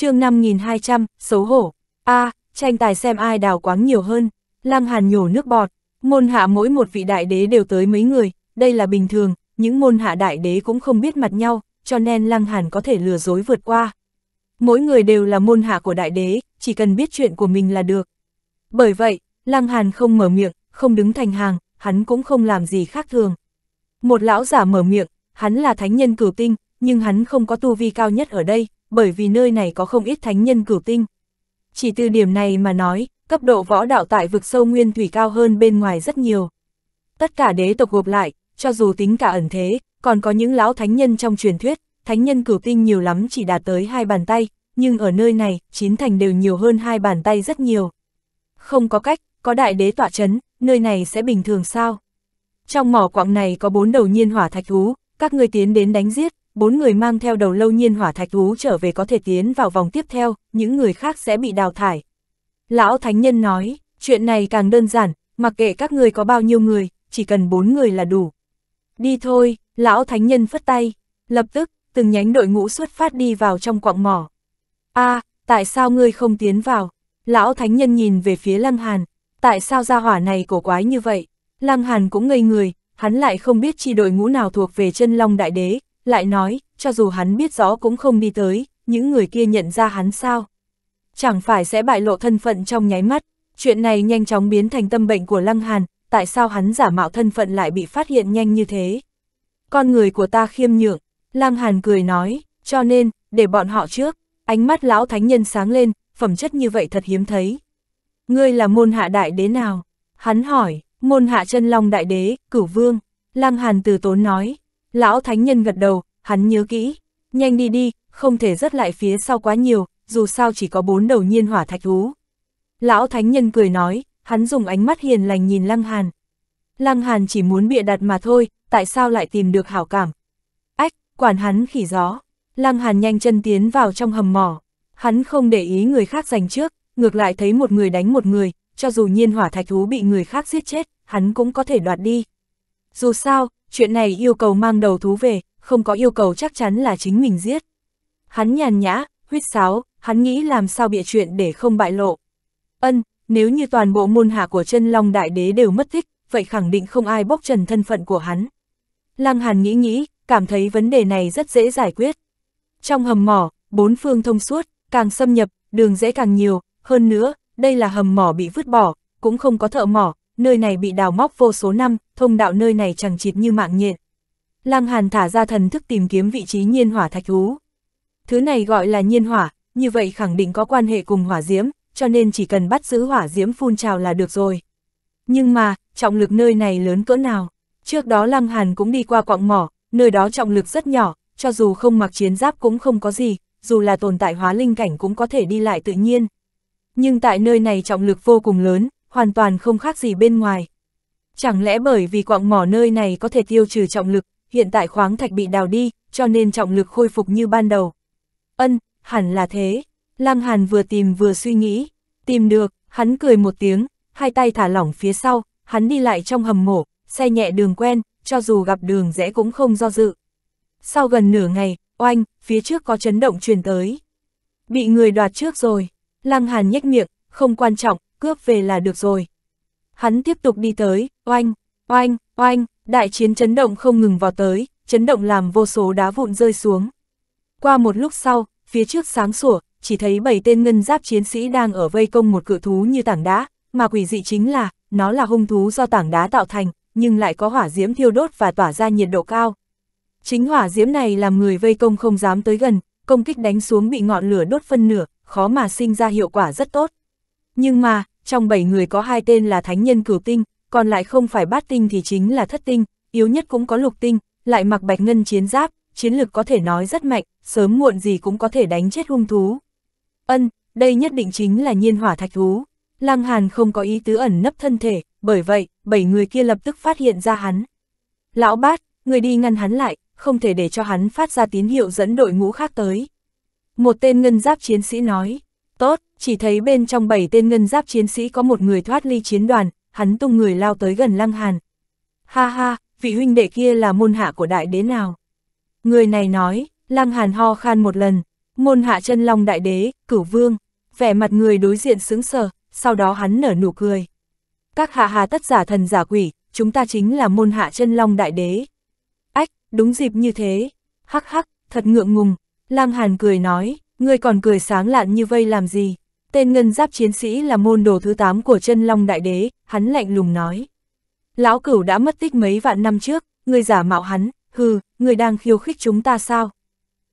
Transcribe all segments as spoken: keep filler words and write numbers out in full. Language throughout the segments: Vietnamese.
Chương năm nghìn hai trăm, xấu hổ. A, à, tranh tài xem ai đào quáng nhiều hơn. Lăng Hàn nhổ nước bọt. Môn hạ mỗi một vị đại đế đều tới mấy người, đây là bình thường, những môn hạ đại đế cũng không biết mặt nhau, cho nên Lăng Hàn có thể lừa dối vượt qua. Mỗi người đều là môn hạ của đại đế, chỉ cần biết chuyện của mình là được. Bởi vậy, Lăng Hàn không mở miệng, không đứng thành hàng, hắn cũng không làm gì khác thường. Một lão giả mở miệng, hắn là thánh nhân cửu tinh, nhưng hắn không có tu vi cao nhất ở đây, bởi vì nơi này có không ít thánh nhân cửu tinh. Chỉ từ điểm này mà nói, cấp độ võ đạo tại vực sâu nguyên thủy cao hơn bên ngoài rất nhiều. Tất cả đế tộc gộp lại, cho dù tính cả ẩn thế, còn có những lão thánh nhân trong truyền thuyết, thánh nhân cửu tinh nhiều lắm chỉ đạt tới hai bàn tay, nhưng ở nơi này, chín thành đều nhiều hơn hai bàn tay rất nhiều. Không có cách, có đại đế tọa chấn, nơi này sẽ bình thường sao? Trong mỏ quặng này có bốn đầu nhiên hỏa thạch thú, các ngươi tiến đến đánh giết, bốn người mang theo đầu lâu nhiên hỏa thạch thú trở về có thể tiến vào vòng tiếp theo, những người khác sẽ bị đào thải. Lão thánh nhân nói, chuyện này càng đơn giản, mặc kệ các ngươi có bao nhiêu người, chỉ cần bốn người là đủ. Đi thôi, lão thánh nhân phất tay, lập tức, từng nhánh đội ngũ xuất phát đi vào trong quặng mỏ. A, à, tại sao ngươi không tiến vào? Lão thánh nhân nhìn về phía Lăng Hàn, tại sao gia hỏa này cổ quái như vậy? Lăng Hàn cũng ngây người, hắn lại không biết chi đội ngũ nào thuộc về Chân Long Đại Đế, lại nói, cho dù hắn biết rõ cũng không đi tới, những người kia nhận ra hắn sao? Chẳng phải sẽ bại lộ thân phận trong nháy mắt, chuyện này nhanh chóng biến thành tâm bệnh của Lăng Hàn, tại sao hắn giả mạo thân phận lại bị phát hiện nhanh như thế? Con người của ta khiêm nhượng, Lăng Hàn cười nói, cho nên, để bọn họ trước, ánh mắt lão thánh nhân sáng lên, phẩm chất như vậy thật hiếm thấy. Ngươi là môn hạ đại đế nào? Hắn hỏi, môn hạ Chân Long Đại Đế, Cửu Vương, Lăng Hàn từ tốn nói, lão thánh nhân gật đầu, hắn nhớ kỹ, nhanh đi đi, không thể rớt lại phía sau quá nhiều. Dù sao chỉ có bốn đầu nhiên hỏa thạch thú. Lão thánh nhân cười nói, hắn dùng ánh mắt hiền lành nhìn Lăng Hàn. Lăng Hàn chỉ muốn bịa đặt mà thôi, tại sao lại tìm được hảo cảm? Ách, quản hắn khỉ gió. Lăng Hàn nhanh chân tiến vào trong hầm mỏ. Hắn không để ý người khác giành trước, ngược lại thấy một người đánh một người, cho dù nhiên hỏa thạch thú bị người khác giết chết, hắn cũng có thể đoạt đi. Dù sao, chuyện này yêu cầu mang đầu thú về, không có yêu cầu chắc chắn là chính mình giết. Hắn nhàn nhã, huýt sáo. Hắn nghĩ làm sao bịa chuyện để không bại lộ. Ân, nếu như toàn bộ môn hạ của Chân Long Đại Đế đều mất tích, vậy khẳng định không ai bóc trần thân phận của hắn. Lăng Hàn nghĩ nghĩ, cảm thấy vấn đề này rất dễ giải quyết. Trong hầm mỏ, bốn phương thông suốt, càng xâm nhập, đường dễ càng nhiều, hơn nữa, đây là hầm mỏ bị vứt bỏ, cũng không có thợ mỏ, nơi này bị đào móc vô số năm, thông đạo nơi này chằng chịt như mạng nhện. Lăng Hàn thả ra thần thức tìm kiếm vị trí nhiên hỏa thạch thú. Thứ này gọi là nhiên hỏa. Như vậy khẳng định có quan hệ cùng hỏa diễm, cho nên chỉ cần bắt giữ hỏa diễm phun trào là được rồi. Nhưng mà, trọng lực nơi này lớn cỡ nào? Trước đó Lăng Hàn cũng đi qua quặng mỏ, nơi đó trọng lực rất nhỏ, cho dù không mặc chiến giáp cũng không có gì, dù là tồn tại hóa linh cảnh cũng có thể đi lại tự nhiên. Nhưng tại nơi này trọng lực vô cùng lớn, hoàn toàn không khác gì bên ngoài. Chẳng lẽ bởi vì quặng mỏ nơi này có thể tiêu trừ trọng lực, hiện tại khoáng thạch bị đào đi, cho nên trọng lực khôi phục như ban đầu? Ân. Hẳn là thế, Lăng Hàn vừa tìm vừa suy nghĩ, tìm được, hắn cười một tiếng, hai tay thả lỏng phía sau, hắn đi lại trong hầm mổ, xe nhẹ đường quen, cho dù gặp đường rẽ cũng không do dự. Sau gần nửa ngày, oanh, phía trước có chấn động truyền tới. Bị người đoạt trước rồi, Lăng Hàn nhếch miệng, không quan trọng, cướp về là được rồi. Hắn tiếp tục đi tới, oanh, oanh, oanh, đại chiến chấn động không ngừng vào tới, chấn động làm vô số đá vụn rơi xuống. Qua một lúc sau, phía trước sáng sủa, chỉ thấy bảy tên ngân giáp chiến sĩ đang ở vây công một cự thú như tảng đá, mà quỷ dị chính là, nó là hung thú do tảng đá tạo thành, nhưng lại có hỏa diễm thiêu đốt và tỏa ra nhiệt độ cao. Chính hỏa diễm này làm người vây công không dám tới gần, công kích đánh xuống bị ngọn lửa đốt phân nửa, khó mà sinh ra hiệu quả rất tốt. Nhưng mà, trong bảy người có hai tên là thánh nhân cửu tinh, còn lại không phải bát tinh thì chính là thất tinh, yếu nhất cũng có lục tinh, lại mặc bạch ngân chiến giáp. Chiến lực có thể nói rất mạnh, sớm muộn gì cũng có thể đánh chết hung thú. Ân, đây nhất định chính là nhiên hỏa thạch thú. Lăng Hàn không có ý tứ ẩn nấp thân thể, bởi vậy, bảy người kia lập tức phát hiện ra hắn. Lão Bát, người đi ngăn hắn lại, không thể để cho hắn phát ra tín hiệu dẫn đội ngũ khác tới. Một tên ngân giáp chiến sĩ nói, tốt, chỉ thấy bên trong bảy tên ngân giáp chiến sĩ có một người thoát ly chiến đoàn, hắn tung người lao tới gần Lăng Hàn. Ha ha, vị huynh đệ kia là môn hạ của đại đế nào? Người này nói, Lăng Hàn ho khan một lần, Môn hạ Chân Long Đại Đế, Cửu Vương, vẻ mặt người đối diện sững sờ, sau đó hắn nở nụ cười. Các hạ hà tất giả thần giả quỷ, chúng ta chính là môn hạ Chân Long Đại Đế. Ách, đúng dịp như thế, hắc hắc, thật ngượng ngùng, Lăng Hàn cười nói, ngươi còn cười sáng lạn như vây làm gì? Tên ngân giáp chiến sĩ là môn đồ thứ tám của Chân Long Đại Đế, hắn lạnh lùng nói. Lão Cửu đã mất tích mấy vạn năm trước, ngươi giả mạo hắn, hừ, ngươi đang khiêu khích chúng ta sao?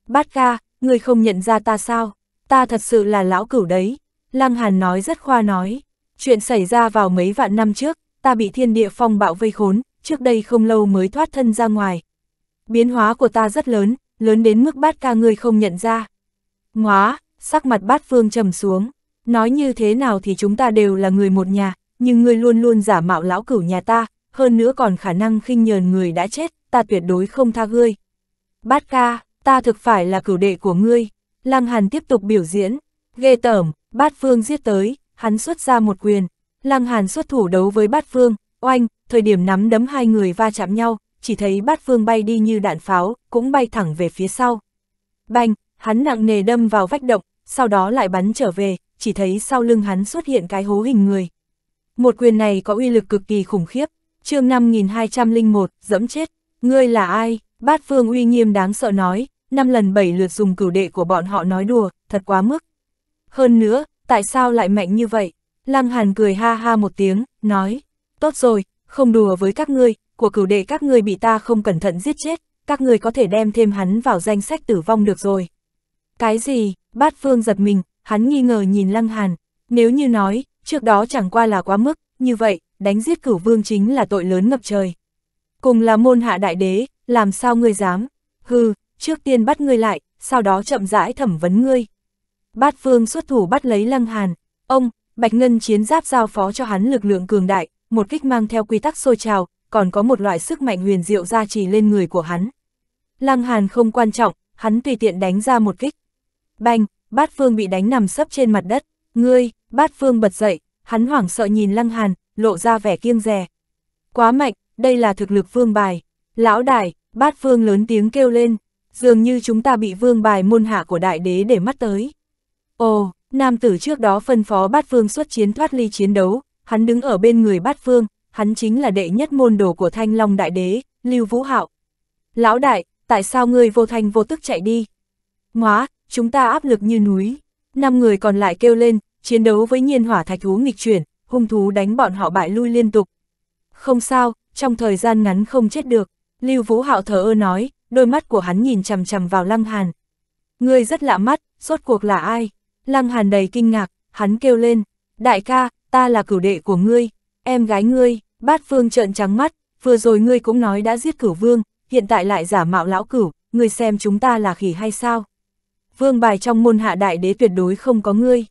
Bát Ca, ngươi không nhận ra ta sao? Ta thật sự là Lão Cửu đấy. Lăng Hàn nói rất khoa nói. Chuyện xảy ra vào mấy vạn năm trước, ta bị thiên địa phong bạo vây khốn, trước đây không lâu mới thoát thân ra ngoài. Biến hóa của ta rất lớn, lớn đến mức Bát Ca ngươi không nhận ra. Ngoá, sắc mặt Bát Phương trầm xuống. Nói như thế nào thì chúng ta đều là người một nhà, nhưng ngươi luôn luôn giả mạo Lão Cửu nhà ta, hơn nữa còn khả năng khinh nhờn người đã chết, ta tuyệt đối không tha ngươi. Bát Ca, ta thực phải là cửu đệ của ngươi. Lăng Hàn tiếp tục biểu diễn. Ghê tởm, Bát Phương giết tới, hắn xuất ra một quyền. Lăng Hàn xuất thủ đấu với Bát Phương, oanh, thời điểm nắm đấm hai người va chạm nhau, chỉ thấy Bát Phương bay đi như đạn pháo, cũng bay thẳng về phía sau. Bành, hắn nặng nề đâm vào vách động, sau đó lại bắn trở về, chỉ thấy sau lưng hắn xuất hiện cái hố hình người. Một quyền này có uy lực cực kỳ khủng khiếp. Chương năm nghìn hai trăm lẻ một, dẫm chết. Ngươi là ai? Bát Phương uy nghiêm đáng sợ nói, năm lần bảy lượt dùng cửu đệ của bọn họ nói đùa, thật quá mức. Hơn nữa, tại sao lại mạnh như vậy? Lăng Hàn cười ha ha một tiếng, nói, tốt rồi, không đùa với các ngươi, của cửu đệ các ngươi bị ta không cẩn thận giết chết, các ngươi có thể đem thêm hắn vào danh sách tử vong được rồi. Cái gì? Bát Phương giật mình, hắn nghi ngờ nhìn Lăng Hàn, nếu như nói, trước đó chẳng qua là quá mức, như vậy, đánh giết Cửu Vương chính là tội lớn ngập trời. Cùng là môn hạ đại đế, làm sao ngươi dám? Hừ, trước tiên bắt ngươi lại, sau đó chậm rãi thẩm vấn ngươi. Bát Phương xuất thủ bắt lấy Lăng Hàn, ông, Bạch Ngân chiến giáp giao phó cho hắn lực lượng cường đại, một kích mang theo quy tắc sôi trào, còn có một loại sức mạnh huyền diệu gia trì lên người của hắn. Lăng Hàn không quan trọng, hắn tùy tiện đánh ra một kích. Bành, Bát Phương bị đánh nằm sấp trên mặt đất. Ngươi, Bát Phương bật dậy, hắn hoảng sợ nhìn Lăng Hàn, lộ ra vẻ kiêng dè. Quá mạnh, đây là thực lực vương bài. Lão đại, Bát Phương lớn tiếng kêu lên, dường như chúng ta bị vương bài môn hạ của đại đế để mắt tới. Ồ, nam tử trước đó phân phó Bát Phương xuất chiến thoát ly chiến đấu, hắn đứng ở bên người Bát Phương, hắn chính là đệ nhất môn đồ của Thanh Long Đại Đế, Lưu Vũ Hạo. Lão đại, tại sao ngươi vô thanh vô tức chạy đi? Ngoá, chúng ta áp lực như núi. Năm người còn lại kêu lên, chiến đấu với nhiên hỏa thạch thú nghịch chuyển, hung thú đánh bọn họ bại lui liên tục. Không sao, trong thời gian ngắn không chết được. Lưu Vũ Hạo thờ ơ nói, đôi mắt của hắn nhìn chằm chằm vào Lăng Hàn. Ngươi rất lạ mắt, rốt cuộc là ai? Lăng Hàn đầy kinh ngạc, hắn kêu lên, đại ca, ta là cửu đệ của ngươi, em gái ngươi. Bát Phương trợn trắng mắt, vừa rồi ngươi cũng nói đã giết Cửu Vương, hiện tại lại giả mạo Lão Cửu, ngươi xem chúng ta là khỉ hay sao? Vương bài trong môn hạ đại đế tuyệt đối không có ngươi.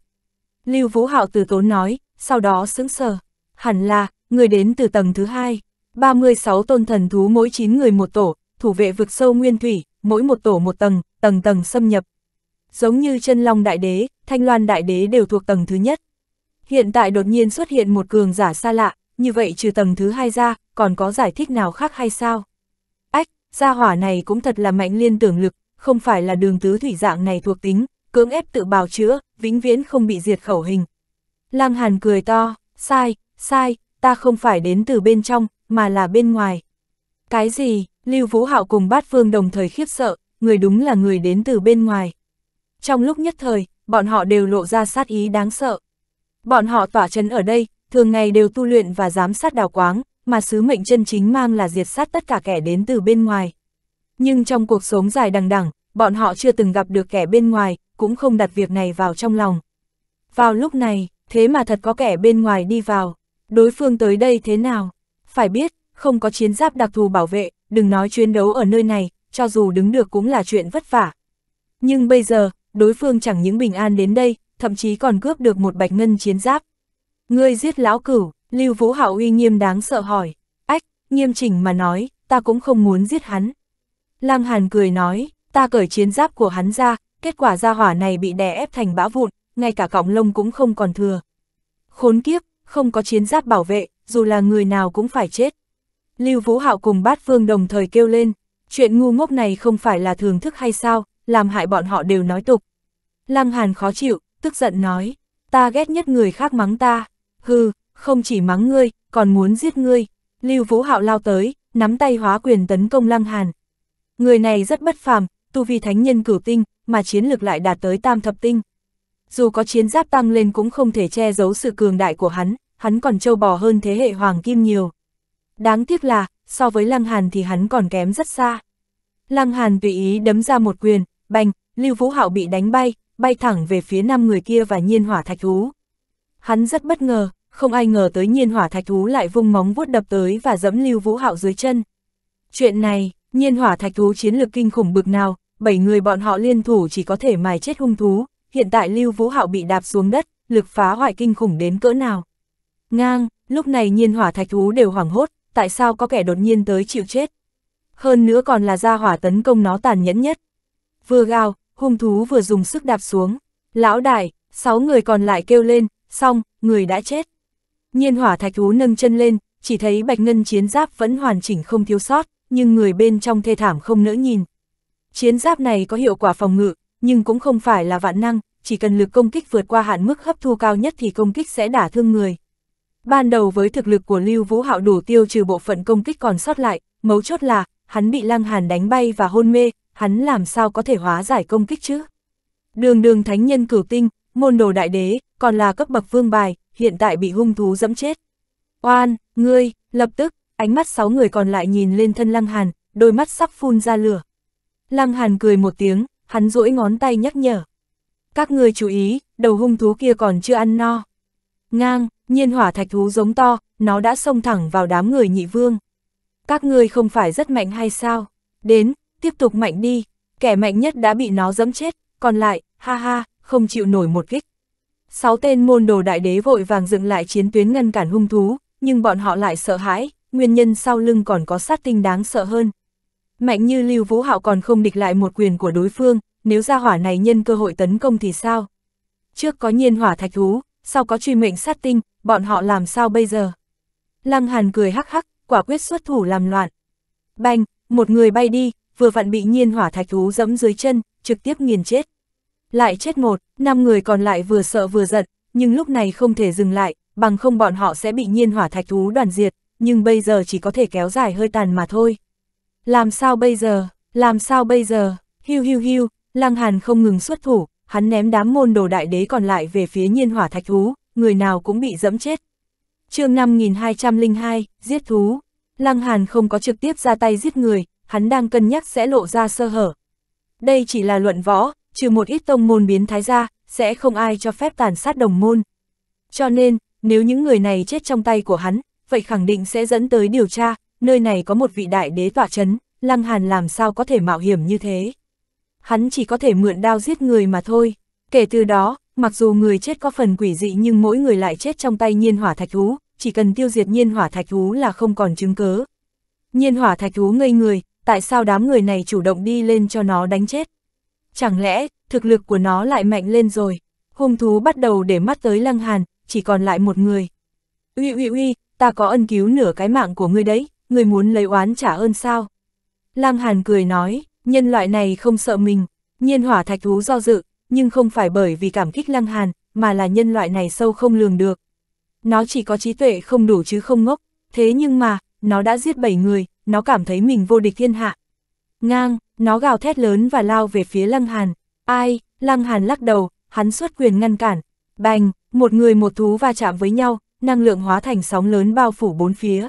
Lưu Vũ Hạo từ tốn nói, sau đó sững sờ, hẳn là, ngươi đến từ tầng thứ hai. ba mươi sáu tôn thần thú mỗi chín người một tổ, thủ vệ vực sâu nguyên thủy, mỗi một tổ một tầng, tầng tầng xâm nhập. Giống như Chân Long Đại Đế, Thanh Loan Đại Đế đều thuộc tầng thứ nhất. Hiện tại đột nhiên xuất hiện một cường giả xa lạ, như vậy trừ tầng thứ hai ra, còn có giải thích nào khác hay sao? Ách, gia hỏa này cũng thật là mạnh liên tưởng lực, không phải là đường tứ thủy dạng này thuộc tính, cưỡng ép tự bào chữa, vĩnh viễn không bị diệt khẩu hình. Lăng Hàn cười to, sai, sai, ta không phải đến từ bên trong, mà là bên ngoài. Cái gì? Lưu Vũ Hạo cùng Bát Phương đồng thời khiếp sợ, người đúng là người đến từ bên ngoài. Trong lúc nhất thời, bọn họ đều lộ ra sát ý đáng sợ. Bọn họ tỏa trấn ở đây, thường ngày đều tu luyện và giám sát đào quáng, mà sứ mệnh chân chính mang là diệt sát tất cả kẻ đến từ bên ngoài. Nhưng trong cuộc sống dài đằng đẵng, bọn họ chưa từng gặp được kẻ bên ngoài, cũng không đặt việc này vào trong lòng. Vào lúc này, thế mà thật có kẻ bên ngoài đi vào. Đối phương tới đây thế nào? Phải biết, không có chiến giáp đặc thù bảo vệ, đừng nói chiến đấu ở nơi này, cho dù đứng được cũng là chuyện vất vả. Nhưng bây giờ, đối phương chẳng những bình an đến đây, thậm chí còn cướp được một Bạch Ngân chiến giáp. Ngươi giết Lão Cửu? Lưu Vũ Hạo uy nghiêm đáng sợ hỏi. Ách, nghiêm chỉnh mà nói, ta cũng không muốn giết hắn. Lăng Hàn cười nói, ta cởi chiến giáp của hắn ra, kết quả gia hỏa này bị đè ép thành bã vụn, ngay cả cọng lông cũng không còn thừa. Khốn kiếp, không có chiến giáp bảo vệ, dù là người nào cũng phải chết. Lưu Vũ Hạo cùng Bát Phương đồng thời kêu lên, chuyện ngu ngốc này không phải là thường thức hay sao, làm hại bọn họ đều nói tục. Lăng Hàn khó chịu, tức giận nói, ta ghét nhất người khác mắng ta, hừ, không chỉ mắng ngươi, còn muốn giết ngươi. Lưu Vũ Hạo lao tới, nắm tay hóa quyền tấn công Lăng Hàn. Người này rất bất phàm, tu vi thánh nhân cửu tinh, mà chiến lực lại đạt tới tam thập tinh. Dù có chiến giáp tăng lên cũng không thể che giấu sự cường đại của hắn, hắn còn trâu bò hơn thế hệ Hoàng Kim nhiều. Đáng tiếc là, so với Lăng Hàn thì hắn còn kém rất xa. Lăng Hàn tùy ý đấm ra một quyền, bành, Lưu Vũ Hạo bị đánh bay, bay thẳng về phía năm người kia và nhiên hỏa thạch thú. Hắn rất bất ngờ, không ai ngờ tới nhiên hỏa thạch thú lại vung móng vuốt đập tới và giẫm Lưu Vũ Hạo dưới chân. Chuyện này, nhiên hỏa thạch thú chiến lực kinh khủng bực nào, bảy người bọn họ liên thủ chỉ có thể mài chết hung thú, hiện tại Lưu Vũ Hạo bị đạp xuống đất, lực phá hoại kinh khủng đến cỡ nào. Ngang, lúc này nhiên hỏa thạch thú đều hoảng hốt, tại sao có kẻ đột nhiên tới chịu chết? Hơn nữa còn là gia hỏa tấn công nó tàn nhẫn nhất. Vừa gào, hung thú vừa dùng sức đạp xuống. Lão đại, sáu người còn lại kêu lên, xong, người đã chết. Nhiên hỏa thạch thú nâng chân lên, chỉ thấy bạch ngân chiến giáp vẫn hoàn chỉnh không thiếu sót, nhưng người bên trong thê thảm không nỡ nhìn. Chiến giáp này có hiệu quả phòng ngự, nhưng cũng không phải là vạn năng, chỉ cần lực công kích vượt qua hạn mức hấp thu cao nhất thì công kích sẽ đả thương người. Ban đầu với thực lực của Lưu Vũ Hạo đủ tiêu trừ bộ phận công kích còn sót lại, mấu chốt là hắn bị Lăng Hàn đánh bay và hôn mê, hắn làm sao có thể hóa giải công kích chứ? Đường đường thánh nhân cửu tinh, môn đồ đại đế, còn là cấp bậc vương bài, hiện tại bị hung thú giẫm chết. Oan, ngươi, lập tức, ánh mắt sáu người còn lại nhìn lên thân Lăng Hàn, đôi mắt sắp phun ra lửa. Lăng Hàn cười một tiếng, hắn duỗi ngón tay nhắc nhở. Các ngươi chú ý, đầu hung thú kia còn chưa ăn no. Ngang, nhiên hỏa thạch thú giống to, nó đã xông thẳng vào đám người nhị vương. Các ngươi không phải rất mạnh hay sao? Đến, tiếp tục mạnh đi, kẻ mạnh nhất đã bị nó giẫm chết, còn lại, ha ha, không chịu nổi một kích. Sáu tên môn đồ đại đế vội vàng dựng lại chiến tuyến ngăn cản hung thú, nhưng bọn họ lại sợ hãi, nguyên nhân sau lưng còn có sát tinh đáng sợ hơn. Mạnh như Lưu Vũ Hạo còn không địch lại một quyền của đối phương, nếu gia hỏa này nhân cơ hội tấn công thì sao? Trước có nhiên hỏa thạch thú, sau có truy mệnh sát tinh, bọn họ làm sao bây giờ? Lăng Hàn cười hắc hắc, quả quyết xuất thủ làm loạn. Bành, một người bay đi, vừa vặn bị nhiên hỏa thạch thú giẫm dưới chân, trực tiếp nghiền chết. Lại chết một, năm người còn lại vừa sợ vừa giận, nhưng lúc này không thể dừng lại, bằng không bọn họ sẽ bị nhiên hỏa thạch thú đoàn diệt, nhưng bây giờ chỉ có thể kéo dài hơi tàn mà thôi. Làm sao bây giờ, làm sao bây giờ, hiu hiu hiu, Lăng Hàn không ngừng xuất thủ, hắn ném đám môn đồ đại đế còn lại về phía nhiên hỏa thạch thú, người nào cũng bị giẫm chết. Chương năm nghìn hai trăm lẻ hai, giết thú. Lăng Hàn không có trực tiếp ra tay giết người, hắn đang cân nhắc sẽ lộ ra sơ hở. Đây chỉ là luận võ, trừ một ít tông môn biến thái ra, sẽ không ai cho phép tàn sát đồng môn. Cho nên, nếu những người này chết trong tay của hắn, vậy khẳng định sẽ dẫn tới điều tra, nơi này có một vị đại đế tọa trấn, Lăng Hàn làm sao có thể mạo hiểm như thế. Hắn chỉ có thể mượn đao giết người mà thôi. Kể từ đó, mặc dù người chết có phần quỷ dị nhưng mỗi người lại chết trong tay nhiên hỏa thạch thú, chỉ cần tiêu diệt nhiên hỏa thạch thú là không còn chứng cớ. Nhiên hỏa thạch thú ngây người, tại sao đám người này chủ động đi lên cho nó đánh chết? Chẳng lẽ, thực lực của nó lại mạnh lên rồi? Hung thú bắt đầu để mắt tới Lăng Hàn, chỉ còn lại một người. Uy uy uy, ta có ân cứu nửa cái mạng của ngươi đấy, ngươi muốn lấy oán trả ơn sao? Lăng Hàn cười nói, nhân loại này không sợ mình. Nhiên hỏa thạch thú do dự, nhưng không phải bởi vì cảm kích Lăng Hàn, mà là nhân loại này sâu không lường được. Nó chỉ có trí tuệ không đủ chứ không ngốc, thế nhưng mà, nó đã giết bảy người, nó cảm thấy mình vô địch thiên hạ. Ngang, nó gào thét lớn và lao về phía Lăng Hàn. Ai, Lăng Hàn lắc đầu, hắn xuất quyền ngăn cản. Bành, một người một thú va chạm với nhau, năng lượng hóa thành sóng lớn bao phủ bốn phía.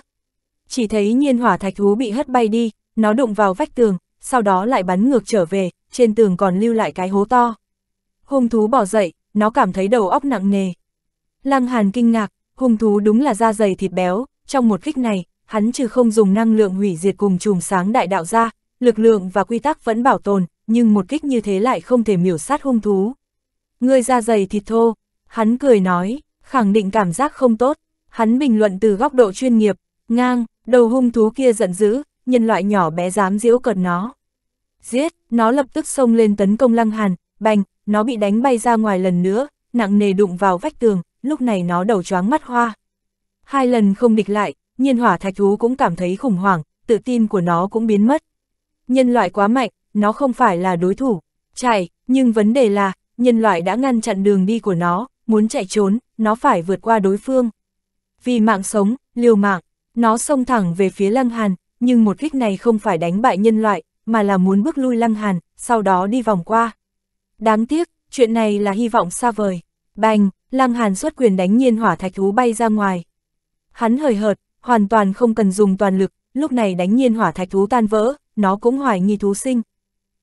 Chỉ thấy nhiên hỏa thạch thú bị hất bay đi, nó đụng vào vách tường, sau đó lại bắn ngược trở về, trên tường còn lưu lại cái hố to. Hung thú bỏ dậy, nó cảm thấy đầu óc nặng nề. Lăng Hàn kinh ngạc, hung thú đúng là da dày thịt béo, trong một kích này, hắn trừ không dùng năng lượng hủy diệt cùng chùm sáng đại đạo ra, lực lượng và quy tắc vẫn bảo tồn, nhưng một kích như thế lại không thể miểu sát hung thú. Người da dày thịt thô, hắn cười nói, khẳng định cảm giác không tốt, hắn bình luận từ góc độ chuyên nghiệp. Ngang, đầu hung thú kia giận dữ, nhân loại nhỏ bé dám giễu cợt nó. Giết, nó lập tức xông lên tấn công Lăng Hàn, bành, nó bị đánh bay ra ngoài lần nữa, nặng nề đụng vào vách tường, lúc này nó đầu choáng mắt hoa. Hai lần không địch lại, nhiên hỏa thạch thú cũng cảm thấy khủng hoảng, tự tin của nó cũng biến mất. Nhân loại quá mạnh, nó không phải là đối thủ. Chạy, nhưng vấn đề là, nhân loại đã ngăn chặn đường đi của nó, muốn chạy trốn, nó phải vượt qua đối phương. Vì mạng sống, liều mạng, nó xông thẳng về phía Lăng Hàn, nhưng một kích này không phải đánh bại nhân loại, mà là muốn bước lui Lăng Hàn, sau đó đi vòng qua. Đáng tiếc, chuyện này là hy vọng xa vời. Bành, Lăng Hàn xuất quyền đánh nhiên hỏa thạch thú bay ra ngoài. Hắn hời hợt, hoàn toàn không cần dùng toàn lực, lúc này đánh nhiên hỏa thạch thú tan vỡ, nó cũng hoài nghi thú sinh.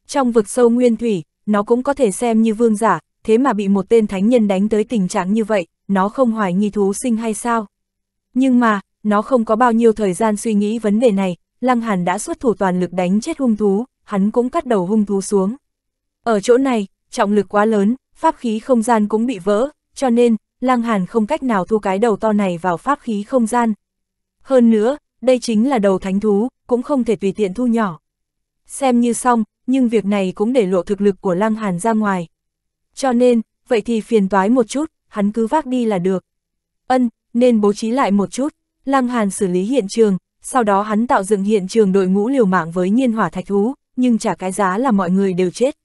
Trong vực sâu nguyên thủy, nó cũng có thể xem như vương giả, thế mà bị một tên thánh nhân đánh tới tình trạng như vậy, nó không hoài nghi thú sinh hay sao? Nhưng mà, nó không có bao nhiêu thời gian suy nghĩ vấn đề này, Lăng Hàn đã xuất thủ toàn lực đánh chết hung thú, hắn cũng cắt đầu hung thú xuống. Ở chỗ này, trọng lực quá lớn, pháp khí không gian cũng bị vỡ, cho nên, Lăng Hàn không cách nào thu cái đầu to này vào pháp khí không gian. Hơn nữa, đây chính là đầu thánh thú, cũng không thể tùy tiện thu nhỏ. Xem như xong, nhưng việc này cũng để lộ thực lực của Lăng Hàn ra ngoài. Cho nên, vậy thì phiền toái một chút, hắn cứ vác đi là được. Ân, nên bố trí lại một chút. Lăng Hàn xử lý hiện trường, sau đó hắn tạo dựng hiện trường đội ngũ liều mạng với nhiên hỏa thạch thú, nhưng trả cái giá là mọi người đều chết.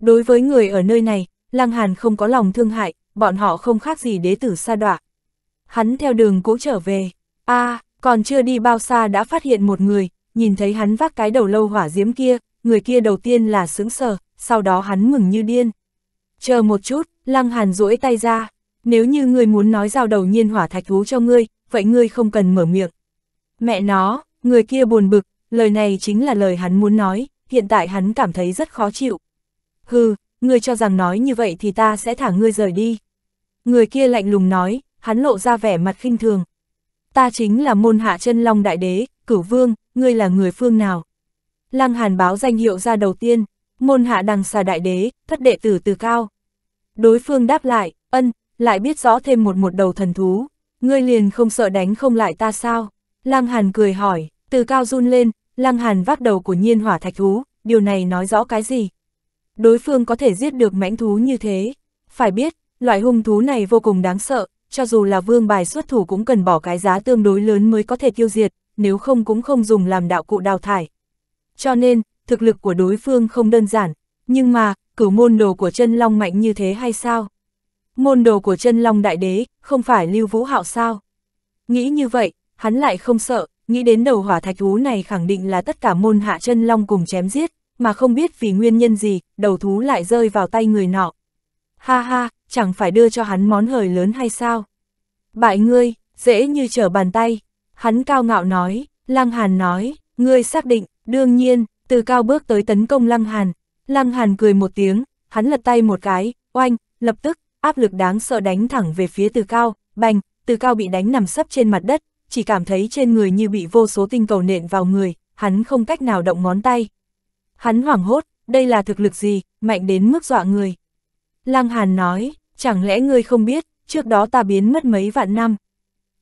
Đối với người ở nơi này, Lăng Hàn không có lòng thương hại, bọn họ không khác gì đế tử sa đọa. Hắn theo đường cũ trở về. A, à, còn chưa đi bao xa đã phát hiện một người, nhìn thấy hắn vác cái đầu lâu hỏa diễm kia, người kia đầu tiên là sững sờ, sau đó hắn mừng như điên. Chờ một chút, Lăng Hàn duỗi tay ra, nếu như ngươi muốn nói giao đầu nhiên hỏa thạch thú cho ngươi, vậy ngươi không cần mở miệng. Mẹ nó, người kia buồn bực, lời này chính là lời hắn muốn nói, hiện tại hắn cảm thấy rất khó chịu. Hừ, ngươi cho rằng nói như vậy thì ta sẽ thả ngươi rời đi. Người kia lạnh lùng nói, hắn lộ ra vẻ mặt khinh thường. Ta chính là môn hạ Chân Long Đại Đế, Cửu Vương, ngươi là người phương nào? Lăng Hàn báo danh hiệu ra đầu tiên, môn hạ Đằng Xà Đại Đế, thất đệ tử Từ Cao. Đối phương đáp lại, ân, lại biết rõ thêm một một đầu thần thú. Ngươi liền không sợ đánh không lại ta sao? Lăng Hàn cười hỏi, Từ Cao run lên, Lăng Hàn vác đầu của nhiên hỏa thạch thú, điều này nói rõ cái gì? Đối phương có thể giết được mãnh thú như thế. Phải biết, loại hung thú này vô cùng đáng sợ, cho dù là vương bài xuất thủ cũng cần bỏ cái giá tương đối lớn mới có thể tiêu diệt, nếu không cũng không dùng làm đạo cụ đào thải. Cho nên, thực lực của đối phương không đơn giản, nhưng mà, cửu môn đồ của Chân Long mạnh như thế hay sao? Môn đồ của Chân Long Đại Đế, không phải Lưu Vũ Hạo sao? Nghĩ như vậy, hắn lại không sợ, nghĩ đến đầu hỏa thạch thú này khẳng định là tất cả môn hạ Chân Long cùng chém giết, mà không biết vì nguyên nhân gì, đầu thú lại rơi vào tay người nọ. Ha ha, chẳng phải đưa cho hắn món hời lớn hay sao? Bại ngươi, dễ như trở bàn tay. Hắn cao ngạo nói, Lăng Hàn nói, ngươi xác định, đương nhiên, Từ Cao bước tới tấn công Lăng Hàn. Lăng Hàn cười một tiếng, hắn lật tay một cái, oanh, lập tức, áp lực đáng sợ đánh thẳng về phía Từ Cao, bành, Từ Cao bị đánh nằm sấp trên mặt đất, chỉ cảm thấy trên người như bị vô số tinh cầu nện vào người, hắn không cách nào động ngón tay. Hắn hoảng hốt, đây là thực lực gì, mạnh đến mức dọa người. Lăng Hàn nói, chẳng lẽ ngươi không biết, trước đó ta biến mất mấy vạn năm.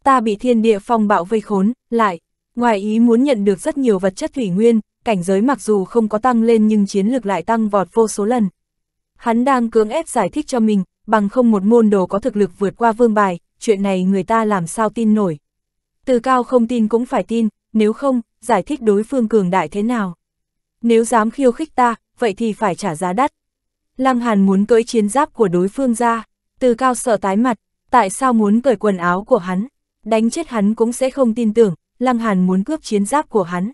Ta bị thiên địa phong bạo vây khốn, lại, ngoài ý muốn nhận được rất nhiều vật chất thủy nguyên, cảnh giới mặc dù không có tăng lên nhưng chiến lực lại tăng vọt vô số lần. Hắn đang cưỡng ép giải thích cho mình, bằng không một môn đồ có thực lực vượt qua vương bài, chuyện này người ta làm sao tin nổi. Từ Cao không tin cũng phải tin, nếu không, giải thích đối phương cường đại thế nào. Nếu dám khiêu khích ta, vậy thì phải trả giá đắt. Lăng Hàn muốn cởi chiến giáp của đối phương ra, Từ Cao sợ tái mặt, tại sao muốn cởi quần áo của hắn? Đánh chết hắn cũng sẽ không tin tưởng, Lăng Hàn muốn cướp chiến giáp của hắn.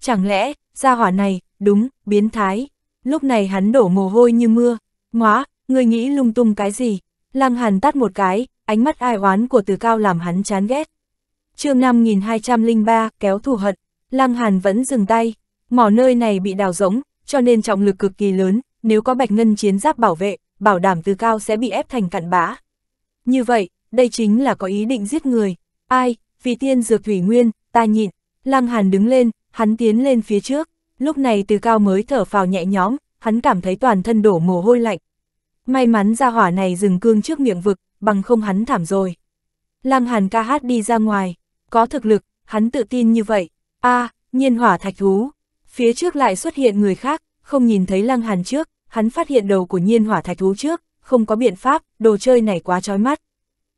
Chẳng lẽ, gia hỏa này, đúng, biến thái. Lúc này hắn đổ mồ hôi như mưa, ngóa, ngươi nghĩ lung tung cái gì? Lăng Hàn tát một cái, ánh mắt ai oán của Từ Cao làm hắn chán ghét. Chương năm nghìn hai trăm linh ba, kéo thù hận, Lăng Hàn vẫn dừng tay, mỏ nơi này bị đào rỗng, cho nên trọng lực cực kỳ lớn, nếu có bạch ngân chiến giáp bảo vệ, bảo đảm Từ Cao sẽ bị ép thành cặn bã. Như vậy, đây chính là có ý định giết người. Ai, vì tiên dược thủy nguyên, ta nhịn. Lăng Hàn đứng lên, hắn tiến lên phía trước, lúc này Từ Cao mới thở phào nhẹ nhõm, hắn cảm thấy toàn thân đổ mồ hôi lạnh. May mắn gia hỏa này dừng cương trước miệng vực, bằng không hắn thảm rồi. Lăng Hàn ca hát đi ra ngoài, có thực lực, hắn tự tin như vậy. A, à, nhiên hỏa thạch thú. Phía trước lại xuất hiện người khác, không nhìn thấy Lăng Hàn trước, hắn phát hiện đầu của nhiên hỏa thạch thú trước, không có biện pháp, đồ chơi này quá chói mắt.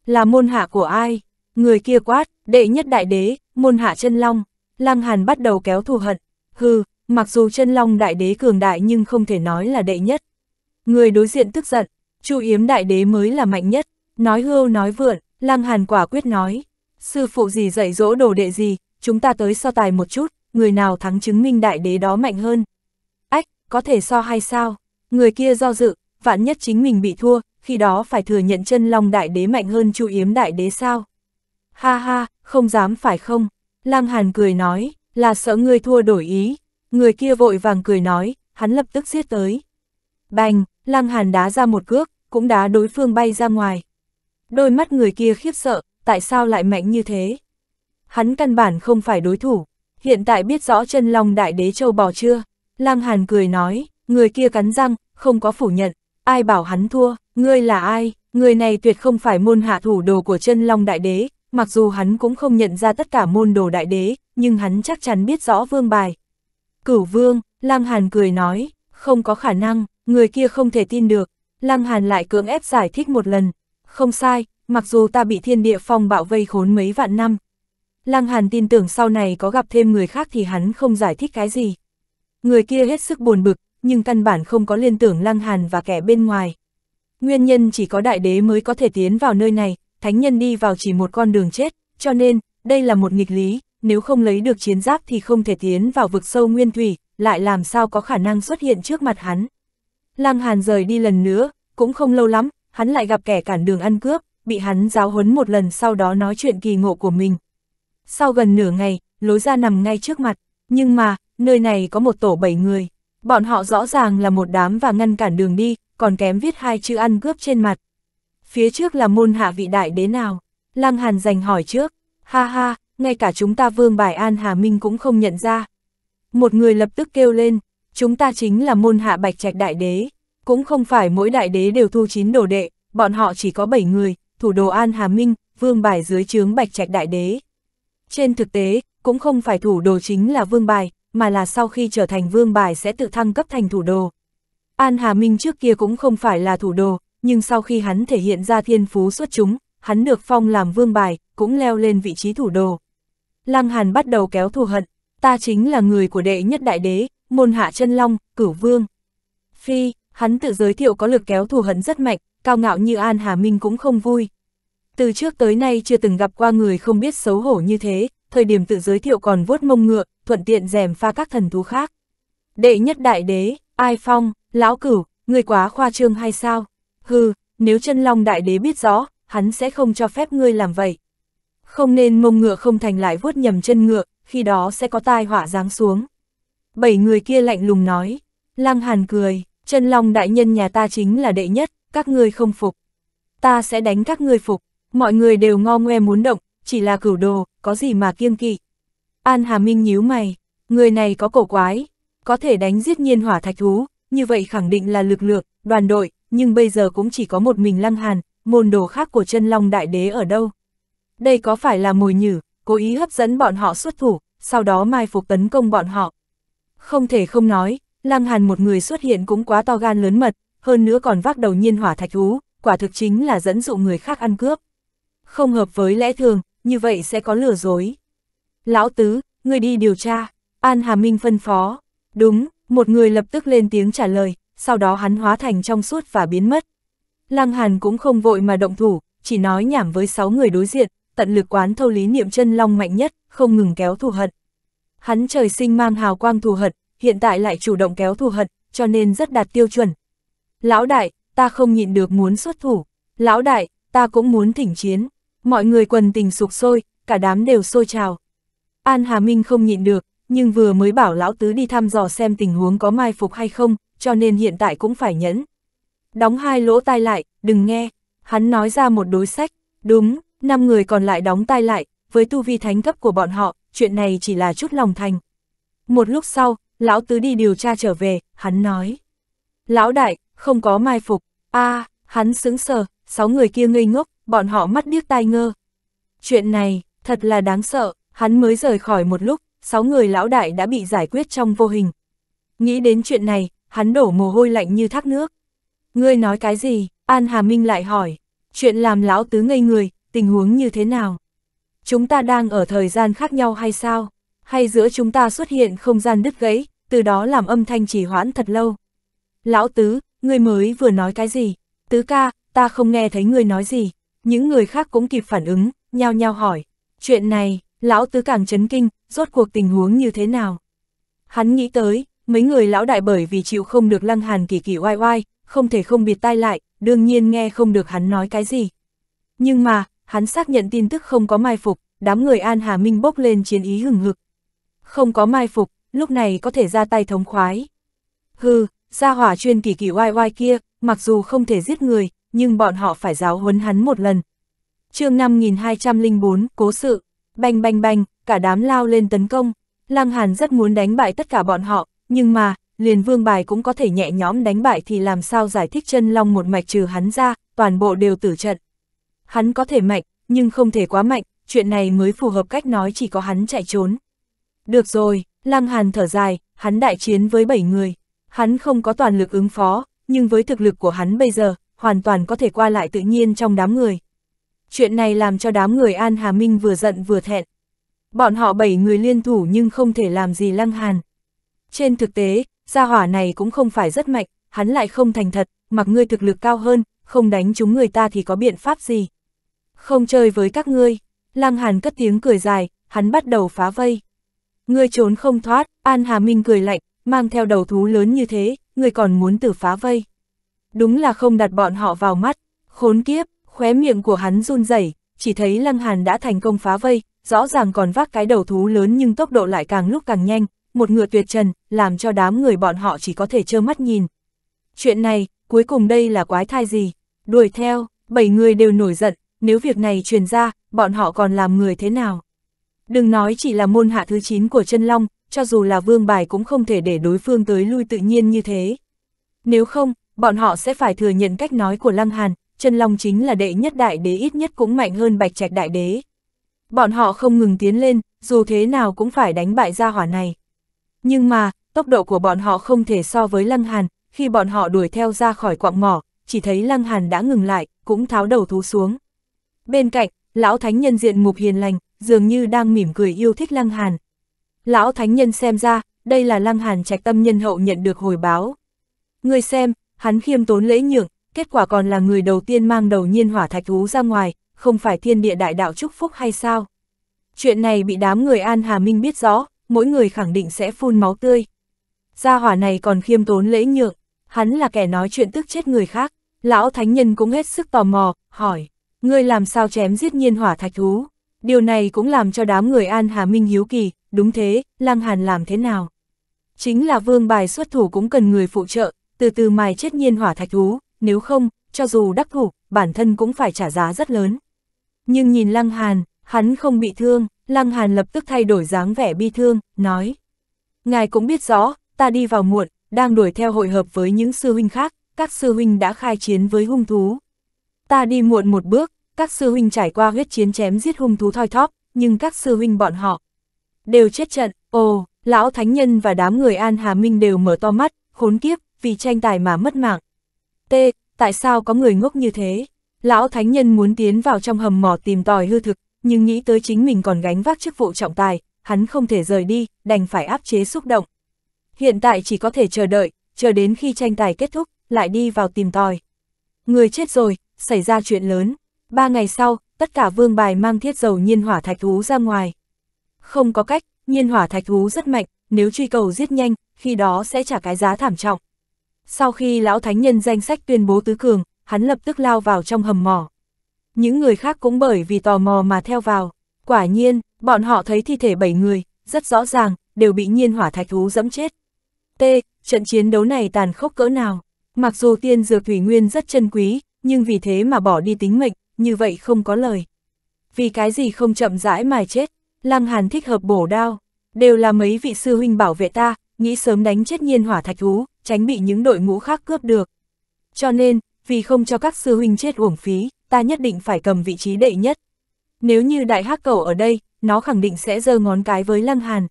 Là môn hạ của ai? Người kia quát, đệ nhất đại đế, môn hạ Chân Long. Lăng Hàn bắt đầu kéo thù hận. Hừ, mặc dù Chân Long Đại Đế cường đại nhưng không thể nói là đệ nhất. Người đối diện tức giận, Chu Yếm Đại Đế mới là mạnh nhất. Nói hưu nói vượn, Lăng Hàn quả quyết nói, sư phụ gì dạy dỗ đồ đệ gì, chúng ta tới so tài một chút, người nào thắng chứng minh đại đế đó mạnh hơn. Ách, có thể so hay sao? Người kia do dự, vạn nhất chính mình bị thua, khi đó phải thừa nhận Chân Long Đại Đế mạnh hơn Chu Yếm Đại Đế sao? Ha ha, không dám phải không? Lăng Hàn cười nói, là sợ ngươi thua đổi ý. Người kia vội vàng cười nói, hắn lập tức giết tới. Bành, Lăng Hàn đá ra một cước, cũng đá đối phương bay ra ngoài. Đôi mắt người kia khiếp sợ, tại sao lại mạnh như thế? Hắn căn bản không phải đối thủ, hiện tại biết rõ Chân Long Đại Đế châu bò chưa? Lăng Hàn cười nói, người kia cắn răng, không có phủ nhận, ai bảo hắn thua, ngươi là ai? Người này tuyệt không phải môn hạ thủ đồ của Chân Long Đại Đế, mặc dù hắn cũng không nhận ra tất cả môn đồ đại đế, nhưng hắn chắc chắn biết rõ vương bài. Cửu Vương, Lăng Hàn cười nói, không có khả năng, người kia không thể tin được. Lăng Hàn lại cưỡng ép giải thích một lần, không sai, mặc dù ta bị thiên địa phong bạo vây khốn mấy vạn năm. Lăng Hàn tin tưởng sau này có gặp thêm người khác thì hắn không giải thích cái gì. Người kia hết sức buồn bực, nhưng căn bản không có liên tưởng Lăng Hàn và kẻ bên ngoài. Nguyên nhân chỉ có đại đế mới có thể tiến vào nơi này, thánh nhân đi vào chỉ một con đường chết, cho nên, đây là một nghịch lý, nếu không lấy được chiến giáp thì không thể tiến vào vực sâu nguyên thủy, lại làm sao có khả năng xuất hiện trước mặt hắn. Lăng Hàn rời đi lần nữa, cũng không lâu lắm, hắn lại gặp kẻ cản đường ăn cướp, bị hắn giáo huấn một lần sau đó nói chuyện kỳ ngộ của mình. Sau gần nửa ngày, lối ra nằm ngay trước mặt, nhưng mà, nơi này có một tổ bảy người, bọn họ rõ ràng là một đám và ngăn cản đường đi, còn kém viết hai chữ ăn cướp trên mặt. Phía trước là môn hạ vị đại đế nào? Lăng Hàn giành hỏi trước, ha ha, ngay cả chúng ta vương bài An Hà Minh cũng không nhận ra. Một người lập tức kêu lên, chúng ta chính là môn hạ Bạch Trạch Đại Đế, cũng không phải mỗi đại đế đều thu chín đồ đệ, bọn họ chỉ có bảy người, thủ đồ An Hà Minh, vương bài dưới trướng Bạch Trạch Đại Đế. Trên thực tế, cũng không phải thủ đồ chính là vương bài, mà là sau khi trở thành vương bài sẽ tự thăng cấp thành thủ đồ. An Hà Minh trước kia cũng không phải là thủ đồ, nhưng sau khi hắn thể hiện ra thiên phú xuất chúng, hắn được phong làm vương bài, cũng leo lên vị trí thủ đồ. Lăng Hàn bắt đầu kéo thù hận, ta chính là người của đệ nhất đại đế, môn hạ Chân Long, Cửu Vương. Phi, hắn tự giới thiệu có lực kéo thù hận rất mạnh, cao ngạo như An Hà Minh cũng không vui. Từ trước tới nay chưa từng gặp qua người không biết xấu hổ như thế, thời điểm tự giới thiệu còn vuốt mông ngựa, thuận tiện rèm pha các thần thú khác. Đệ nhất đại đế, ai phong, lão cửu, ngươi quá khoa trương hay sao? Hừ, nếu Chân Long Đại Đế biết rõ, hắn sẽ không cho phép ngươi làm vậy. Không nên mông ngựa không thành lại vuốt nhầm chân ngựa, khi đó sẽ có tai họa giáng xuống. Bảy người kia lạnh lùng nói, Lăng Hàn cười, Chân Long đại nhân nhà ta chính là đệ nhất, các ngươi không phục. Ta sẽ đánh các ngươi phục, mọi người đều ngo ngoe muốn động, chỉ là cửu đồ, có gì mà kiêng kỵ. An Hà Minh nhíu mày, người này có cổ quái, có thể đánh giết nhiên hỏa thạch thú, như vậy khẳng định là lực lượng, đoàn đội, nhưng bây giờ cũng chỉ có một mình Lăng Hàn, môn đồ khác của Chân Long Đại Đế ở đâu. Đây có phải là mồi nhử, cố ý hấp dẫn bọn họ xuất thủ, sau đó mai phục tấn công bọn họ. Không thể không nói, Lăng Hàn một người xuất hiện cũng quá to gan lớn mật, hơn nữa còn vác đầu nhiên hỏa thạch thú, quả thực chính là dẫn dụ người khác ăn cướp. Không hợp với lẽ thường, như vậy sẽ có lừa dối. Lão Tứ, ngươi đi điều tra, An Hà Minh phân phó. Đúng, một người lập tức lên tiếng trả lời, sau đó hắn hóa thành trong suốt và biến mất. Lăng Hàn cũng không vội mà động thủ, chỉ nói nhảm với sáu người đối diện, tận lực quán thâu lý niệm Chân Long mạnh nhất, không ngừng kéo thù hận. Hắn trời sinh mang hào quang thù hận, hiện tại lại chủ động kéo thù hận, cho nên rất đạt tiêu chuẩn. Lão đại, ta không nhịn được muốn xuất thủ. Lão đại, ta cũng muốn thỉnh chiến. Mọi người quần tình sục sôi, cả đám đều sôi trào. An Hà Minh không nhịn được, nhưng vừa mới bảo lão tứ đi thăm dò xem tình huống có mai phục hay không, cho nên hiện tại cũng phải nhẫn. Đóng hai lỗ tai lại, đừng nghe. Hắn nói ra một đối sách, đúng, năm người còn lại đóng tai lại, với tu vi thánh cấp của bọn họ, chuyện này chỉ là chút lòng thành. Một lúc sau, lão tứ đi điều tra trở về, hắn nói. Lão đại, không có mai phục. A, à, hắn sững sờ, sáu người kia ngây ngốc, bọn họ mắt điếc tai ngơ. Chuyện này, thật là đáng sợ, hắn mới rời khỏi một lúc, sáu người lão đại đã bị giải quyết trong vô hình. Nghĩ đến chuyện này, hắn đổ mồ hôi lạnh như thác nước. Ngươi nói cái gì? An Hà Minh lại hỏi. Chuyện làm lão tứ ngây người, tình huống như thế nào? Chúng ta đang ở thời gian khác nhau hay sao? Hay giữa chúng ta xuất hiện không gian đứt gãy, từ đó làm âm thanh trì hoãn thật lâu? Lão tứ, ngươi mới vừa nói cái gì? Tứ ca, ta không nghe thấy ngươi nói gì. Những người khác cũng kịp phản ứng, nhao nhao hỏi. Chuyện này, lão tứ càng chấn kinh, rốt cuộc tình huống như thế nào? Hắn nghĩ tới, mấy người lão đại bởi vì chịu không được Lăng Hàn kỳ kỳ oai oai, không thể không bịt tai lại, đương nhiên nghe không được hắn nói cái gì. Nhưng mà, hắn xác nhận tin tức không có mai phục, đám người An Hà Minh bốc lên chiến ý hừng hực. Không có mai phục, lúc này có thể ra tay thống khoái. Hừ, gia hỏa chuyên kỳ kỳ oai oai kia, mặc dù không thể giết người, nhưng bọn họ phải giáo huấn hắn một lần. Chương năm nghìn hai trăm lẻ bốn, cố sự. Banh banh banh, cả đám lao lên tấn công. Lăng Hàn rất muốn đánh bại tất cả bọn họ, nhưng mà, liền vương bài cũng có thể nhẹ nhõm đánh bại thì làm sao giải thích chân long một mạch trừ hắn ra, toàn bộ đều tử trận. Hắn có thể mạnh, nhưng không thể quá mạnh, chuyện này mới phù hợp cách nói chỉ có hắn chạy trốn. Được rồi, Lăng Hàn thở dài, hắn đại chiến với bảy người. Hắn không có toàn lực ứng phó, nhưng với thực lực của hắn bây giờ, hoàn toàn có thể qua lại tự nhiên trong đám người. Chuyện này làm cho đám người An Hà Minh vừa giận vừa thẹn. Bọn họ bảy người liên thủ nhưng không thể làm gì Lăng Hàn. Trên thực tế, gia hỏa này cũng không phải rất mạnh, hắn lại không thành thật, mặc ngươi thực lực cao hơn, không đánh chúng người ta thì có biện pháp gì. Không chơi với các ngươi, Lăng Hàn cất tiếng cười dài, hắn bắt đầu phá vây. Ngươi trốn không thoát, An Hà Minh cười lạnh, mang theo đầu thú lớn như thế, ngươi còn muốn tự phá vây. Đúng là không đặt bọn họ vào mắt, khốn kiếp, khóe miệng của hắn run rẩy, chỉ thấy Lăng Hàn đã thành công phá vây, rõ ràng còn vác cái đầu thú lớn nhưng tốc độ lại càng lúc càng nhanh, một ngựa tuyệt trần, làm cho đám người bọn họ chỉ có thể trơ mắt nhìn. Chuyện này, cuối cùng đây là quái thai gì? Đuổi theo, bảy người đều nổi giận, nếu việc này truyền ra, bọn họ còn làm người thế nào? Đừng nói chỉ là môn hạ thứ chín của chân long, cho dù là vương bài cũng không thể để đối phương tới lui tự nhiên như thế. Nếu không, bọn họ sẽ phải thừa nhận cách nói của Lăng Hàn, chân long chính là đệ nhất đại đế ít nhất cũng mạnh hơn Bạch Trạch đại đế. Bọn họ không ngừng tiến lên, dù thế nào cũng phải đánh bại gia hỏa này. Nhưng mà, tốc độ của bọn họ không thể so với Lăng Hàn, khi bọn họ đuổi theo ra khỏi quặng mỏ, chỉ thấy Lăng Hàn đã ngừng lại, cũng tháo đầu thú xuống. Bên cạnh, lão thánh nhân diện mục hiền lành, dường như đang mỉm cười yêu thích Lăng Hàn. Lão thánh nhân xem ra, đây là Lăng Hàn trạch tâm nhân hậu nhận được hồi báo. Người xem, hắn khiêm tốn lễ nhượng, kết quả còn là người đầu tiên mang đầu nhiên hỏa thạch thú ra ngoài, không phải thiên địa đại đạo chúc phúc hay sao? Chuyện này bị đám người An Hà Minh biết rõ, mỗi người khẳng định sẽ phun máu tươi. Gia hỏa này còn khiêm tốn lễ nhượng, hắn là kẻ nói chuyện tức chết người khác. Lão thánh nhân cũng hết sức tò mò, hỏi, ngươi làm sao chém giết nhiên hỏa thạch thú? Điều này cũng làm cho đám người An Hà Minh hiếu kỳ, đúng thế, Lăng Hàn làm thế nào? Chính là vương bài xuất thủ cũng cần người phụ trợ, từ từ mài chết nhiên hỏa thạch thú, nếu không, cho dù đắc thủ, bản thân cũng phải trả giá rất lớn. Nhưng nhìn Lăng Hàn, hắn không bị thương, Lăng Hàn lập tức thay đổi dáng vẻ bi thương, nói. Ngài cũng biết rõ, ta đi vào muộn, đang đuổi theo hội hợp với những sư huynh khác, các sư huynh đã khai chiến với hung thú. Ta đi muộn một bước, các sư huynh trải qua huyết chiến chém giết hung thú thoi thóp, nhưng các sư huynh bọn họ đều chết trận. Ồ, lão thánh nhân và đám người An Hà Minh đều mở to mắt, khốn kiếp, vì tranh tài mà mất mạng. T, tại sao có người ngốc như thế? Lão thánh nhân muốn tiến vào trong hầm mỏ tìm tòi hư thực, nhưng nghĩ tới chính mình còn gánh vác chức vụ trọng tài, hắn không thể rời đi, đành phải áp chế xúc động. Hiện tại chỉ có thể chờ đợi, chờ đến khi tranh tài kết thúc, lại đi vào tìm tòi. Người chết rồi, xảy ra chuyện lớn. Ba ngày sau, tất cả vương bài mang thiết dầu nhiên hỏa thạch thú ra ngoài. Không có cách, nhiên hỏa thạch thú rất mạnh, nếu truy cầu giết nhanh, khi đó sẽ trả cái giá thảm trọng. Sau khi lão thánh nhân danh sách tuyên bố tứ cường, hắn lập tức lao vào trong hầm mỏ. Những người khác cũng bởi vì tò mò mà theo vào. Quả nhiên, bọn họ thấy thi thể bảy người, rất rõ ràng, đều bị nhiên hỏa thạch thú giẫm chết. T, trận chiến đấu này tàn khốc cỡ nào? Mặc dù tiên dược thủy nguyên rất chân quý, nhưng vì thế mà bỏ đi tính mệnh, như vậy không có lời. Vì cái gì không chậm rãi mà chết? Lăng Hàn thích hợp bổ đao, đều là mấy vị sư huynh bảo vệ ta, nghĩ sớm đánh chết nhiên hỏa thạch thú, tránh bị những đội ngũ khác cướp được. Cho nên, vì không cho các sư huynh chết uổng phí, ta nhất định phải cầm vị trí đệ nhất. Nếu như đại hắc cẩu ở đây, nó khẳng định sẽ giơ ngón cái với Lăng Hàn.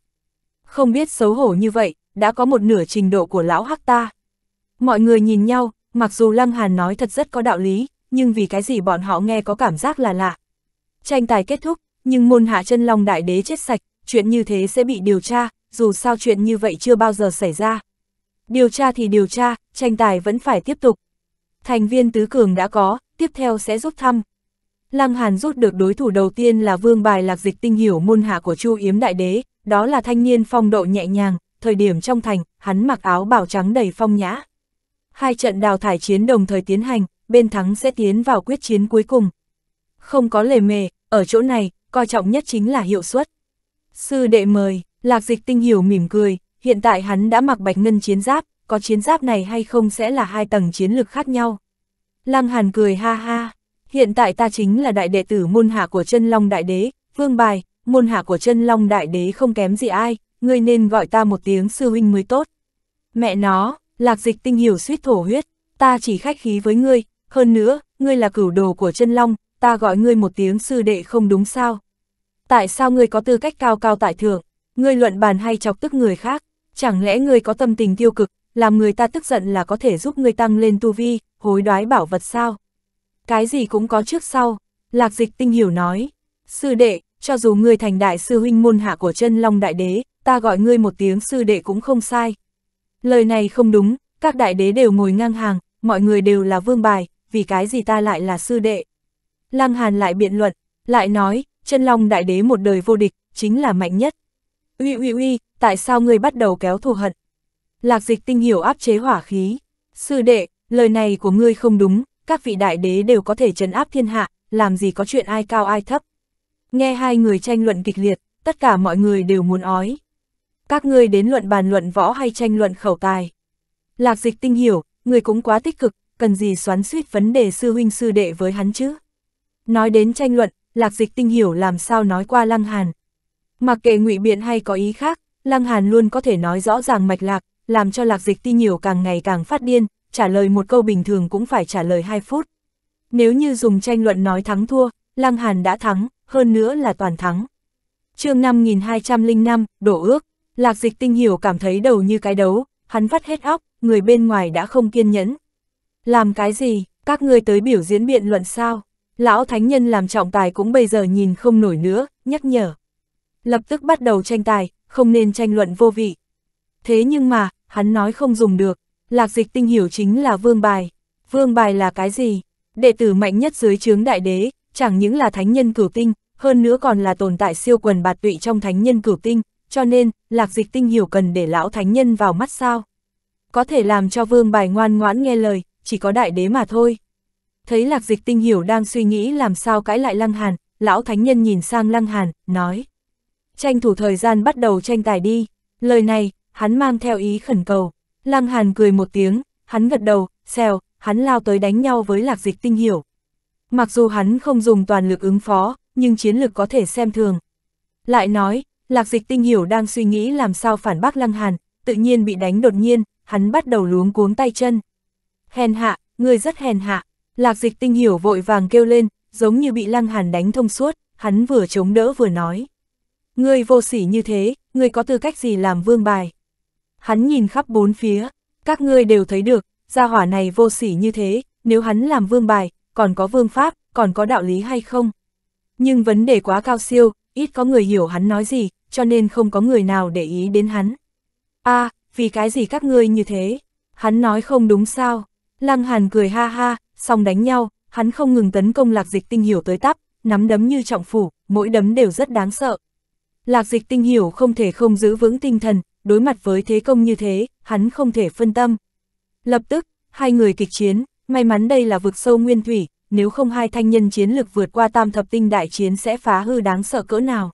Không biết xấu hổ như vậy, đã có một nửa trình độ của lão hắc ta. Mọi người nhìn nhau, mặc dù Lăng Hàn nói thật rất có đạo lý, nhưng vì cái gì bọn họ nghe có cảm giác là lạ. Tranh tài kết thúc, nhưng môn hạ chân long đại đế chết sạch, chuyện như thế sẽ bị điều tra, dù sao chuyện như vậy chưa bao giờ xảy ra. Điều tra thì điều tra, tranh tài vẫn phải tiếp tục. thành viên tứ cường đã có, tiếp theo sẽ rút thăm. Lăng Hàn rút được đối thủ đầu tiên là vương bài Lạc Dịch Tinh Hiểu môn hạ của Chu Yếm Đại Đế, đó là thanh niên phong độ nhẹ nhàng, thời điểm trong thành, hắn mặc áo bào trắng đầy phong nhã. Hai trận đào thải chiến đồng thời tiến hành, bên thắng sẽ tiến vào quyết chiến cuối cùng. Không có lề mề, ở chỗ này, coi trọng nhất chính là hiệu suất. Sư đệ mời, Lạc Dịch Tinh Hiểu mỉm cười, hiện tại hắn đã mặc bạch ngân chiến giáp, có chiến giáp này hay không sẽ là hai tầng chiến lực khác nhau. Lăng Hàn cười ha ha, hiện tại ta chính là đại đệ tử môn hạ của Chân Long Đại Đế, vương bài, môn hạ của Chân Long Đại Đế không kém gì ai, ngươi nên gọi ta một tiếng sư huynh mới tốt. Mẹ nó, Lạc Dịch Tinh Hiểu suýt thổ huyết, ta chỉ khách khí với ngươi, hơn nữa, ngươi là cửu đồ của Chân Long, ta gọi ngươi một tiếng sư đệ không đúng sao? Tại sao ngươi có tư cách cao cao tại thượng? Ngươi luận bàn hay chọc tức người khác, chẳng lẽ ngươi có tâm tình tiêu cực, làm người ta tức giận là có thể giúp ngươi tăng lên tu vi, hối đoái bảo vật sao? Cái gì cũng có trước sau, Lạc Dịch Tinh Hiểu nói, sư đệ, cho dù ngươi thành đại sư huynh môn hạ của Chân Long Đại Đế, ta gọi ngươi một tiếng sư đệ cũng không sai. Lời này không đúng, các đại đế đều ngồi ngang hàng, mọi người đều là vương bài, vì cái gì ta lại là sư đệ? Lăng Hàn lại biện luận, lại nói, Chân Long Đại Đế một đời vô địch, chính là mạnh nhất. Uy uy uy, tại sao ngươi bắt đầu kéo thù hận? Lạc Dịch Tinh Hiểu áp chế hỏa khí. Sư đệ, lời này của ngươi không đúng, các vị đại đế đều có thể trấn áp thiên hạ, làm gì có chuyện ai cao ai thấp. Nghe hai người tranh luận kịch liệt, tất cả mọi người đều muốn ói. Các ngươi đến luận bàn luận võ hay tranh luận khẩu tài? Lạc Dịch Tinh Hiểu, ngươi cũng quá tích cực, cần gì xoắn xuýt vấn đề sư huynh sư đệ với hắn chứ? Nói đến tranh luận, Lạc Dịch Tinh Hiểu làm sao nói qua Lăng Hàn. Mặc kệ ngụy biện hay có ý khác, Lăng Hàn luôn có thể nói rõ ràng mạch lạc, làm cho Lạc Dịch Tinh Hiểu càng ngày càng phát điên, trả lời một câu bình thường cũng phải trả lời hai phút. Nếu như dùng tranh luận nói thắng thua, Lăng Hàn đã thắng, hơn nữa là toàn thắng. Chương năm nghìn hai trăm lẻ năm, đổ ước, Lạc Dịch Tinh Hiểu cảm thấy đầu như cái đấu, hắn vắt hết óc, người bên ngoài đã không kiên nhẫn. Làm cái gì, các ngươi tới biểu diễn biện luận sao? Lão thánh nhân làm trọng tài cũng bây giờ nhìn không nổi nữa, nhắc nhở. Lập tức bắt đầu tranh tài, không nên tranh luận vô vị. Thế nhưng mà, hắn nói không dùng được, Lạc Dịch Tinh Hiểu chính là vương bài. Vương bài là cái gì? Đệ tử mạnh nhất dưới trướng đại đế, chẳng những là thánh nhân cửu tinh, hơn nữa còn là tồn tại siêu quần bạt tụy trong thánh nhân cửu tinh, cho nên, Lạc Dịch Tinh Hiểu cần để lão thánh nhân vào mắt sao? Có thể làm cho vương bài ngoan ngoãn nghe lời, chỉ có đại đế mà thôi. Thấy Lạc Dịch Tinh Hiểu đang suy nghĩ làm sao cãi lại Lăng Hàn, lão thánh nhân nhìn sang Lăng Hàn, nói. Tranh thủ thời gian bắt đầu tranh tài đi, lời này, hắn mang theo ý khẩn cầu. Lăng Hàn cười một tiếng, hắn gật đầu, xèo, hắn lao tới đánh nhau với Lạc Dịch Tinh Hiểu. Mặc dù hắn không dùng toàn lực ứng phó, nhưng chiến lực có thể xem thường. Lại nói, Lạc Dịch Tinh Hiểu đang suy nghĩ làm sao phản bác Lăng Hàn, tự nhiên bị đánh đột nhiên, hắn bắt đầu luống cuống tay chân. Hèn hạ, ngươi rất hèn hạ. Lạc Dịch Tinh Hiểu vội vàng kêu lên, giống như bị Lăng Hàn đánh thông suốt, hắn vừa chống đỡ vừa nói. Ngươi vô sỉ như thế, ngươi có tư cách gì làm vương bài? Hắn nhìn khắp bốn phía, các ngươi đều thấy được, gia hỏa này vô sỉ như thế, nếu hắn làm vương bài, còn có vương pháp, còn có đạo lý hay không? Nhưng vấn đề quá cao siêu, ít có người hiểu hắn nói gì, cho nên không có người nào để ý đến hắn. A, à, vì cái gì các ngươi như thế? Hắn nói không đúng sao? Lăng Hàn cười ha ha, xong đánh nhau, hắn không ngừng tấn công Lạc Dịch Tinh Hiểu tới tắp, nắm đấm như trọng phủ, mỗi đấm đều rất đáng sợ. Lạc Dịch Tinh Hiểu không thể không giữ vững tinh thần, đối mặt với thế công như thế, hắn không thể phân tâm. Lập tức, hai người kịch chiến, may mắn đây là vực sâu nguyên thủy, nếu không hai thanh nhân chiến lực vượt qua tam thập tinh đại chiến sẽ phá hư đáng sợ cỡ nào.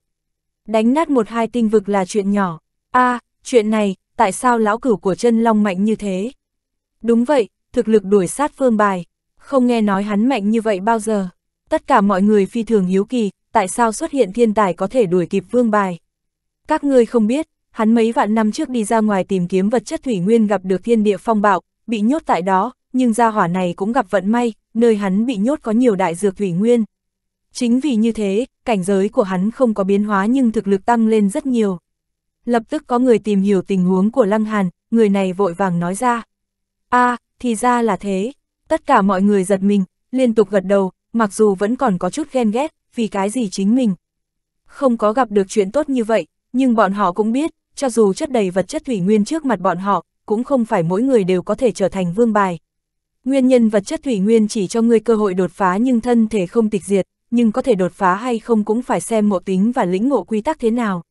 Đánh nát một hai tinh vực là chuyện nhỏ. A, à, chuyện này, tại sao lão cửu của Chân Long mạnh như thế? Đúng vậy, thực lực đuổi sát vương bài, không nghe nói hắn mạnh như vậy bao giờ. Tất cả mọi người phi thường hiếu kỳ, tại sao xuất hiện thiên tài có thể đuổi kịp vương bài? Các ngươi không biết, hắn mấy vạn năm trước đi ra ngoài tìm kiếm vật chất thủy nguyên gặp được thiên địa phong bạo, bị nhốt tại đó, nhưng gia hỏa này cũng gặp vận may, nơi hắn bị nhốt có nhiều đại dược thủy nguyên. Chính vì như thế, cảnh giới của hắn không có biến hóa nhưng thực lực tăng lên rất nhiều. Lập tức có người tìm hiểu tình huống của Lăng Hàn, người này vội vàng nói ra. A, à, thì ra là thế. Tất cả mọi người giật mình, liên tục gật đầu, mặc dù vẫn còn có chút ghen ghét, vì cái gì chính mình không có gặp được chuyện tốt như vậy, nhưng bọn họ cũng biết, cho dù chất đầy vật chất thủy nguyên trước mặt bọn họ, cũng không phải mỗi người đều có thể trở thành vương bài. Nguyên nhân vật chất thủy nguyên chỉ cho ngươi cơ hội đột phá nhưng thân thể không tịch diệt, nhưng có thể đột phá hay không cũng phải xem ngộ tính và lĩnh ngộ quy tắc thế nào.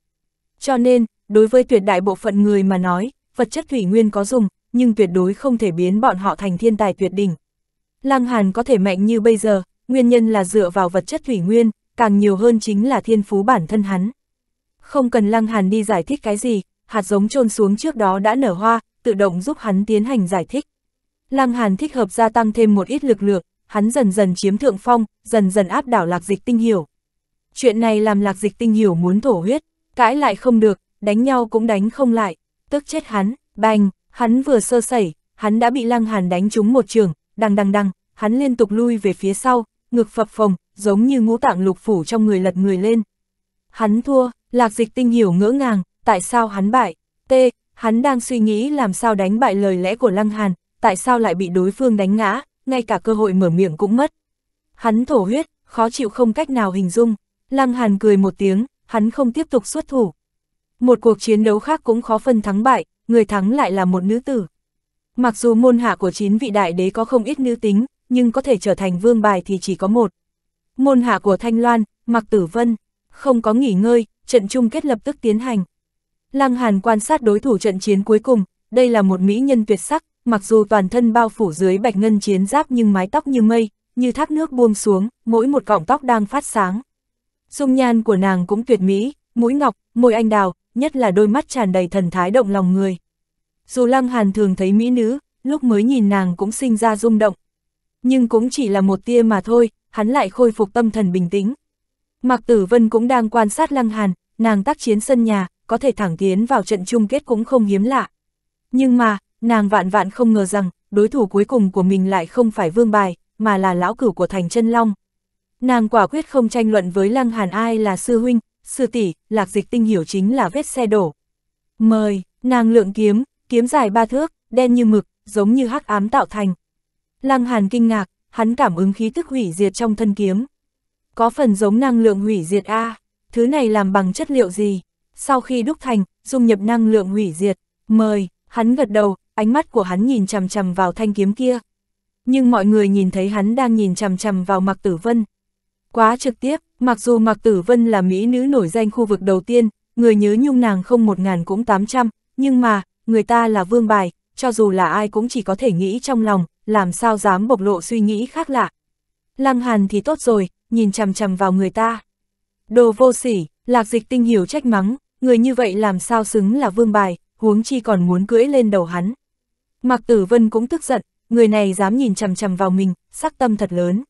Cho nên, đối với tuyệt đại bộ phận người mà nói, vật chất thủy nguyên có dùng, nhưng tuyệt đối không thể biến bọn họ thành thiên tài tuyệt đỉnh. Lăng Hàn có thể mạnh như bây giờ, nguyên nhân là dựa vào vật chất thủy nguyên, càng nhiều hơn chính là thiên phú bản thân hắn. Không cần Lăng Hàn đi giải thích cái gì, hạt giống chôn xuống trước đó đã nở hoa, tự động giúp hắn tiến hành giải thích. Lăng Hàn thích hợp gia tăng thêm một ít lực lượng, hắn dần dần chiếm thượng phong, dần dần áp đảo Lạc Dịch Tinh Hiểu. Chuyện này làm Lạc Dịch Tinh Hiểu muốn thổ huyết, cãi lại không được, đánh nhau cũng đánh không lại, tức chết hắn, bành, hắn vừa sơ sẩy, hắn đã bị Lăng Hàn đánh trúng một trường, đằng đằng đằng, hắn liên tục lui về phía sau, ngực phập phồng, giống như ngũ tạng lục phủ trong người lật người lên. Hắn thua, Lạc Dịch Tinh Hiểu ngỡ ngàng, tại sao hắn bại? T, hắn đang suy nghĩ làm sao đánh bại lời lẽ của Lăng Hàn, tại sao lại bị đối phương đánh ngã, ngay cả cơ hội mở miệng cũng mất. Hắn thổ huyết, khó chịu không cách nào hình dung. Lăng Hàn cười một tiếng, hắn không tiếp tục xuất thủ. Một cuộc chiến đấu khác cũng khó phân thắng bại, người thắng lại là một nữ tử. Mặc dù môn hạ của chín vị đại đế có không ít nữ tính, nhưng có thể trở thành vương bài thì chỉ có một. Môn hạ của Thanh Loan, Mạc Tử Vân, không có nghỉ ngơi, trận chung kết lập tức tiến hành. Lăng Hàn quan sát đối thủ trận chiến cuối cùng, đây là một mỹ nhân tuyệt sắc, mặc dù toàn thân bao phủ dưới bạch ngân chiến giáp nhưng mái tóc như mây, như thác nước buông xuống, mỗi một cọng tóc đang phát sáng. Dung nhan của nàng cũng tuyệt mỹ, mũi ngọc, môi anh đào, nhất là đôi mắt tràn đầy thần thái động lòng người. Dù Lăng Hàn thường thấy mỹ nữ, lúc mới nhìn nàng cũng sinh ra rung động. Nhưng cũng chỉ là một tia mà thôi, hắn lại khôi phục tâm thần bình tĩnh. Mạc Tử Vân cũng đang quan sát Lăng Hàn, nàng tác chiến sân nhà, có thể thẳng tiến vào trận chung kết cũng không hiếm lạ. Nhưng mà, nàng vạn vạn không ngờ rằng, đối thủ cuối cùng của mình lại không phải vương bài, mà là lão cửu của thành Chân Long. Nàng quả quyết không tranh luận với Lăng Hàn ai là sư huynh, sư tỷ, Lạc Dịch Tinh Hiểu chính là vết xe đổ. Mời, nàng lượng kiếm, kiếm dài ba thước, đen như mực, giống như hắc ám tạo thành. Lăng Hàn kinh ngạc, hắn cảm ứng khí tức hủy diệt trong thân kiếm. Có phần giống năng lượng hủy diệt a, thứ này làm bằng chất liệu gì? Sau khi đúc thành, dung nhập năng lượng hủy diệt. Mời, hắn gật đầu, ánh mắt của hắn nhìn chằm chằm vào thanh kiếm kia. Nhưng mọi người nhìn thấy hắn đang nhìn chằm chằm vào Mạc Tử Vân. Quá trực tiếp, mặc dù Mạc Tử Vân là mỹ nữ nổi danh khu vực đầu tiên, người nhớ nhung nàng không một ngàn cũng tám trăm, nhưng mà, người ta là vương bài, cho dù là ai cũng chỉ có thể nghĩ trong lòng, làm sao dám bộc lộ suy nghĩ khác lạ. Lăng Hàn thì tốt rồi, nhìn chằm chằm vào người ta. Đồ vô sỉ, Lạc Dịch Tinh Hiểu trách mắng, người như vậy làm sao xứng là vương bài, huống chi còn muốn cưỡi lên đầu hắn. Mạc Tử Vân cũng tức giận, người này dám nhìn chằm chằm vào mình, sắc tâm thật lớn.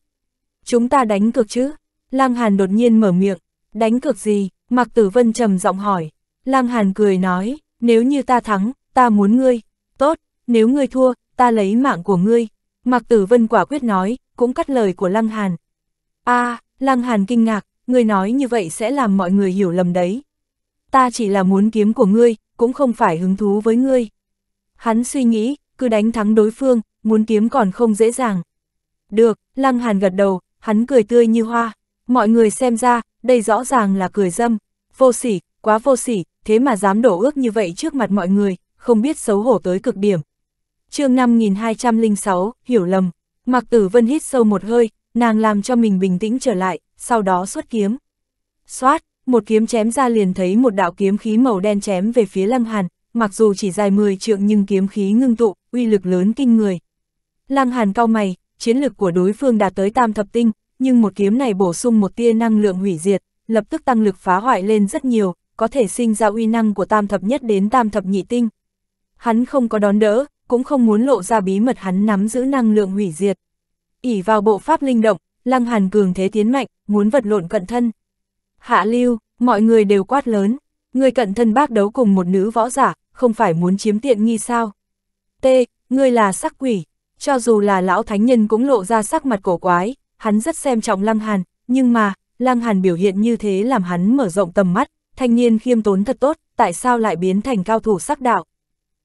Chúng ta đánh cược chứ? Lăng Hàn đột nhiên mở miệng, đánh cược gì? Mạc Tử Vân trầm giọng hỏi. Lăng Hàn cười nói, nếu như ta thắng, ta muốn ngươi. Tốt, nếu ngươi thua, ta lấy mạng của ngươi. Mạc Tử Vân quả quyết nói, cũng cắt lời của Lăng Hàn. A, à, Lăng Hàn kinh ngạc, ngươi nói như vậy sẽ làm mọi người hiểu lầm đấy. Ta chỉ là muốn kiếm của ngươi, cũng không phải hứng thú với ngươi. Hắn suy nghĩ, cứ đánh thắng đối phương, muốn kiếm còn không dễ dàng. Được, Lăng Hàn gật đầu, hắn cười tươi như hoa. Mọi người xem ra, đây rõ ràng là cười dâm. Vô sỉ, quá vô sỉ, thế mà dám đổ ước như vậy trước mặt mọi người, không biết xấu hổ tới cực điểm. Chương năm nghìn hai trăm lẻ sáu, hiểu lầm. Mạc Tử Vân hít sâu một hơi, nàng làm cho mình bình tĩnh trở lại, sau đó xuất kiếm. Xoát, một kiếm chém ra liền thấy một đạo kiếm khí màu đen chém về phía Lăng Hàn, mặc dù chỉ dài mười trượng nhưng kiếm khí ngưng tụ, uy lực lớn kinh người. Lăng Hàn cau mày, chiến lực của đối phương đạt tới tam thập tinh, nhưng một kiếm này bổ sung một tia năng lượng hủy diệt, lập tức tăng lực phá hoại lên rất nhiều, có thể sinh ra uy năng của tam thập nhất đến tam thập nhị tinh. Hắn không có đón đỡ, cũng không muốn lộ ra bí mật hắn nắm giữ năng lượng hủy diệt. Ỷ vào bộ pháp linh động, Lăng Hàn cường thế tiến mạnh, muốn vật lộn cận thân. Hạ lưu, mọi người đều quát lớn, người cận thân bác đấu cùng một nữ võ giả, không phải muốn chiếm tiện nghi sao? T, ngươi là sắc quỷ, cho dù là lão thánh nhân cũng lộ ra sắc mặt cổ quái, hắn rất xem trọng Lăng Hàn, nhưng mà, Lăng Hàn biểu hiện như thế làm hắn mở rộng tầm mắt, thanh niên khiêm tốn thật tốt, tại sao lại biến thành cao thủ sắc đạo?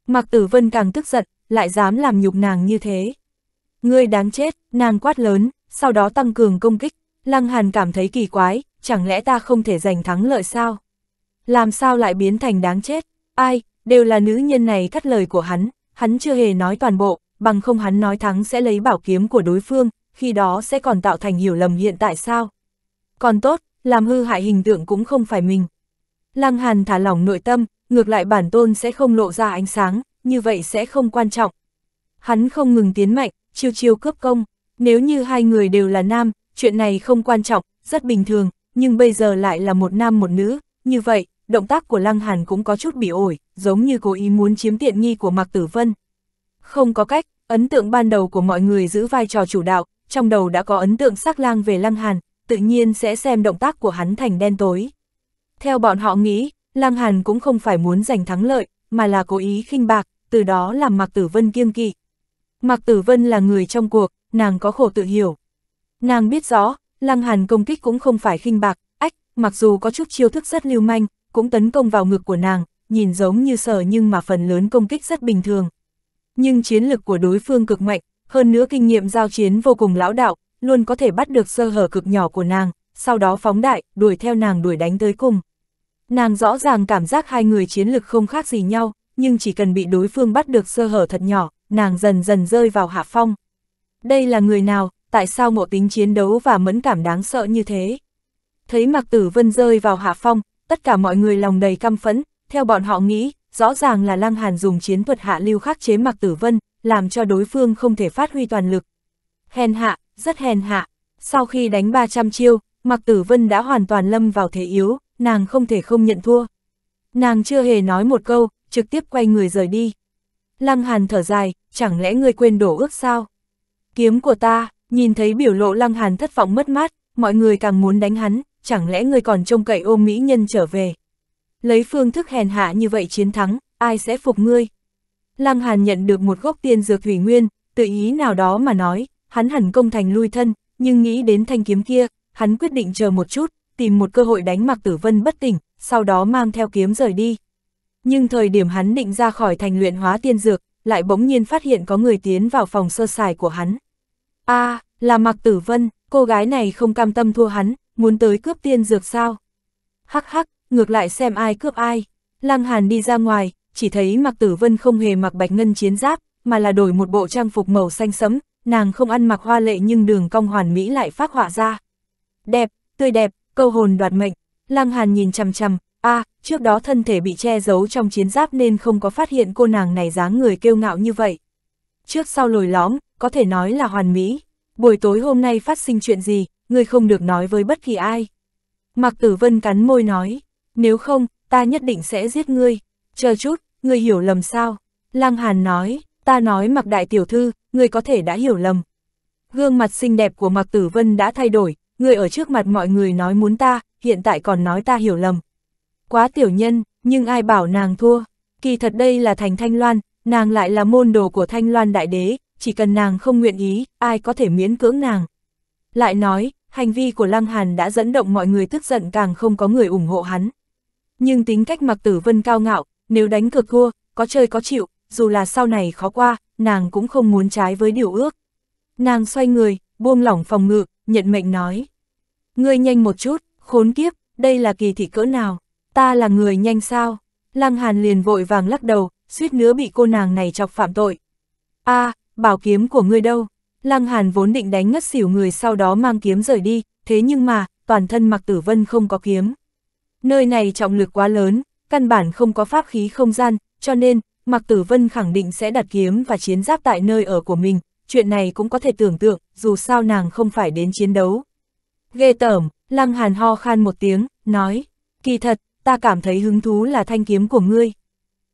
Mạc Tử Vân càng tức giận, lại dám làm nhục nàng như thế. Ngươi đáng chết, nàng quát lớn, sau đó tăng cường công kích. Lăng Hàn cảm thấy kỳ quái, chẳng lẽ ta không thể giành thắng lợi sao? Làm sao lại biến thành đáng chết? Ai, đều là nữ nhân này cắt lời của hắn, hắn chưa hề nói toàn bộ, bằng không hắn nói thắng sẽ lấy bảo kiếm của đối phương, khi đó sẽ còn tạo thành hiểu lầm hiện tại sao. Còn tốt, làm hư hại hình tượng cũng không phải mình. Lăng Hàn thả lỏng nội tâm, ngược lại bản tôn sẽ không lộ ra ánh sáng, như vậy sẽ không quan trọng. Hắn không ngừng tiến mạnh, chiêu chiêu cướp công, nếu như hai người đều là nam, chuyện này không quan trọng, rất bình thường, nhưng bây giờ lại là một nam một nữ, như vậy, động tác của Lăng Hàn cũng có chút bị ổi, giống như cố ý muốn chiếm tiện nghi của Mạc Tử Vân. Không có cách, ấn tượng ban đầu của mọi người giữ vai trò chủ đạo, trong đầu đã có ấn tượng sắc lang về Lăng Hàn, tự nhiên sẽ xem động tác của hắn thành đen tối. Theo bọn họ nghĩ, Lăng Hàn cũng không phải muốn giành thắng lợi, mà là cố ý khinh bạc, từ đó làm Mạc Tử Vân kiêng kỵ. Mạc Tử Vân là người trong cuộc, nàng có khổ tự hiểu. Nàng biết rõ, Lăng Hàn công kích cũng không phải khinh bạc, ách, mặc dù có chút chiêu thức rất lưu manh, cũng tấn công vào ngực của nàng, nhìn giống như sở nhưng mà phần lớn công kích rất bình thường. Nhưng chiến lực của đối phương cực mạnh, hơn nữa kinh nghiệm giao chiến vô cùng lão đạo, luôn có thể bắt được sơ hở cực nhỏ của nàng, sau đó phóng đại, đuổi theo nàng đuổi đánh tới cùng. Nàng rõ ràng cảm giác hai người chiến lực không khác gì nhau, nhưng chỉ cần bị đối phương bắt được sơ hở thật nhỏ, nàng dần dần rơi vào hạ phong. Đây là người nào, tại sao ngộ tính chiến đấu và mẫn cảm đáng sợ như thế? Thấy Mạc Tử Vân rơi vào hạ phong, tất cả mọi người lòng đầy căm phẫn, theo bọn họ nghĩ, rõ ràng là Lăng Hàn dùng chiến thuật hạ lưu khắc chế Mạc Tử Vân, làm cho đối phương không thể phát huy toàn lực. Hèn hạ, rất hèn hạ. Sau khi đánh ba trăm chiêu, Mạc Tử Vân đã hoàn toàn lâm vào thế yếu, nàng không thể không nhận thua. Nàng chưa hề nói một câu, trực tiếp quay người rời đi. Lăng Hàn thở dài, chẳng lẽ ngươi quên đổ ước sao? Kiếm của ta, nhìn thấy biểu lộ Lăng Hàn thất vọng mất mát, mọi người càng muốn đánh hắn, chẳng lẽ ngươi còn trông cậy ôm mỹ nhân trở về? Lấy phương thức hèn hạ như vậy chiến thắng, ai sẽ phục ngươi? Lăng Hàn nhận được một gốc tiên dược thủy nguyên, tự ý nào đó mà nói, hắn hẳn công thành lui thân, nhưng nghĩ đến thanh kiếm kia, hắn quyết định chờ một chút, tìm một cơ hội đánh Mạc Tử Vân bất tỉnh, sau đó mang theo kiếm rời đi. Nhưng thời điểm hắn định ra khỏi thành luyện hóa tiên dược, lại bỗng nhiên phát hiện có người tiến vào phòng sơ sài của hắn. A, à, là Mạc Tử Vân, cô gái này không cam tâm thua hắn, muốn tới cướp tiên dược sao? Hắc hắc, ngược lại xem ai cướp ai. Lăng Hàn đi ra ngoài, chỉ thấy Mạc Tử Vân không hề mặc bạch ngân chiến giáp, mà là đổi một bộ trang phục màu xanh sẫm, nàng không ăn mặc hoa lệ nhưng đường cong hoàn mỹ lại phác họa ra. Đẹp, tươi đẹp, câu hồn đoạt mệnh. Lăng Hàn nhìn chằm chằm, a, à, trước đó thân thể bị che giấu trong chiến giáp nên không có phát hiện cô nàng này dáng người kiêu ngạo như vậy. Trước sau lồi lõm, có thể nói là hoàn mỹ. Buổi tối hôm nay phát sinh chuyện gì, ngươi không được nói với bất kỳ ai. Mạc Tử Vân cắn môi nói, nếu không, ta nhất định sẽ giết ngươi. Chờ chút, ngươi hiểu lầm sao? Lăng Hàn nói, ta nói Mạc đại tiểu thư, ngươi có thể đã hiểu lầm. Gương mặt xinh đẹp của Mạc Tử Vân đã thay đổi, ngươi ở trước mặt mọi người nói muốn ta, hiện tại còn nói ta hiểu lầm. Quá tiểu nhân, nhưng ai bảo nàng thua. Kỳ thật đây là thành Thanh Loan, nàng lại là môn đồ của Thanh Loan Đại Đế, chỉ cần nàng không nguyện ý, ai có thể miễn cưỡng nàng. Lại nói, hành vi của Lăng Hàn đã dẫn động mọi người tức giận, càng không có người ủng hộ hắn. Nhưng tính cách Mạc Tử Vân cao ngạo, nếu đánh cược thua, có chơi có chịu, dù là sau này khó qua, nàng cũng không muốn trái với điều ước. Nàng xoay người, buông lỏng phòng ngự, nhận mệnh nói. Ngươi nhanh một chút, khốn kiếp, đây là kỳ thị cỡ nào? Ta là người nhanh sao? Lăng Hàn liền vội vàng lắc đầu, suýt nữa bị cô nàng này chọc phạm tội. A, à, bảo kiếm của ngươi đâu? Lăng Hàn vốn định đánh ngất xỉu người sau đó mang kiếm rời đi, thế nhưng mà, toàn thân Mạc Tử Vân không có kiếm. Nơi này trọng lực quá lớn, căn bản không có pháp khí không gian, cho nên, Mạc Tử Vân khẳng định sẽ đặt kiếm và chiến giáp tại nơi ở của mình, chuyện này cũng có thể tưởng tượng, dù sao nàng không phải đến chiến đấu. Ghê tởm, Lăng Hàn ho khan một tiếng, nói, kỳ thật, ta cảm thấy hứng thú là thanh kiếm của ngươi.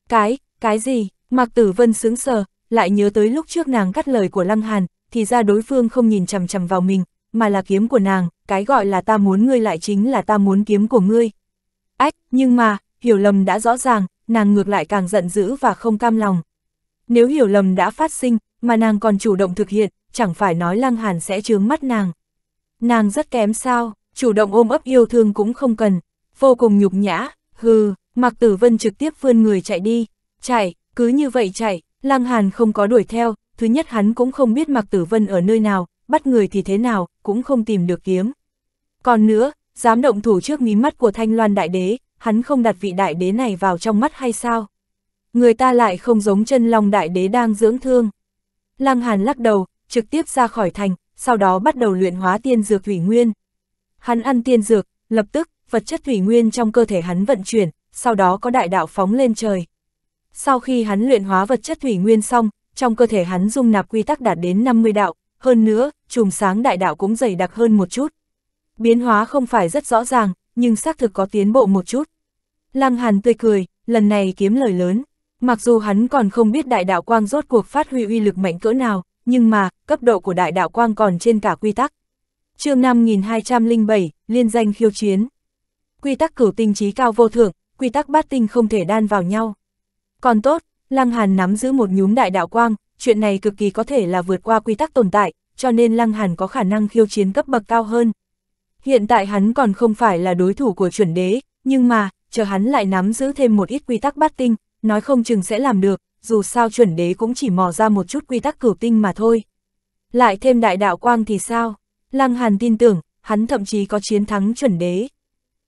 Cái, cái gì? Mạc Tử Vân sững sờ, lại nhớ tới lúc trước nàng cắt lời của Lăng Hàn, thì ra đối phương không nhìn chằm chằm vào mình, mà là kiếm của nàng, cái gọi là ta muốn ngươi lại chính là ta muốn kiếm của ngươi. Ách, nhưng mà, hiểu lầm đã rõ ràng, nàng ngược lại càng giận dữ và không cam lòng. Nếu hiểu lầm đã phát sinh, mà nàng còn chủ động thực hiện, chẳng phải nói Lăng Hàn sẽ trướng mắt nàng. Nàng rất kém sao, chủ động ôm ấp yêu thương cũng không cần. Vô cùng nhục nhã, hừ, Mạc Tử Vân trực tiếp vươn người chạy đi. Chạy, cứ như vậy chạy, Lăng Hàn không có đuổi theo, thứ nhất hắn cũng không biết Mạc Tử Vân ở nơi nào, bắt người thì thế nào, cũng không tìm được kiếm. Còn nữa, dám động thủ trước mí mắt của Thanh Loan Đại Đế, hắn không đặt vị Đại Đế này vào trong mắt hay sao? Người ta lại không giống Chân Long Đại Đế đang dưỡng thương. Lăng Hàn lắc đầu, trực tiếp ra khỏi thành, sau đó bắt đầu luyện hóa tiên dược thủy nguyên. Hắn ăn tiên dược, lập tức, vật chất thủy nguyên trong cơ thể hắn vận chuyển, sau đó có đại đạo phóng lên trời. Sau khi hắn luyện hóa vật chất thủy nguyên xong, trong cơ thể hắn dung nạp quy tắc đạt đến năm mươi đạo, hơn nữa, chùm sáng đại đạo cũng dày đặc hơn một chút. Biến hóa không phải rất rõ ràng, nhưng xác thực có tiến bộ một chút. Lăng Hàn tươi cười, lần này kiếm lời lớn. Mặc dù hắn còn không biết đại đạo quang rốt cuộc phát huy uy lực mạnh cỡ nào, nhưng mà, cấp độ của đại đạo quang còn trên cả quy tắc. Chương năm nghìn hai trăm lẻ bảy, liên danh khiêu chiến. Quy tắc cửu tinh trí cao vô thượng, quy tắc bát tinh không thể đan vào nhau. Còn tốt, Lăng Hàn nắm giữ một nhúm đại đạo quang, chuyện này cực kỳ có thể là vượt qua quy tắc tồn tại, cho nên Lăng Hàn có khả năng khiêu chiến cấp bậc cao hơn. Hiện tại hắn còn không phải là đối thủ của chuẩn đế, nhưng mà, chờ hắn lại nắm giữ thêm một ít quy tắc bát tinh, nói không chừng sẽ làm được, dù sao chuẩn đế cũng chỉ mò ra một chút quy tắc cửu tinh mà thôi. Lại thêm đại đạo quang thì sao? Lăng Hàn tin tưởng, hắn thậm chí có chiến thắng chuẩn đế.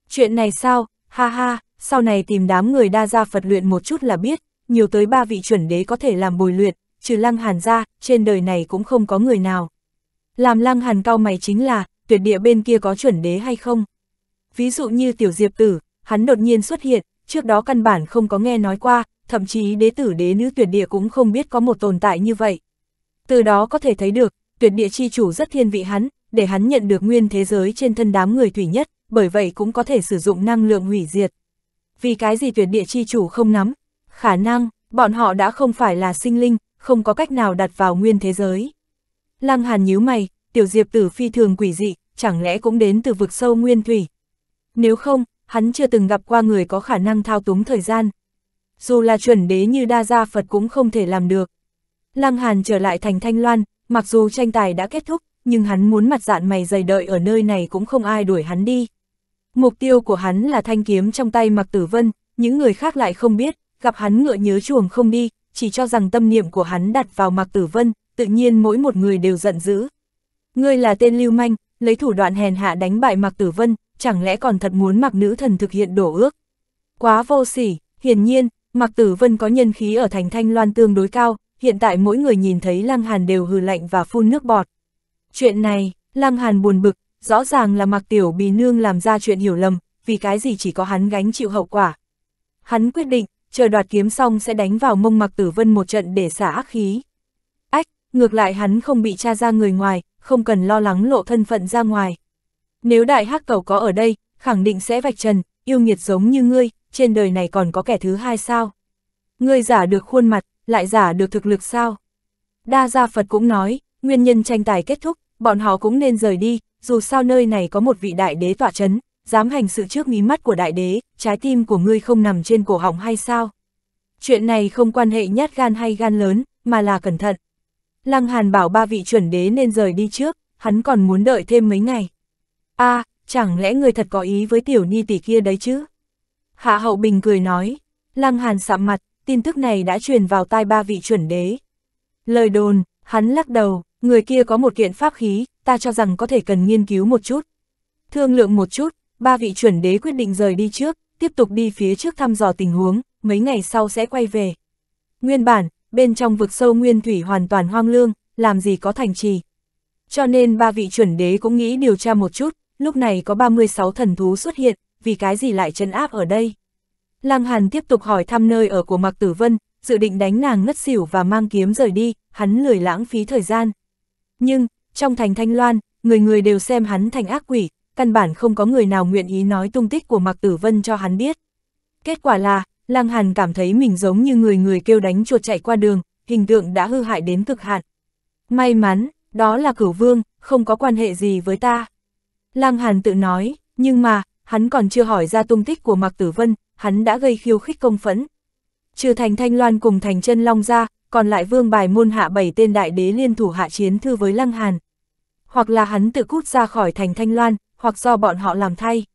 Chuyện này sao? Ha ha, sau này tìm đám người Đa Gia Phật luyện một chút là biết, nhiều tới ba vị chuẩn đế có thể làm bồi luyện, trừ Lăng Hàn ra, trên đời này cũng không có người nào. Làm Lăng Hàn cau mày chính là, tuyệt địa bên kia có chuẩn đế hay không? Ví dụ như Tiểu Diệp Tử, hắn đột nhiên xuất hiện, trước đó căn bản không có nghe nói qua, thậm chí đế tử đế nữ tuyệt địa cũng không biết có một tồn tại như vậy. Từ đó có thể thấy được, tuyệt địa chi chủ rất thiên vị hắn, để hắn nhận được nguyên thế giới trên thân đám người thủy nhất, bởi vậy cũng có thể sử dụng năng lượng hủy diệt. Vì cái gì tuyệt địa chi chủ không nắm? Khả năng, bọn họ đã không phải là sinh linh, không có cách nào đặt vào nguyên thế giới. Lăng Hàn nhíu mày, Tiểu Diệp Tử phi thường quỷ dị, chẳng lẽ cũng đến từ vực sâu nguyên thủy? Nếu không, hắn chưa từng gặp qua người có khả năng thao túng thời gian. Dù là chuẩn đế như Đa Gia Phật cũng không thể làm được. Lăng Hàn trở lại thành Thanh Loan, mặc dù tranh tài đã kết thúc, nhưng hắn muốn mặt dạn mày dày đợi ở nơi này cũng không ai đuổi hắn đi. Mục tiêu của hắn là thanh kiếm trong tay Mạc Tử Vân, những người khác lại không biết, gặp hắn ngựa nhớ chuồng không đi, chỉ cho rằng tâm niệm của hắn đặt vào Mạc Tử Vân, tự nhiên mỗi một người đều giận dữ. Ngươi là tên lưu manh, lấy thủ đoạn hèn hạ đánh bại Mạc Tử Vân, chẳng lẽ còn thật muốn Mạc nữ thần thực hiện đổ ước? Quá vô sỉ, hiển nhiên, Mạc Tử Vân có nhân khí ở thành Thanh Loan tương đối cao, hiện tại mỗi người nhìn thấy Lăng Hàn đều hừ lạnh và phun nước bọt. Chuyện này, Lăng Hàn buồn bực, rõ ràng là Mạc Tiểu Bì Nương làm ra chuyện hiểu lầm, vì cái gì chỉ có hắn gánh chịu hậu quả. Hắn quyết định, chờ đoạt kiếm xong sẽ đánh vào mông Mạc Tử Vân một trận để xả ác khí. Ách, ngược lại hắn không bị tra ra người ngoài, không cần lo lắng lộ thân phận ra ngoài. Nếu Đại Hắc Cẩu có ở đây, khẳng định sẽ vạch trần, yêu nghiệt giống như ngươi, trên đời này còn có kẻ thứ hai sao? Ngươi giả được khuôn mặt, lại giả được thực lực sao? Đa Gia Phật cũng nói, nguyên nhân tranh tài kết thúc, bọn họ cũng nên rời đi, dù sao nơi này có một vị đại đế tọa trấn, dám hành sự trước mí mắt của đại đế, trái tim của ngươi không nằm trên cổ họng hay sao? Chuyện này không quan hệ nhát gan hay gan lớn, mà là cẩn thận. Lăng Hàn bảo ba vị chuẩn đế nên rời đi trước, hắn còn muốn đợi thêm mấy ngày. A, à, chẳng lẽ người thật có ý với tiểu ni tỷ kia đấy chứ? Hạ Hậu Bình cười nói. Lăng Hàn sạm mặt, tin tức này đã truyền vào tai ba vị chuẩn đế. Lời đồn, hắn lắc đầu, người kia có một kiện pháp khí, ta cho rằng có thể cần nghiên cứu một chút. Thương lượng một chút, ba vị chuẩn đế quyết định rời đi trước, tiếp tục đi phía trước thăm dò tình huống, mấy ngày sau sẽ quay về. Nguyên bản, bên trong vực sâu nguyên thủy hoàn toàn hoang lương, làm gì có thành trì. Cho nên ba vị chuẩn đế cũng nghĩ điều tra một chút, lúc này có ba mươi sáu thần thú xuất hiện, vì cái gì lại trấn áp ở đây? Lăng Hàn tiếp tục hỏi thăm nơi ở của Mạc Tử Vân, dự định đánh nàng ngất xỉu và mang kiếm rời đi, hắn lười lãng phí thời gian. Nhưng, trong thành Thanh Loan, người người đều xem hắn thành ác quỷ, căn bản không có người nào nguyện ý nói tung tích của Mạc Tử Vân cho hắn biết. Kết quả là, Lăng Hàn cảm thấy mình giống như người người kêu đánh chuột chạy qua đường, hình tượng đã hư hại đến cực hạn. May mắn, đó là Cửu Vương, không có quan hệ gì với ta. Lăng Hàn tự nói, nhưng mà, hắn còn chưa hỏi ra tung tích của Mạc Tử Vân, hắn đã gây khiêu khích công phẫn. Trừ thành Thanh Loan cùng thành Chân Long ra, còn lại vương bài môn hạ bảy tên đại đế liên thủ hạ chiến thư với Lăng Hàn. Hoặc là hắn tự cút ra khỏi thành Thanh Loan, hoặc do bọn họ làm thay.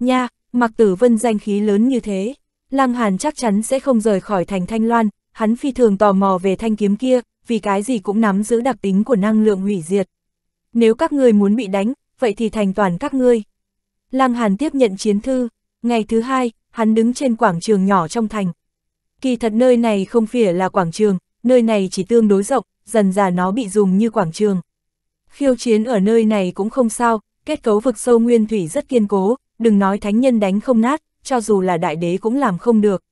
Nha, Mạc Tử Vân danh khí lớn như thế, Lăng Hàn chắc chắn sẽ không rời khỏi thành Thanh Loan, hắn phi thường tò mò về thanh kiếm kia, vì cái gì cũng nắm giữ đặc tính của năng lượng hủy diệt. Nếu các ngươi muốn bị đánh, vậy thì thành toàn các ngươi. Lăng Hàn tiếp nhận chiến thư, ngày thứ hai, hắn đứng trên quảng trường nhỏ trong thành. Kỳ thật nơi này không phải là quảng trường, nơi này chỉ tương đối rộng, dần dà nó bị dùng như quảng trường. Khiêu chiến ở nơi này cũng không sao, kết cấu vực sâu nguyên thủy rất kiên cố, đừng nói thánh nhân đánh không nát, cho dù là đại đế cũng làm không được.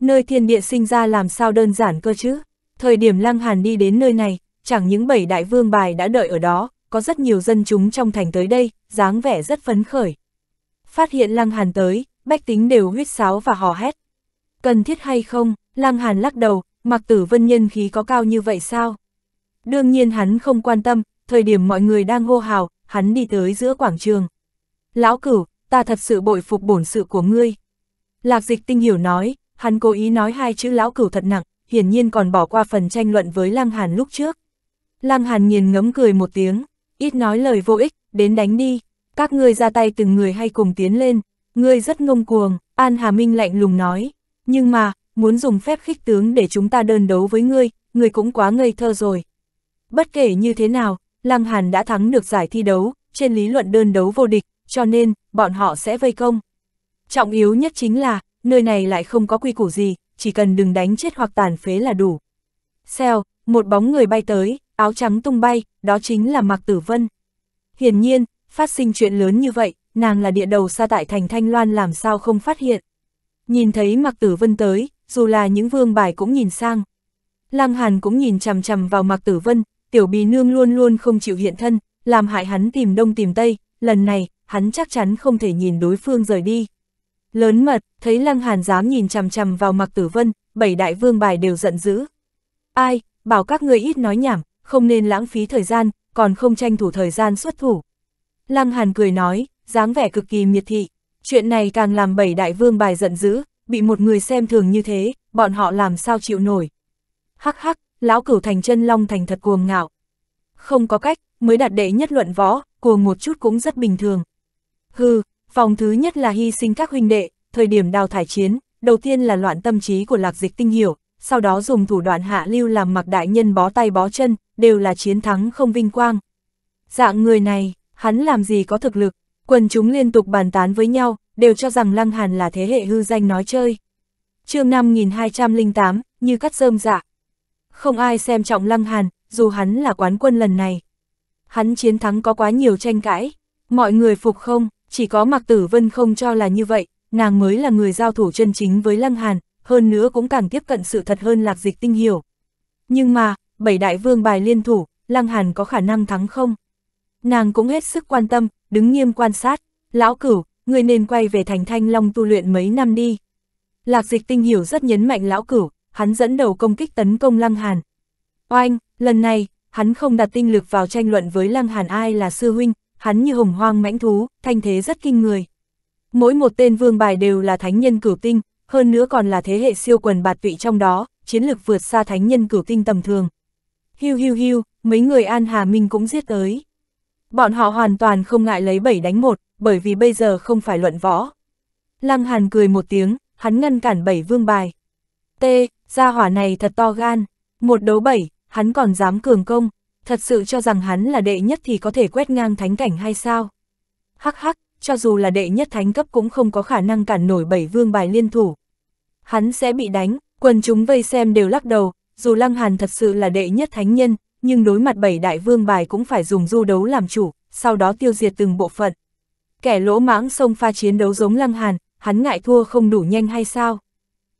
Nơi thiên địa sinh ra làm sao đơn giản cơ chứ? Thời điểm Lăng Hàn đi đến nơi này, chẳng những bảy đại vương bài đã đợi ở đó, có rất nhiều dân chúng trong thành tới đây, dáng vẻ rất phấn khởi. Phát hiện Lăng Hàn tới, bách tính đều huýt sáo và hò hét. Cần thiết hay không? Lăng Hàn lắc đầu, Mạc Tử Vân nhân khí có cao như vậy sao? Đương nhiên hắn không quan tâm, thời điểm mọi người đang hô hào, hắn đi tới giữa quảng trường. Lão Cửu, ta thật sự bội phục bổn sự của ngươi. Lạc Dịch Tinh Hiểu nói, hắn cố ý nói hai chữ Lão Cửu thật nặng, hiển nhiên còn bỏ qua phần tranh luận với Lăng Hàn lúc trước. Lăng Hàn nghiền ngẫm cười một tiếng, ít nói lời vô ích, đến đánh đi, các ngươi ra tay từng người hay cùng tiến lên, ngươi rất ngông cuồng, An Hà Minh lạnh lùng nói, nhưng mà, muốn dùng phép khích tướng để chúng ta đơn đấu với ngươi, ngươi cũng quá ngây thơ rồi. Bất kể như thế nào, Lăng Hàn đã thắng được giải thi đấu, trên lý luận đơn đấu vô địch, cho nên, bọn họ sẽ vây công. Trọng yếu nhất chính là, nơi này lại không có quy củ gì, chỉ cần đừng đánh chết hoặc tàn phế là đủ. Xèo, một bóng người bay tới, áo trắng tung bay, đó chính là Mạc Tử Vân. Hiển nhiên, phát sinh chuyện lớn như vậy, nàng là địa đầu xa tại thành Thanh Loan làm sao không phát hiện. Nhìn thấy Mạc Tử Vân tới, dù là những vương bài cũng nhìn sang. Lăng Hàn cũng nhìn chằm chằm vào Mạc Tử Vân, tiểu bì nương luôn luôn không chịu hiện thân, làm hại hắn tìm đông tìm tây, lần này, hắn chắc chắn không thể nhìn đối phương rời đi. Lớn mật, thấy Lăng Hàn dám nhìn chằm chằm vào Mạc Tử Vân, bảy đại vương bài đều giận dữ. Ai, bảo các ngươi ít nói nhảm, không nên lãng phí thời gian, còn không tranh thủ thời gian xuất thủ. Lăng Hàn cười nói, dáng vẻ cực kỳ miệt thị, chuyện này càng làm bảy đại vương bài giận dữ, bị một người xem thường như thế, bọn họ làm sao chịu nổi. Hắc hắc, Lão Cửu thành Chân Long thành thật cuồng ngạo. Không có cách, mới đạt đệ nhất luận võ, cuồng một chút cũng rất bình thường. Hừ, vòng thứ nhất là hy sinh các huynh đệ, thời điểm đào thải chiến, đầu tiên là loạn tâm trí của Lạc Dịch Tinh Hiểu, sau đó dùng thủ đoạn hạ lưu làm Mặc đại nhân bó tay bó chân, đều là chiến thắng không vinh quang. Dạng người này, hắn làm gì có thực lực, quần chúng liên tục bàn tán với nhau, đều cho rằng Lăng Hàn là thế hệ hư danh nói chơi. Chương năm nghìn hai trăm lẻ tám, như cắt rơm rạ. Không ai xem trọng Lăng Hàn, dù hắn là quán quân lần này. Hắn chiến thắng có quá nhiều tranh cãi, mọi người phục không, chỉ có Mạc Tử Vân không cho là như vậy, nàng mới là người giao thủ chân chính với Lăng Hàn, hơn nữa cũng càng tiếp cận sự thật hơn Lạc Dịch Tinh Hiểu. Nhưng mà, bảy đại vương bài liên thủ, Lăng Hàn có khả năng thắng không? Nàng cũng hết sức quan tâm, đứng nghiêm quan sát, Lão Cửu, ngươi nên quay về thành Thanh Long tu luyện mấy năm đi. Lạc Dịch Tinh Hiểu rất nhấn mạnh Lão Cửu, hắn dẫn đầu công kích tấn công Lăng Hàn. Oanh, lần này, hắn không đặt tinh lực vào tranh luận với Lăng Hàn ai là sư huynh, hắn như hồng hoang mãnh thú, thanh thế rất kinh người. Mỗi một tên vương bài đều là thánh nhân cửu tinh, hơn nữa còn là thế hệ siêu quần bạt tụy trong đó, chiến lực vượt xa thánh nhân cửu tinh tầm thường. Hiu hiu hiu, mấy người An Hà Minh cũng giết tới. Bọn họ hoàn toàn không ngại lấy bảy đánh một, bởi vì bây giờ không phải luận võ. Lăng Hàn cười một tiếng, hắn ngăn cản bảy vương bài. T, gia hỏa này thật to gan, một đấu bảy, hắn còn dám cường công, thật sự cho rằng hắn là đệ nhất thì có thể quét ngang thánh cảnh hay sao? Hắc hắc, cho dù là đệ nhất thánh cấp cũng không có khả năng cản nổi bảy vương bài liên thủ. Hắn sẽ bị đánh, quần chúng vây xem đều lắc đầu, dù Lăng Hàn thật sự là đệ nhất thánh nhân, nhưng đối mặt bảy đại vương bài cũng phải dùng du đấu làm chủ, sau đó tiêu diệt từng bộ phận. Kẻ lỗ mãng xông pha chiến đấu giống Lăng Hàn, hắn ngại thua không đủ nhanh hay sao?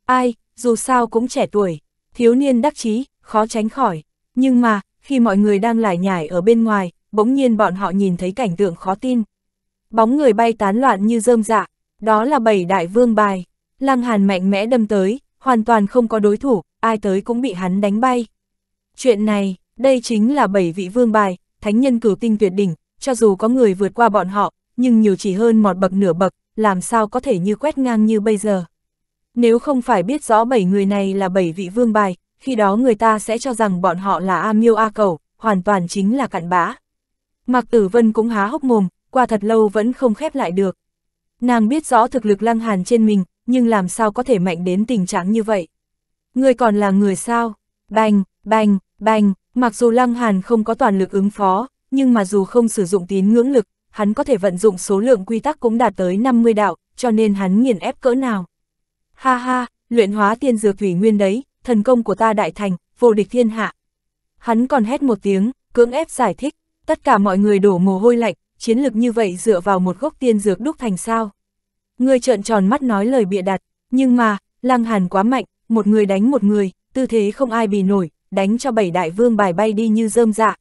Ai, dù sao cũng trẻ tuổi, thiếu niên đắc chí, khó tránh khỏi. Nhưng mà, khi mọi người đang lải nhải ở bên ngoài, bỗng nhiên bọn họ nhìn thấy cảnh tượng khó tin. Bóng người bay tán loạn như rơm rạ, đó là bảy đại vương bài. Lăng Hàn mạnh mẽ đâm tới, hoàn toàn không có đối thủ, ai tới cũng bị hắn đánh bay. Chuyện này, đây chính là bảy vị vương bài, thánh nhân cửu tinh tuyệt đỉnh, cho dù có người vượt qua bọn họ, nhưng nhiều chỉ hơn một bậc nửa bậc, làm sao có thể như quét ngang như bây giờ. Nếu không phải biết rõ bảy người này là bảy vị vương bài, khi đó người ta sẽ cho rằng bọn họ là A Miêu A Cẩu, hoàn toàn chính là cặn bã. Mạc Tử Vân cũng há hốc mồm, qua thật lâu vẫn không khép lại được. Nàng biết rõ thực lực Lăng Hàn trên mình, nhưng làm sao có thể mạnh đến tình trạng như vậy. Người còn là người sao? Bành, bành, bành, mặc dù Lăng Hàn không có toàn lực ứng phó, nhưng mà dù không sử dụng tín ngưỡng lực, hắn có thể vận dụng số lượng quy tắc cũng đạt tới năm mươi đạo, cho nên hắn nghiền ép cỡ nào. Ha ha, luyện hóa tiên dược thủy nguyên đấy, thần công của ta đại thành, vô địch thiên hạ. Hắn còn hét một tiếng, cưỡng ép giải thích, tất cả mọi người đổ mồ hôi lạnh, chiến lực như vậy dựa vào một gốc tiên dược đúc thành sao. Người trợn tròn mắt nói lời bịa đặt, nhưng mà, Lăng Hàn quá mạnh, một người đánh một người, tư thế không ai bì nổi, đánh cho bảy đại vương bài bay đi như rơm rạ.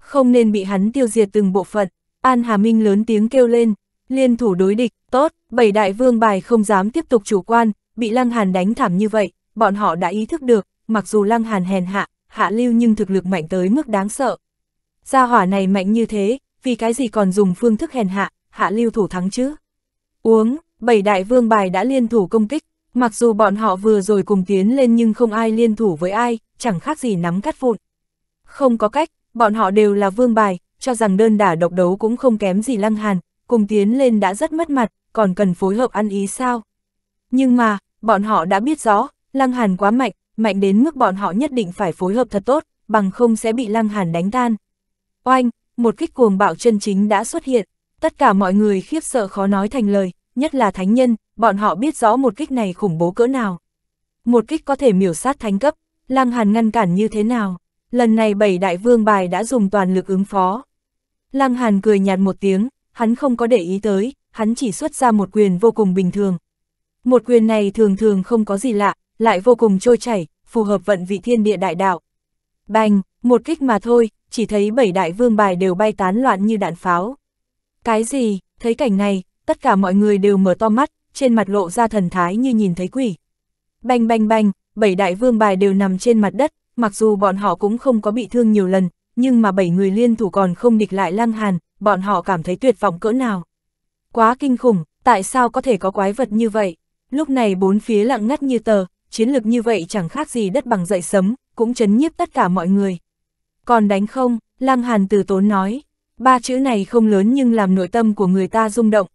Không nên bị hắn tiêu diệt từng bộ phận, An Hà Minh lớn tiếng kêu lên, liên thủ đối địch, tốt, bảy đại vương bài không dám tiếp tục chủ quan, bị Lăng Hàn đánh thảm như vậy, bọn họ đã ý thức được, mặc dù Lăng Hàn hèn hạ, hạ lưu nhưng thực lực mạnh tới mức đáng sợ. Gia hỏa này mạnh như thế, vì cái gì còn dùng phương thức hèn hạ, hạ lưu thủ thắng chứ? Uống, bảy đại vương bài đã liên thủ công kích, mặc dù bọn họ vừa rồi cùng tiến lên nhưng không ai liên thủ với ai, chẳng khác gì nắm cát vụn. Không có cách, bọn họ đều là vương bài, cho rằng đơn đả độc đấu cũng không kém gì Lăng Hàn, cùng tiến lên đã rất mất mặt, còn cần phối hợp ăn ý sao? Nhưng mà, bọn họ đã biết rõ, Lăng Hàn quá mạnh, mạnh đến mức bọn họ nhất định phải phối hợp thật tốt, bằng không sẽ bị Lăng Hàn đánh tan. Oanh, một kích cuồng bạo chân chính đã xuất hiện, tất cả mọi người khiếp sợ khó nói thành lời, nhất là thánh nhân, bọn họ biết rõ một kích này khủng bố cỡ nào. Một kích có thể miểu sát thánh cấp, Lăng Hàn ngăn cản như thế nào? Lần này bảy đại vương bài đã dùng toàn lực ứng phó. Lăng Hàn cười nhạt một tiếng, hắn không có để ý tới, hắn chỉ xuất ra một quyền vô cùng bình thường. Một quyền này thường thường không có gì lạ, lại vô cùng trôi chảy, phù hợp vận vị thiên địa đại đạo. Bành, một kích mà thôi, chỉ thấy bảy đại vương bài đều bay tán loạn như đạn pháo. Cái gì, thấy cảnh này, tất cả mọi người đều mở to mắt, trên mặt lộ ra thần thái như nhìn thấy quỷ. Bành bành bành, bảy đại vương bài đều nằm trên mặt đất, mặc dù bọn họ cũng không có bị thương nhiều lần, nhưng mà bảy người liên thủ còn không địch lại Lăng Hàn, bọn họ cảm thấy tuyệt vọng cỡ nào. Quá kinh khủng, tại sao có thể có quái vật như vậy? Lúc này bốn phía lặng ngắt như tờ, chiến lực như vậy chẳng khác gì đất bằng dậy sấm, cũng chấn nhiếp tất cả mọi người. Còn đánh không? Lăng Hàn từ tốn nói, ba chữ này không lớn nhưng làm nội tâm của người ta rung động.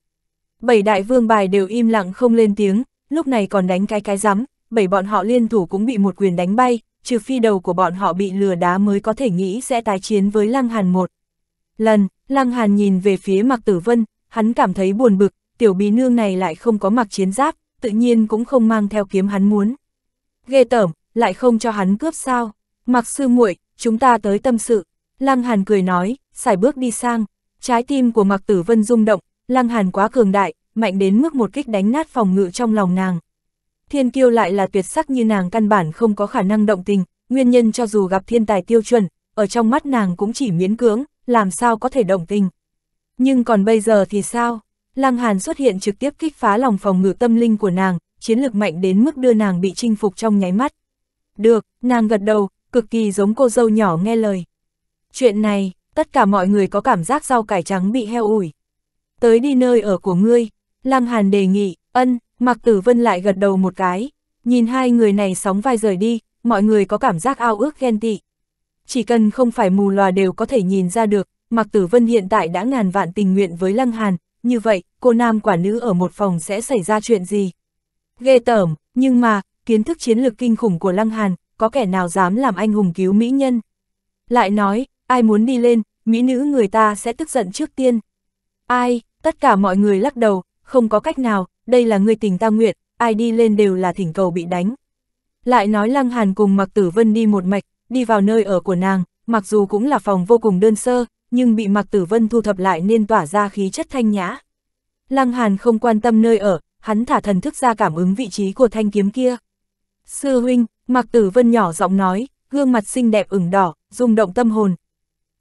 Bảy đại vương bài đều im lặng không lên tiếng, lúc này còn đánh cái cái rắm, bảy bọn họ liên thủ cũng bị một quyền đánh bay, trừ phi đầu của bọn họ bị lừa đá mới có thể nghĩ sẽ tái chiến với Lăng Hàn một lần. Lăng Hàn nhìn về phía Mạc Tử Vân, hắn cảm thấy buồn bực, tiểu bí nương này lại không có mặc chiến giáp, tự nhiên cũng không mang theo kiếm hắn muốn. Ghê tởm, lại không cho hắn cướp sao? Mạc sư muội, chúng ta tới tâm sự. Lăng Hàn cười nói, sải bước đi sang. Trái tim của Mạc Tử Vân rung động, Lăng Hàn quá cường đại, mạnh đến mức một kích đánh nát phòng ngự trong lòng nàng. Thiên kiêu lại là tuyệt sắc như nàng căn bản không có khả năng động tình, nguyên nhân cho dù gặp thiên tài tiêu chuẩn, ở trong mắt nàng cũng chỉ miễn cưỡng, làm sao có thể động tình. Nhưng còn bây giờ thì sao? Lăng Hàn xuất hiện trực tiếp kích phá lòng phòng ngự tâm linh của nàng, chiến lực mạnh đến mức đưa nàng bị chinh phục trong nháy mắt. Được, nàng gật đầu, cực kỳ giống cô dâu nhỏ nghe lời. Chuyện này, tất cả mọi người có cảm giác rau cải trắng bị heo ủi. Tới đi nơi ở của ngươi, Lăng Hàn đề nghị. Ân, Mạc Tử Vân lại gật đầu một cái, nhìn hai người này sóng vai rời đi, mọi người có cảm giác ao ước ghen tị. Chỉ cần không phải mù lòa đều có thể nhìn ra được, Mạc Tử Vân hiện tại đã ngàn vạn tình nguyện với Lăng Hàn, như vậy, cô nam quả nữ ở một phòng sẽ xảy ra chuyện gì? Ghê tởm, nhưng mà, kiến thức chiến lược kinh khủng của Lăng Hàn, có kẻ nào dám làm anh hùng cứu mỹ nhân? Lại nói, ai muốn đi lên, mỹ nữ người ta sẽ tức giận trước tiên. Ai, tất cả mọi người lắc đầu, không có cách nào. Đây là người tình ta nguyện, ai đi lên đều là thỉnh cầu bị đánh. Lại nói Lăng Hàn cùng Mạc Tử Vân đi một mạch, đi vào nơi ở của nàng, mặc dù cũng là phòng vô cùng đơn sơ, nhưng bị Mạc Tử Vân thu thập lại nên tỏa ra khí chất thanh nhã. Lăng Hàn không quan tâm nơi ở, hắn thả thần thức ra cảm ứng vị trí của thanh kiếm kia. Sư huynh, Mạc Tử Vân nhỏ giọng nói, gương mặt xinh đẹp ửng đỏ, rung động tâm hồn.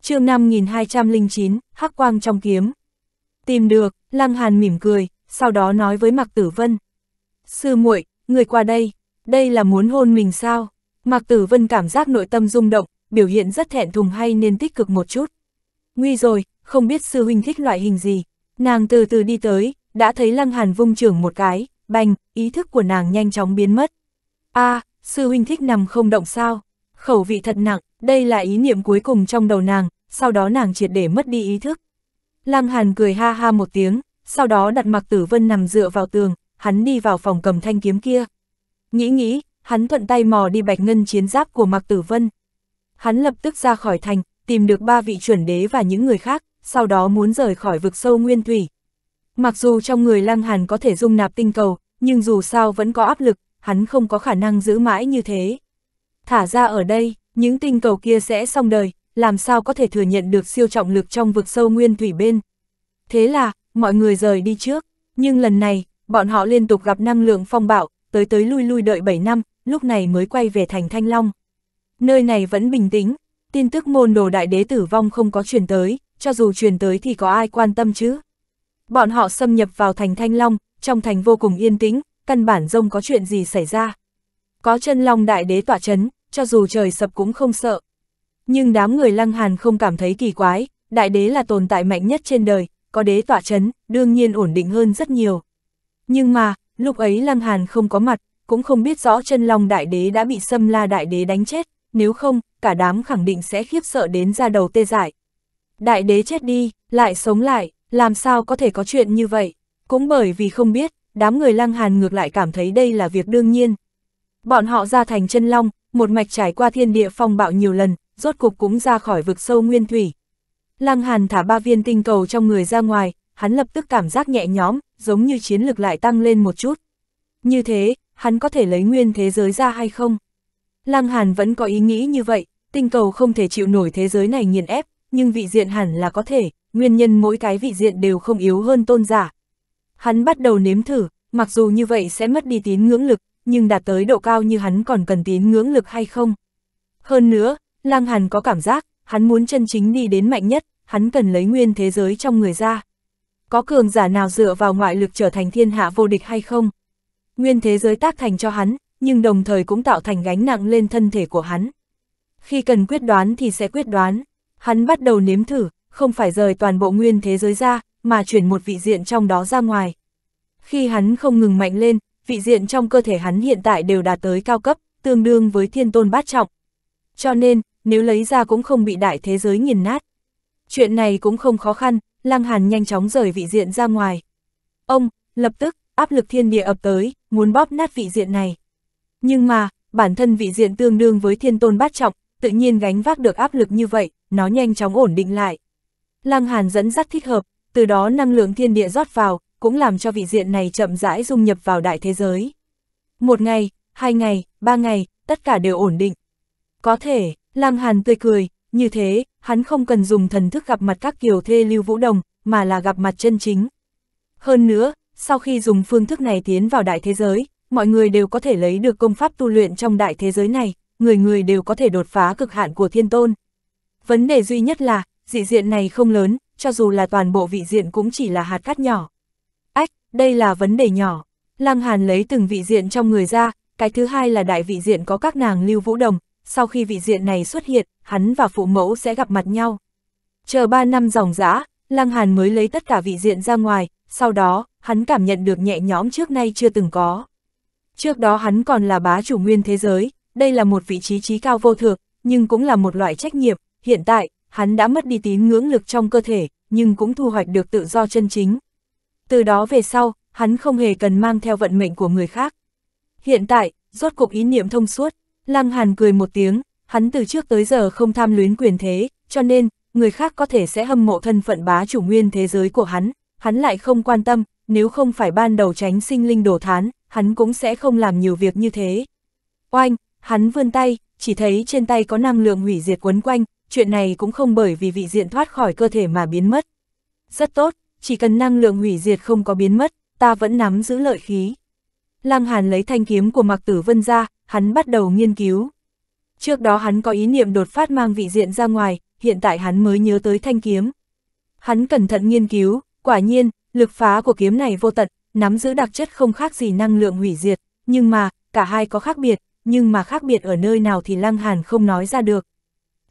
Chương năm nghìn hai trăm lẻ chín, hắc quang trong kiếm. Tìm được, Lăng Hàn mỉm cười. Sau đó nói với Mạc Tử Vân, sư muội, người qua đây, đây là muốn hôn mình sao? Mạc Tử Vân cảm giác nội tâm rung động, biểu hiện rất thẹn thùng hay nên tích cực một chút. Nguy rồi, không biết sư huynh thích loại hình gì. Nàng từ từ đi tới, đã thấy Lăng Hàn vung chưởng một cái, bành, ý thức của nàng nhanh chóng biến mất. A, à, sư huynh thích nằm không động sao? Khẩu vị thật nặng, đây là ý niệm cuối cùng trong đầu nàng, sau đó nàng triệt để mất đi ý thức. Lăng Hàn cười ha ha một tiếng. Sau đó đặt Mạc Tử Vân nằm dựa vào tường, hắn đi vào phòng cầm thanh kiếm kia. Nghĩ nghĩ, hắn thuận tay mò đi bạch ngân chiến giáp của Mạc Tử Vân. Hắn lập tức ra khỏi thành, tìm được ba vị chuẩn đế và những người khác, sau đó muốn rời khỏi vực sâu nguyên thủy. Mặc dù trong người Lăng Hàn có thể dung nạp tinh cầu, nhưng dù sao vẫn có áp lực, hắn không có khả năng giữ mãi như thế. Thả ra ở đây, Những tinh cầu kia sẽ xong đời, làm sao có thể thừa nhận được siêu trọng lực trong vực sâu nguyên thủy bên. Thế là, mọi người rời đi trước, nhưng lần này, bọn họ liên tục gặp năng lượng phong bạo, tới tới lui lui đợi bảy năm, lúc này mới quay về thành Thanh Long. Nơi này vẫn bình tĩnh, tin tức môn đồ đại đế tử vong không có truyền tới, cho dù truyền tới thì có ai quan tâm chứ. Bọn họ xâm nhập vào thành Thanh Long, trong thành vô cùng yên tĩnh, căn bản không có chuyện gì xảy ra. Có Chân Long Đại Đế tọa chấn, cho dù trời sập cũng không sợ. Nhưng đám người Lăng Hàn không cảm thấy kỳ quái, Đại Đế là tồn tại mạnh nhất trên đời, có đế tọa chấn, đương nhiên ổn định hơn rất nhiều. Nhưng mà, lúc ấy Lăng Hàn không có mặt, cũng không biết rõ Chân Long Đại Đế đã bị Xâm La Đại Đế đánh chết, nếu không, cả đám khẳng định sẽ khiếp sợ đến ra đầu tê dại. Đại Đế chết đi, lại sống lại, làm sao có thể có chuyện như vậy? Cũng bởi vì không biết, đám người Lăng Hàn ngược lại cảm thấy đây là việc đương nhiên. Bọn họ ra thành Chân Long, một mạch trải qua thiên địa phong bạo nhiều lần, rốt cục cũng ra khỏi vực sâu nguyên thủy. Lăng Hàn thả ba viên tinh cầu trong người ra ngoài, hắn lập tức cảm giác nhẹ nhõm, giống như chiến lực lại tăng lên một chút. Như thế, hắn có thể lấy nguyên thế giới ra hay không? Lăng Hàn vẫn có ý nghĩ như vậy, tinh cầu không thể chịu nổi thế giới này nghiền ép, nhưng vị diện hẳn là có thể, nguyên nhân mỗi cái vị diện đều không yếu hơn tôn giả. Hắn bắt đầu nếm thử, mặc dù như vậy sẽ mất đi tín ngưỡng lực, nhưng đạt tới độ cao như hắn còn cần tín ngưỡng lực hay không? Hơn nữa, Lăng Hàn có cảm giác, hắn muốn chân chính đi đến mạnh nhất, hắn cần lấy nguyên thế giới trong người ra. Có cường giả nào dựa vào ngoại lực trở thành thiên hạ vô địch hay không? Nguyên thế giới tác thành cho hắn, nhưng đồng thời cũng tạo thành gánh nặng lên thân thể của hắn. Khi cần quyết đoán thì sẽ quyết đoán, hắn bắt đầu nếm thử, không phải rời toàn bộ nguyên thế giới ra, mà chuyển một vị diện trong đó ra ngoài. Khi hắn không ngừng mạnh lên, vị diện trong cơ thể hắn hiện tại đều đạt tới cao cấp, tương đương với thiên tôn bát trọng. Cho nên, nếu lấy ra cũng không bị đại thế giới nghiền nát. Chuyện này cũng không khó khăn, Lăng Hàn nhanh chóng rời vị diện ra ngoài. Ông, lập tức, áp lực thiên địa ập tới, muốn bóp nát vị diện này. Nhưng mà, bản thân vị diện tương đương với thiên tôn bát trọng, tự nhiên gánh vác được áp lực như vậy, nó nhanh chóng ổn định lại. Lăng Hàn dẫn dắt thích hợp, từ đó năng lượng thiên địa rót vào, cũng làm cho vị diện này chậm rãi dung nhập vào đại thế giới. Một ngày, hai ngày, ba ngày, tất cả đều ổn định. Có thể, Lăng Hàn tươi cười, như thế, hắn không cần dùng thần thức gặp mặt các kiều thê Lưu Vũ Đồng, mà là gặp mặt chân chính. Hơn nữa, sau khi dùng phương thức này tiến vào đại thế giới, mọi người đều có thể lấy được công pháp tu luyện trong đại thế giới này, người người đều có thể đột phá cực hạn của thiên tôn. Vấn đề duy nhất là, dị diện này không lớn, cho dù là toàn bộ vị diện cũng chỉ là hạt cát nhỏ. Ách, đây là vấn đề nhỏ. Lăng Hàn lấy từng vị diện trong người ra, cái thứ hai là đại vị diện có các nàng Lưu Vũ Đồng, sau khi vị diện này xuất hiện, hắn và phụ mẫu sẽ gặp mặt nhau. Chờ ba năm dòng dã, Lăng Hàn mới lấy tất cả vị diện ra ngoài, sau đó, hắn cảm nhận được nhẹ nhõm trước nay chưa từng có. Trước đó hắn còn là bá chủ nguyên thế giới, đây là một vị trí trí cao vô thượng, nhưng cũng là một loại trách nhiệm, hiện tại, hắn đã mất đi tín ngưỡng lực trong cơ thể, nhưng cũng thu hoạch được tự do chân chính. Từ đó về sau, hắn không hề cần mang theo vận mệnh của người khác. Hiện tại, rốt cuộc ý niệm thông suốt, Lăng Hàn cười một tiếng, hắn từ trước tới giờ không tham luyến quyền thế, cho nên, người khác có thể sẽ hâm mộ thân phận bá chủ nguyên thế giới của hắn, hắn lại không quan tâm, nếu không phải ban đầu tránh sinh linh đổ thán, hắn cũng sẽ không làm nhiều việc như thế. Oanh, hắn vươn tay, chỉ thấy trên tay có năng lượng hủy diệt quấn quanh, chuyện này cũng không bởi vì vị diện thoát khỏi cơ thể mà biến mất. Rất tốt, chỉ cần năng lượng hủy diệt không có biến mất, ta vẫn nắm giữ lợi khí. Lăng Hàn lấy thanh kiếm của Mạc Tử Vân ra, hắn bắt đầu nghiên cứu. Trước đó hắn có ý niệm đột phát mang vị diện ra ngoài, hiện tại hắn mới nhớ tới thanh kiếm. Hắn cẩn thận nghiên cứu, quả nhiên, lực phá của kiếm này vô tận, nắm giữ đặc chất không khác gì năng lượng hủy diệt, nhưng mà, cả hai có khác biệt, nhưng mà khác biệt ở nơi nào thì Lăng Hàn không nói ra được.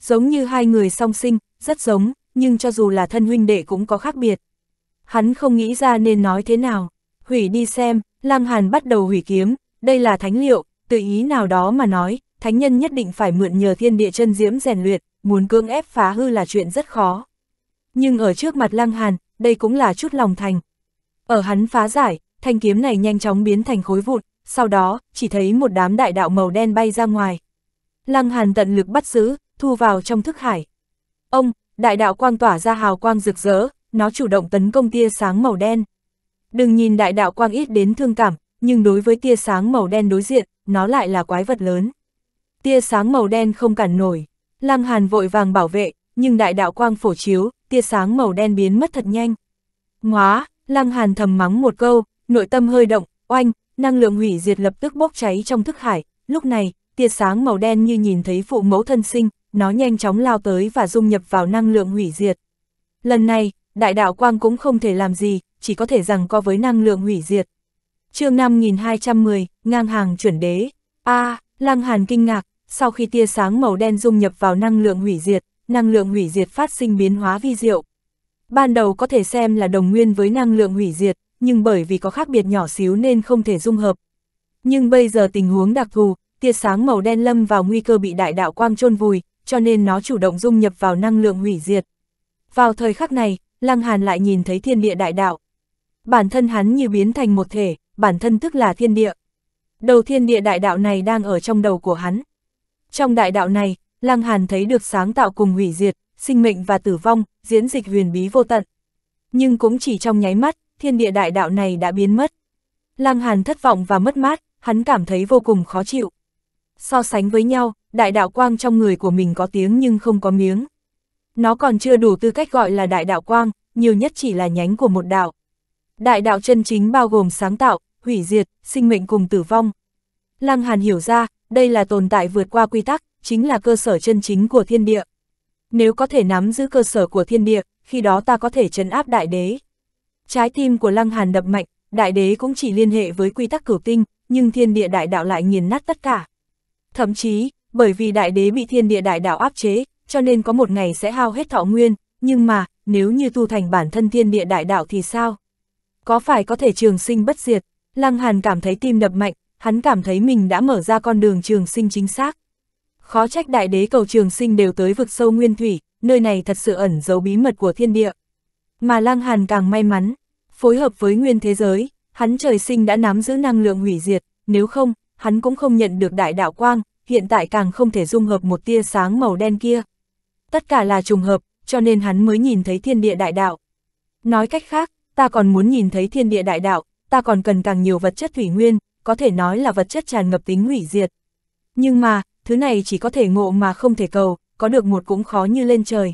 Giống như hai người song sinh, rất giống, nhưng cho dù là thân huynh đệ cũng có khác biệt. Hắn không nghĩ ra nên nói thế nào. Hủy đi xem, Lăng Hàn bắt đầu hủy kiếm, đây là thánh liệu, tự ý nào đó mà nói, thánh nhân nhất định phải mượn nhờ thiên địa chân diễm rèn luyện, muốn cưỡng ép phá hư là chuyện rất khó. Nhưng ở trước mặt Lăng Hàn, đây cũng là chút lòng thành. Ở hắn phá giải, thanh kiếm này nhanh chóng biến thành khối vụn, sau đó, chỉ thấy một đám đại đạo màu đen bay ra ngoài. Lăng Hàn tận lực bắt giữ, thu vào trong thức hải. Ông, đại đạo quang tỏa ra hào quang rực rỡ, nó chủ động tấn công tia sáng màu đen. Đừng nhìn đại đạo quang ít đến thương cảm, nhưng đối với tia sáng màu đen đối diện, nó lại là quái vật lớn. tia sáng màu đen không cản nổi. Lăng Hàn vội vàng bảo vệ, nhưng đại đạo quang phổ chiếu, tia sáng màu đen biến mất thật nhanh. Ngóa, Lăng Hàn thầm mắng một câu, nội tâm hơi động, oanh, năng lượng hủy diệt lập tức bốc cháy trong thức hải. Lúc này, tia sáng màu đen như nhìn thấy phụ mẫu thân sinh, nó nhanh chóng lao tới và dung nhập vào năng lượng hủy diệt. Lần này, đại đạo quang cũng không thể làm gì, chỉ có thể giằng co với năng lượng hủy diệt. Chương năm nghìn hai trăm mười, ngang hàng chuẩn đế. A, à, Lăng Hàn kinh ngạc, sau khi tia sáng màu đen dung nhập vào năng lượng hủy diệt, năng lượng hủy diệt phát sinh biến hóa vi diệu. Ban đầu có thể xem là đồng nguyên với năng lượng hủy diệt, nhưng bởi vì có khác biệt nhỏ xíu nên không thể dung hợp. Nhưng bây giờ tình huống đặc thù, tia sáng màu đen lâm vào nguy cơ bị đại đạo quang chôn vùi, cho nên nó chủ động dung nhập vào năng lượng hủy diệt. Vào thời khắc này, Lăng Hàn lại nhìn thấy thiên địa đại đạo. Bản thân hắn như biến thành một thể, bản thân tức là thiên địa. Đầu thiên địa đại đạo này đang ở trong đầu của hắn. Trong đại đạo này, Lăng Hàn thấy được sáng tạo cùng hủy diệt, sinh mệnh và tử vong, diễn dịch huyền bí vô tận. Nhưng cũng chỉ trong nháy mắt, thiên địa đại đạo này đã biến mất. Lăng Hàn thất vọng và mất mát, hắn cảm thấy vô cùng khó chịu. So sánh với nhau, đại đạo quang trong người của mình có tiếng nhưng không có miếng. Nó còn chưa đủ tư cách gọi là đại đạo quang, nhiều nhất chỉ là nhánh của một đạo. Đại đạo chân chính bao gồm sáng tạo, hủy diệt, sinh mệnh cùng tử vong. Lăng Hàn hiểu ra, đây là tồn tại vượt qua quy tắc, chính là cơ sở chân chính của thiên địa. Nếu có thể nắm giữ cơ sở của thiên địa, khi đó ta có thể trấn áp đại đế. Trái tim của Lăng Hàn đập mạnh, đại đế cũng chỉ liên hệ với quy tắc cửu tinh, nhưng thiên địa đại đạo lại nghiền nát tất cả. Thậm chí, bởi vì đại đế bị thiên địa đại đạo áp chế, cho nên có một ngày sẽ hao hết thọ nguyên, nhưng mà, nếu như tu thành bản thân thiên địa đại đạo thì sao? Có phải có thể trường sinh bất diệt? Lăng Hàn cảm thấy tim đập mạnh, hắn cảm thấy mình đã mở ra con đường trường sinh chính xác. Khó trách đại đế cầu trường sinh đều tới vực sâu nguyên thủy, nơi này thật sự ẩn giấu bí mật của thiên địa. Mà Lăng Hàn càng may mắn, phối hợp với nguyên thế giới, hắn trời sinh đã nắm giữ năng lượng hủy diệt, nếu không, hắn cũng không nhận được đại đạo quang, hiện tại càng không thể dung hợp một tia sáng màu đen kia. Tất cả là trùng hợp, cho nên hắn mới nhìn thấy thiên địa đại đạo. Nói cách khác, ta còn muốn nhìn thấy thiên địa đại đạo, ta còn cần càng nhiều vật chất thủy nguyên, có thể nói là vật chất tràn ngập tính hủy diệt. Nhưng mà, thứ này chỉ có thể ngộ mà không thể cầu, có được một cũng khó như lên trời.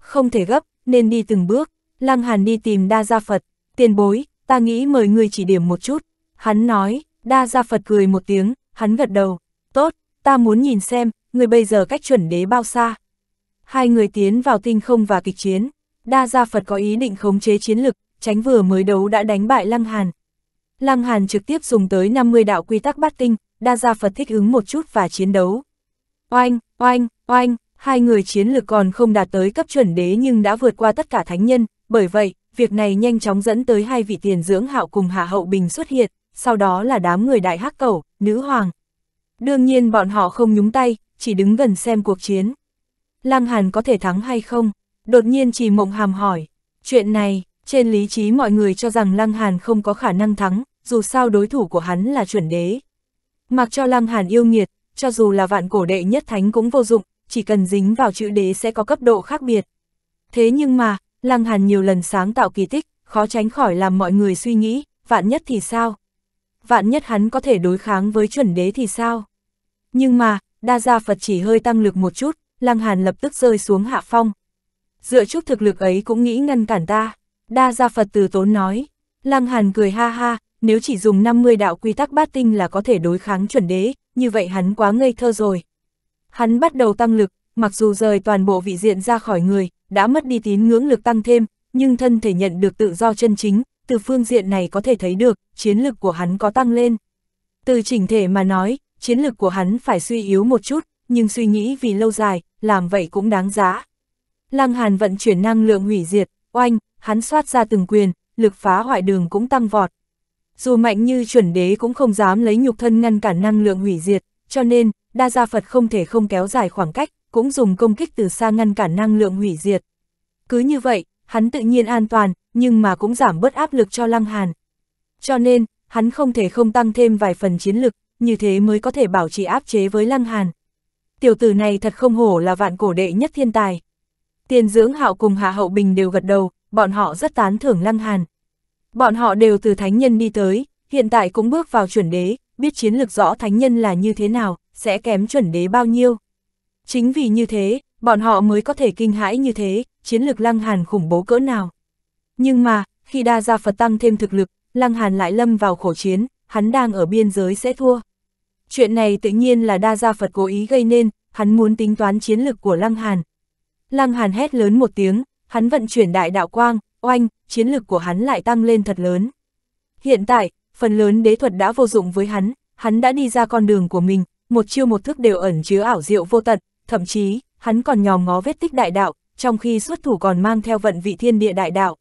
Không thể gấp, nên đi từng bước. Lăng Hàn đi tìm Đa Gia Phật, tiền bối, ta nghĩ mời người chỉ điểm một chút. Hắn nói, Đa Gia Phật cười một tiếng, hắn gật đầu. Tốt, ta muốn nhìn xem, người bây giờ cách chuẩn đế bao xa. Hai người tiến vào tinh không và kịch chiến. Đa Gia Phật có ý định khống chế chiến lực, tránh vừa mới đấu đã đánh bại Lăng Hàn. Lăng Hàn trực tiếp dùng tới năm mươi đạo quy tắc bát tinh, Đa Gia Phật thích ứng một chút và chiến đấu. Oanh, oanh, oanh, hai người chiến lực còn không đạt tới cấp chuẩn đế nhưng đã vượt qua tất cả thánh nhân, bởi vậy, việc này nhanh chóng dẫn tới hai vị Tiền Dưỡng Hạo cùng Hạ Hậu Bình xuất hiện, sau đó là đám người Đại Hắc Cẩu, nữ hoàng. Đương nhiên bọn họ không nhúng tay, chỉ đứng gần xem cuộc chiến. Lăng Hàn có thể thắng hay không? Đột nhiên Trì Mộng Hàm hỏi. Chuyện này, trên lý trí mọi người cho rằng Lăng Hàn không có khả năng thắng, dù sao đối thủ của hắn là chuẩn đế. Mặc cho Lăng Hàn yêu nghiệt, cho dù là vạn cổ đệ nhất thánh cũng vô dụng, chỉ cần dính vào chữ đế sẽ có cấp độ khác biệt. Thế nhưng mà, Lăng Hàn nhiều lần sáng tạo kỳ tích, khó tránh khỏi làm mọi người suy nghĩ, vạn nhất thì sao? Vạn nhất hắn có thể đối kháng với chuẩn đế thì sao? Nhưng mà, Đa Gia Phật chỉ hơi tăng lực một chút, Lăng Hàn lập tức rơi xuống hạ phong. Dựa chút thực lực ấy cũng nghĩ ngăn cản ta, Đa Gia Phật từ tốn nói. Lăng Hàn cười ha ha, nếu chỉ dùng năm mươi đạo quy tắc bát tinh là có thể đối kháng chuẩn đế, như vậy hắn quá ngây thơ rồi. Hắn bắt đầu tăng lực, mặc dù rời toàn bộ vị diện ra khỏi người, đã mất đi tín ngưỡng lực tăng thêm, nhưng thân thể nhận được tự do chân chính, từ phương diện này có thể thấy được, chiến lực của hắn có tăng lên. Từ chỉnh thể mà nói, chiến lực của hắn phải suy yếu một chút, nhưng suy nghĩ vì lâu dài, làm vậy cũng đáng giá. Lăng Hàn vận chuyển năng lượng hủy diệt, oanh, hắn xoát ra từng quyền, lực phá hoại đường cũng tăng vọt. Dù mạnh như chuẩn đế cũng không dám lấy nhục thân ngăn cản năng lượng hủy diệt, cho nên, Đa Gia Phật không thể không kéo dài khoảng cách, cũng dùng công kích từ xa ngăn cản năng lượng hủy diệt. Cứ như vậy, hắn tự nhiên an toàn, nhưng mà cũng giảm bớt áp lực cho Lăng Hàn. Cho nên, hắn không thể không tăng thêm vài phần chiến lực, như thế mới có thể bảo trì áp chế với Lăng Hàn. Tiểu tử này thật không hổ là vạn cổ đệ nhất thiên tài. Tiền Dưỡng Hạo cùng Hạ Hậu Bình đều gật đầu, bọn họ rất tán thưởng Lăng Hàn. Bọn họ đều từ thánh nhân đi tới, hiện tại cũng bước vào chuẩn đế, biết chiến lược rõ thánh nhân là như thế nào, sẽ kém chuẩn đế bao nhiêu. Chính vì như thế, bọn họ mới có thể kinh hãi như thế, chiến lực Lăng Hàn khủng bố cỡ nào. Nhưng mà, khi Đa Gia Phật tăng thêm thực lực, Lăng Hàn lại lâm vào khổ chiến, hắn đang ở biên giới sẽ thua. Chuyện này tự nhiên là Đa Gia Phật cố ý gây nên, hắn muốn tính toán chiến lực của Lăng Hàn. Lăng Hàn hét lớn một tiếng, hắn vận chuyển đại đạo quang, oanh, chiến lực của hắn lại tăng lên thật lớn. Hiện tại, phần lớn đế thuật đã vô dụng với hắn, hắn đã đi ra con đường của mình, một chiêu một thức đều ẩn chứa ảo diệu vô tận, thậm chí, hắn còn nhòm ngó vết tích đại đạo, trong khi xuất thủ còn mang theo vận vị thiên địa đại đạo.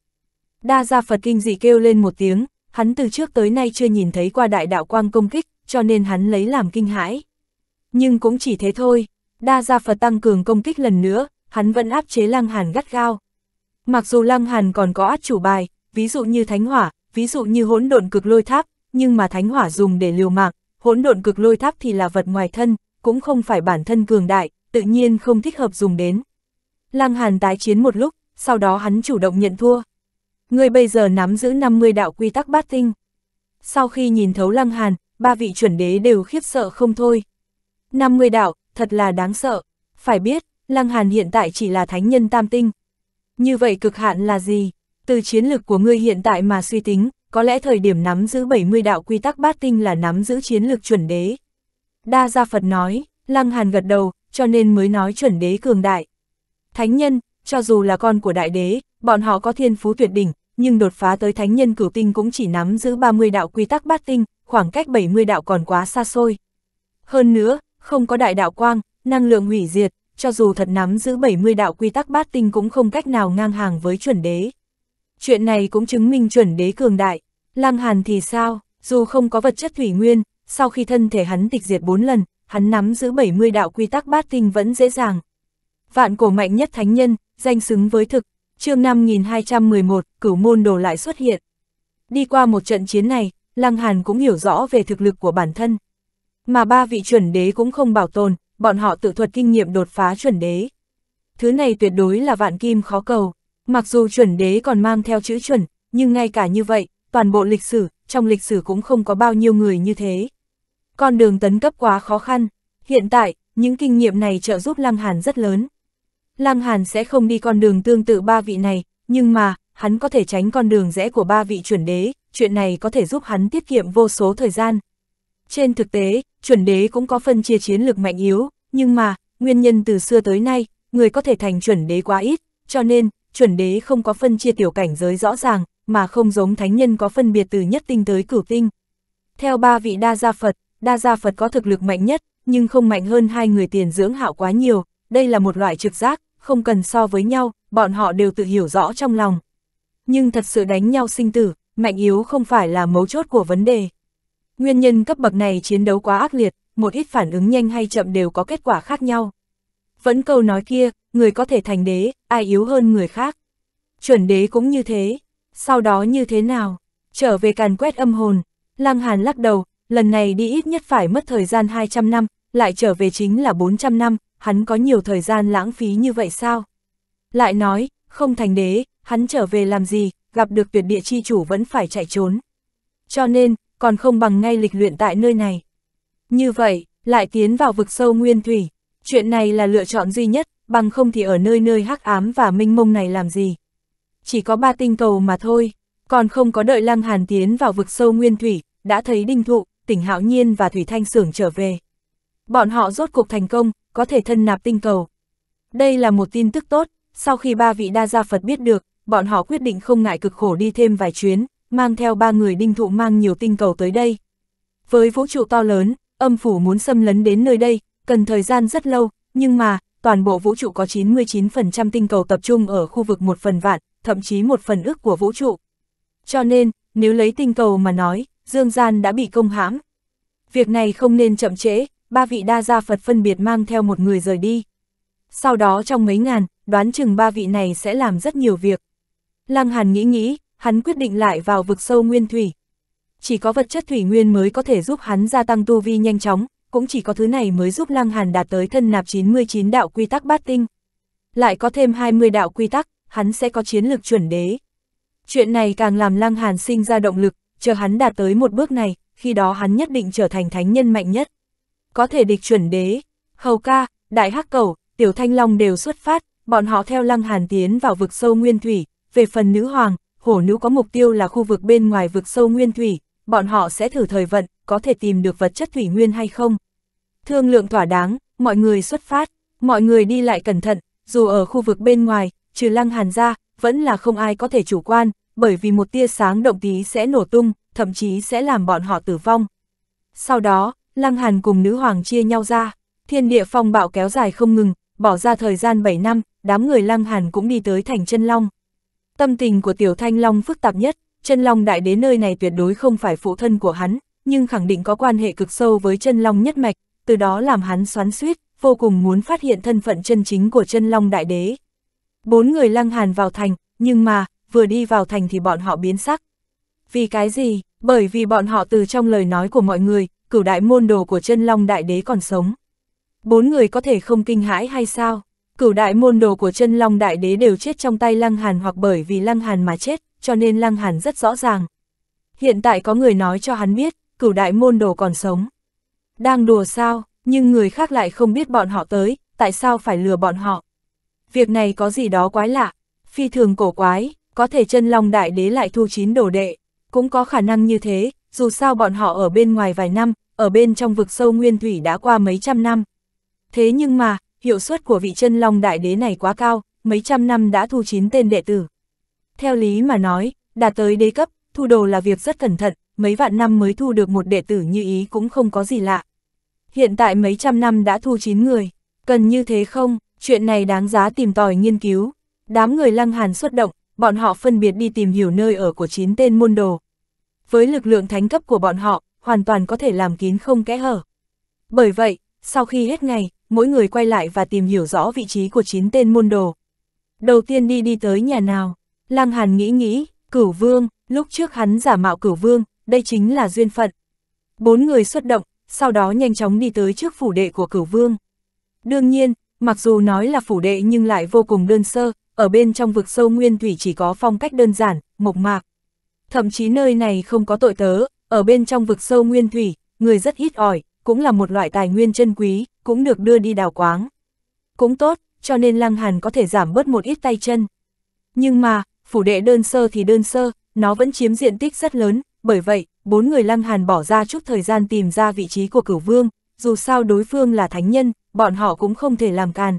Đa Gia Phật kinh dị kêu lên một tiếng, hắn từ trước tới nay chưa nhìn thấy qua đại đạo quang công kích, cho nên hắn lấy làm kinh hãi. Nhưng cũng chỉ thế thôi, Đa Gia Phật tăng cường công kích lần nữa, hắn vẫn áp chế Lăng Hàn gắt gao. Mặc dù Lăng Hàn còn có át chủ bài, ví dụ như thánh hỏa, ví dụ như hỗn độn cực lôi tháp, nhưng mà thánh hỏa dùng để liều mạng, hỗn độn cực lôi tháp thì là vật ngoài thân, cũng không phải bản thân cường đại, tự nhiên không thích hợp dùng đến. Lăng Hàn tái chiến một lúc, sau đó hắn chủ động nhận thua. Người bây giờ nắm giữ năm mươi đạo quy tắc bát tinh. Sau khi nhìn thấu Lăng Hàn, ba vị chuẩn đế đều khiếp sợ không thôi. năm mươi đạo, thật là đáng sợ. Phải biết, Lăng Hàn hiện tại chỉ là thánh nhân tam tinh. Như vậy cực hạn là gì? Từ chiến lực của ngươi hiện tại mà suy tính, có lẽ thời điểm nắm giữ bảy mươi đạo quy tắc bát tinh là nắm giữ chiến lực chuẩn đế. Đa Gia Phật nói, Lăng Hàn gật đầu, cho nên mới nói chuẩn đế cường đại. Thánh nhân, cho dù là con của đại đế, bọn họ có thiên phú tuyệt đỉnh, nhưng đột phá tới thánh nhân cửu tinh cũng chỉ nắm giữ ba mươi đạo quy tắc bát tinh, khoảng cách bảy mươi đạo còn quá xa xôi. Hơn nữa, không có đại đạo quang, năng lượng hủy diệt, cho dù thật nắm giữ bảy mươi đạo quy tắc bát tinh cũng không cách nào ngang hàng với chuẩn đế. Chuyện này cũng chứng minh chuẩn đế cường đại. Lăng Hàn thì sao, dù không có vật chất thủy nguyên, sau khi thân thể hắn tịch diệt bốn lần, hắn nắm giữ bảy mươi đạo quy tắc bát tinh vẫn dễ dàng. Vạn cổ mạnh nhất thánh nhân, danh xứng với thực. Chương năm nghìn hai trăm mười một, Cửu Môn Đồ lại xuất hiện. Đi qua một trận chiến này, Lăng Hàn cũng hiểu rõ về thực lực của bản thân. Mà ba vị chuẩn đế cũng không bảo tồn, bọn họ tự thuật kinh nghiệm đột phá chuẩn đế. Thứ này tuyệt đối là vạn kim khó cầu. Mặc dù chuẩn đế còn mang theo chữ chuẩn, nhưng ngay cả như vậy, toàn bộ lịch sử, trong lịch sử cũng không có bao nhiêu người như thế. Con đường tấn cấp quá khó khăn. Hiện tại, những kinh nghiệm này trợ giúp Lăng Hàn rất lớn. Lăng Hàn sẽ không đi con đường tương tự ba vị này, nhưng mà, hắn có thể tránh con đường rẽ của ba vị chuẩn đế, chuyện này có thể giúp hắn tiết kiệm vô số thời gian. Trên thực tế, chuẩn đế cũng có phân chia chiến lược mạnh yếu, nhưng mà, nguyên nhân từ xưa tới nay, người có thể thành chuẩn đế quá ít, cho nên, chuẩn đế không có phân chia tiểu cảnh giới rõ ràng, mà không giống thánh nhân có phân biệt từ nhất tinh tới cửu tinh. Theo ba vị Đa Gia Phật, Đa Gia Phật có thực lực mạnh nhất, nhưng không mạnh hơn hai người Tiền Dưỡng Hạo quá nhiều, đây là một loại trực giác, không cần so với nhau, bọn họ đều tự hiểu rõ trong lòng. Nhưng thật sự đánh nhau sinh tử, mạnh yếu không phải là mấu chốt của vấn đề. Nguyên nhân cấp bậc này chiến đấu quá ác liệt, một ít phản ứng nhanh hay chậm đều có kết quả khác nhau. Vẫn câu nói kia, người có thể thành đế, ai yếu hơn người khác. Chuẩn đế cũng như thế, sau đó như thế nào? Trở về càn quét âm hồn, Lăng Hàn lắc đầu, lần này đi ít nhất phải mất thời gian hai trăm năm, lại trở về chính là bốn trăm năm, hắn có nhiều thời gian lãng phí như vậy sao? Lại nói, không thành đế, hắn trở về làm gì, gặp được tuyệt địa chi chủ vẫn phải chạy trốn. Cho nên, còn không bằng ngay lịch luyện tại nơi này. Như vậy, lại tiến vào vực sâu nguyên thủy, chuyện này là lựa chọn duy nhất, bằng không thì ở nơi nơi hắc ám và mênh mông này làm gì. Chỉ có ba tinh cầu mà thôi, còn không có đợi Lăng Hàn tiến vào vực sâu nguyên thủy, đã thấy Đinh Thụ, Tỉnh Hạo Nhiên và Thủy Thanh Xưởng trở về. Bọn họ rốt cuộc thành công, có thể thân nạp tinh cầu. Đây là một tin tức tốt, sau khi ba vị Đa Gia Phật biết được, bọn họ quyết định không ngại cực khổ đi thêm vài chuyến, mang theo ba người Đinh Thụ mang nhiều tinh cầu tới đây. Với vũ trụ to lớn, âm phủ muốn xâm lấn đến nơi đây, cần thời gian rất lâu, nhưng mà, toàn bộ vũ trụ có chín mươi chín phần trăm tinh cầu tập trung ở khu vực một phần vạn, thậm chí một phần ức của vũ trụ. Cho nên, nếu lấy tinh cầu mà nói, dương gian đã bị công hãm. Việc này không nên chậm trễ, ba vị Đa Gia Phật phân biệt mang theo một người rời đi. Sau đó trong mấy ngàn, đoán chừng ba vị này sẽ làm rất nhiều việc. Lăng Hàn nghĩ nghĩ, hắn quyết định lại vào vực sâu nguyên thủy. Chỉ có vật chất thủy nguyên mới có thể giúp hắn gia tăng tu vi nhanh chóng, cũng chỉ có thứ này mới giúp Lăng Hàn đạt tới thân nạp chín mươi chín đạo quy tắc bát tinh. Lại có thêm hai mươi đạo quy tắc, hắn sẽ có chiến lực chuẩn đế. Chuyện này càng làm Lăng Hàn sinh ra động lực, chờ hắn đạt tới một bước này, khi đó hắn nhất định trở thành thánh nhân mạnh nhất. có thể địch chuẩn đế. Hầu Ca, Đại Hắc Cẩu, Tiểu Thanh Long đều xuất phát, bọn họ theo Lăng Hàn tiến vào vực sâu nguyên thủy. Về phần nữ hoàng, hổ nữ có mục tiêu là khu vực bên ngoài vực sâu nguyên thủy, bọn họ sẽ thử thời vận, có thể tìm được vật chất thủy nguyên hay không. Thương lượng thỏa đáng, mọi người xuất phát, mọi người đi lại cẩn thận, dù ở khu vực bên ngoài, trừ Lăng Hàn ra, vẫn là không ai có thể chủ quan, bởi vì một tia sáng động tí sẽ nổ tung, thậm chí sẽ làm bọn họ tử vong. Sau đó, Lăng Hàn cùng nữ hoàng chia nhau ra, thiên địa phong bạo kéo dài không ngừng, bỏ ra thời gian bảy năm, đám người Lăng Hàn cũng đi tới thành Chân Long. Tâm tình của Tiểu Thanh Long phức tạp nhất, Chân Long Đại Đế nơi này tuyệt đối không phải phụ thân của hắn, nhưng khẳng định có quan hệ cực sâu với Chân Long nhất mạch, từ đó làm hắn xoắn xuýt, vô cùng muốn phát hiện thân phận chân chính của Chân Long Đại Đế. Bốn người Lăng Hàn vào thành, nhưng mà, vừa đi vào thành thì bọn họ biến sắc. Vì cái gì? Bởi vì bọn họ từ trong lời nói của mọi người, cửu đại môn đồ của Chân Long Đại Đế còn sống. Bốn người có thể không kinh hãi hay sao? Cửu đại môn đồ của Chân Long Đại Đế đều chết trong tay Lăng Hàn hoặc bởi vì Lăng Hàn mà chết, cho nên Lăng Hàn rất rõ ràng. Hiện tại có người nói cho hắn biết, cửu đại môn đồ còn sống. Đang đùa sao, nhưng người khác lại không biết bọn họ tới, tại sao phải lừa bọn họ? Việc này có gì đó quái lạ, phi thường cổ quái, có thể Chân Long Đại Đế lại thu chín đồ đệ. Cũng có khả năng như thế, dù sao bọn họ ở bên ngoài vài năm, ở bên trong vực sâu nguyên thủy đã qua mấy trăm năm. Thế nhưng mà, hiệu suất của vị Chân Long Đại Đế này quá cao, mấy trăm năm đã thu chín tên đệ tử. Theo lý mà nói, đạt tới đế cấp, thu đồ là việc rất cẩn thận, mấy vạn năm mới thu được một đệ tử như ý cũng không có gì lạ. Hiện tại mấy trăm năm đã thu chín người, cần như thế không, chuyện này đáng giá tìm tòi nghiên cứu. Đám người Lăng Hàn xuất động, bọn họ phân biệt đi tìm hiểu nơi ở của chín tên môn đồ. Với lực lượng thánh cấp của bọn họ, hoàn toàn có thể làm kín không kẽ hở. Bởi vậy, sau khi hết ngày, mỗi người quay lại và tìm hiểu rõ vị trí của chín tên môn đồ. Đầu tiên đi đi tới nhà nào? Lăng Hàn nghĩ nghĩ, Cửu Vương, lúc trước hắn giả mạo Cửu Vương, đây chính là duyên phận. Bốn người xuất động, sau đó nhanh chóng đi tới trước phủ đệ của Cửu Vương. Đương nhiên, mặc dù nói là phủ đệ nhưng lại vô cùng đơn sơ, ở bên trong vực sâu nguyên thủy chỉ có phong cách đơn giản, mộc mạc. Thậm chí nơi này không có tội tớ, ở bên trong vực sâu nguyên thủy, người rất ít ỏi, cũng là một loại tài nguyên chân quý, cũng được đưa đi đào quáng. Cũng tốt, cho nên Lăng Hàn có thể giảm bớt một ít tay chân. Nhưng mà, phủ đệ đơn sơ thì đơn sơ, nó vẫn chiếm diện tích rất lớn, bởi vậy, bốn người Lăng Hàn bỏ ra chút thời gian tìm ra vị trí của Cửu Vương, dù sao đối phương là thánh nhân, bọn họ cũng không thể làm càn.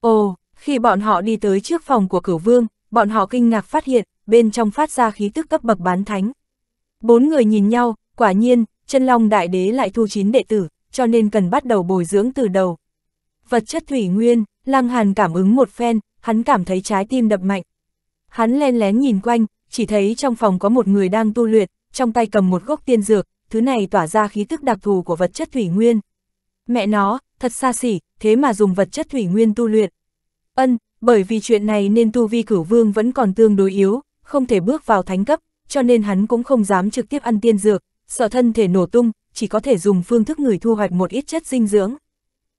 Ồ, khi bọn họ đi tới trước phòng của Cửu Vương, bọn họ kinh ngạc phát hiện, bên trong phát ra khí tức cấp bậc bán thánh. Bốn người nhìn nhau, quả nhiên, Chân Long Đại Đế lại thu chín đệ tử, cho nên cần bắt đầu bồi dưỡng từ đầu. Vật chất thủy nguyên, Lăng Hàn cảm ứng một phen, hắn cảm thấy trái tim đập mạnh. Hắn len lén nhìn quanh, chỉ thấy trong phòng có một người đang tu luyện, trong tay cầm một gốc tiên dược, thứ này tỏa ra khí tức đặc thù của vật chất thủy nguyên. Mẹ nó, thật xa xỉ, thế mà dùng vật chất thủy nguyên tu luyện. Ân, bởi vì chuyện này nên tu vi Cửu Vương vẫn còn tương đối yếu, không thể bước vào thánh cấp, cho nên hắn cũng không dám trực tiếp ăn tiên dược, sợ thân thể nổ tung, chỉ có thể dùng phương thức người thu hoạch một ít chất dinh dưỡng.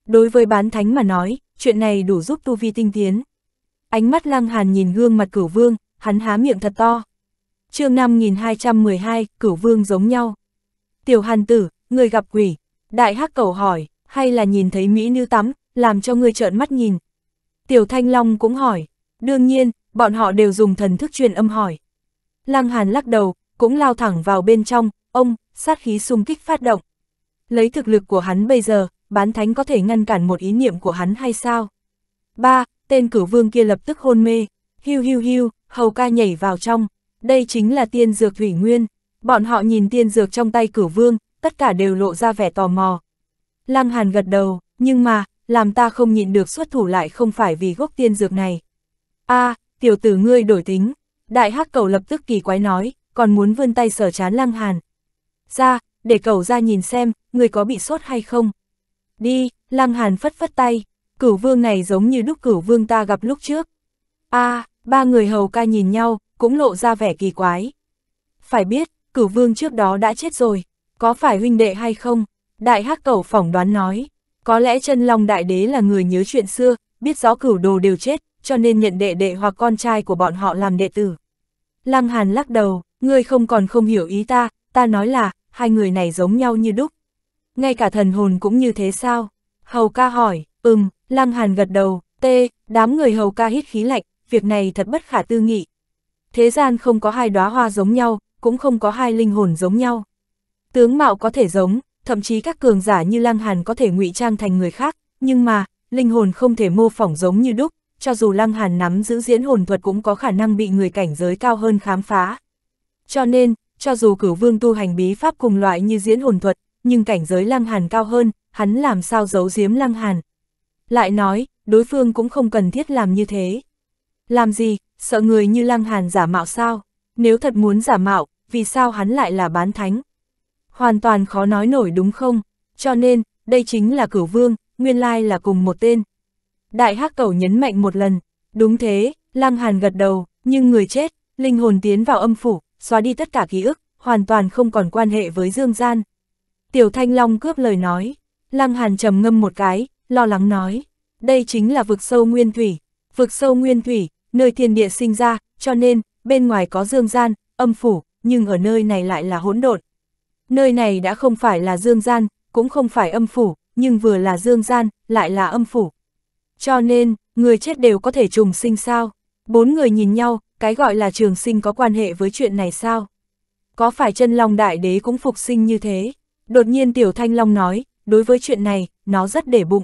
Đối với bán thánh mà nói, chuyện này đủ giúp tu vi tinh tiến. Ánh mắt Lăng Hàn nhìn gương mặt Cửu Vương, hắn há miệng thật to. Chương năm nghìn hai trăm mười hai, Cửu Vương giống nhau. Tiểu Hàn tử, người gặp quỷ. Đại Hắc Cẩu hỏi, hay là nhìn thấy mỹ nữ tắm, làm cho người trợn mắt nhìn. Tiểu Thanh Long cũng hỏi, đương nhiên, bọn họ đều dùng thần thức truyền âm hỏi. Lăng Hàn lắc đầu, cũng lao thẳng vào bên trong, ông, sát khí xung kích phát động. Lấy thực lực của hắn bây giờ, bán thánh có thể ngăn cản một ý niệm của hắn hay sao? Ba, tên Cửu Vương kia lập tức hôn mê, hiu hiu hiu, Hầu Ca nhảy vào trong, đây chính là tiên dược thủy nguyên. Bọn họ nhìn tiên dược trong tay Cửu Vương, tất cả đều lộ ra vẻ tò mò. Lăng Hàn gật đầu, nhưng mà, làm ta không nhịn được xuất thủ lại không phải vì gốc tiên dược này. A, à, tiểu tử ngươi đổi tính. Đại Hắc Cẩu lập tức kỳ quái nói, còn muốn vươn tay sờ trán Lăng Hàn. Ra, để cẩu ra nhìn xem, ngươi có bị sốt hay không. Đi, Lăng Hàn phất phất tay, Cửu Vương này giống như đúc Cửu Vương ta gặp lúc trước. A, à, ba người Hầu Ca nhìn nhau, cũng lộ ra vẻ kỳ quái. Phải biết, Cửu Vương trước đó đã chết rồi, có phải huynh đệ hay không? Đại Hắc Cẩu phỏng đoán nói, có lẽ Chân Long Đại Đế là người nhớ chuyện xưa, biết rõ cửu đồ đều chết, cho nên nhận đệ đệ hoặc con trai của bọn họ làm đệ tử. Lăng Hàn lắc đầu, ngươi không còn không hiểu ý ta, ta nói là, hai người này giống nhau như đúc. ngay cả thần hồn cũng như thế sao? Hầu Ca hỏi. Ừm, Lăng Hàn gật đầu. Tê, đám người Hầu Ca hít khí lạnh, việc này thật bất khả tư nghị. Thế gian không có hai đóa hoa giống nhau, cũng không có hai linh hồn giống nhau. Tướng mạo có thể giống, thậm chí các cường giả như Lăng Hàn có thể ngụy trang thành người khác, nhưng mà, linh hồn không thể mô phỏng giống như đúc, cho dù Lăng Hàn nắm giữ diễn hồn thuật cũng có khả năng bị người cảnh giới cao hơn khám phá. Cho nên, cho dù Cửu Vương tu hành bí pháp cùng loại như diễn hồn thuật, nhưng cảnh giới Lăng Hàn cao hơn, hắn làm sao giấu giếm Lăng Hàn. Lại nói, đối phương cũng không cần thiết làm như thế. Làm gì, sợ người như Lăng Hàn giả mạo sao? Nếu thật muốn giả mạo, vì sao hắn lại là bán thánh? Hoàn toàn khó nói nổi đúng không? Cho nên, đây chính là Cửu Vương, nguyên lai là cùng một tên. Đại Hắc Cẩu nhấn mạnh một lần. Đúng thế, Lăng Hàn gật đầu, nhưng người chết, linh hồn tiến vào âm phủ, xóa đi tất cả ký ức, hoàn toàn không còn quan hệ với dương gian. Tiểu Thanh Long cướp lời nói. Lăng Hàn trầm ngâm một cái, lo lắng nói. Đây chính là vực sâu nguyên thủy. Vực sâu nguyên thủy, nơi thiên địa sinh ra, cho nên, bên ngoài có dương gian, âm phủ, nhưng ở nơi này lại là hỗn độn. Nơi này đã không phải là dương gian, cũng không phải âm phủ, nhưng vừa là dương gian, lại là âm phủ. Cho nên, người chết đều có thể trùng sinh sao? Bốn người nhìn nhau, cái gọi là trường sinh có quan hệ với chuyện này sao? Có phải Chân Long Đại Đế cũng phục sinh như thế? Đột nhiên Tiểu Thanh Long nói, đối với chuyện này, nó rất để bụng.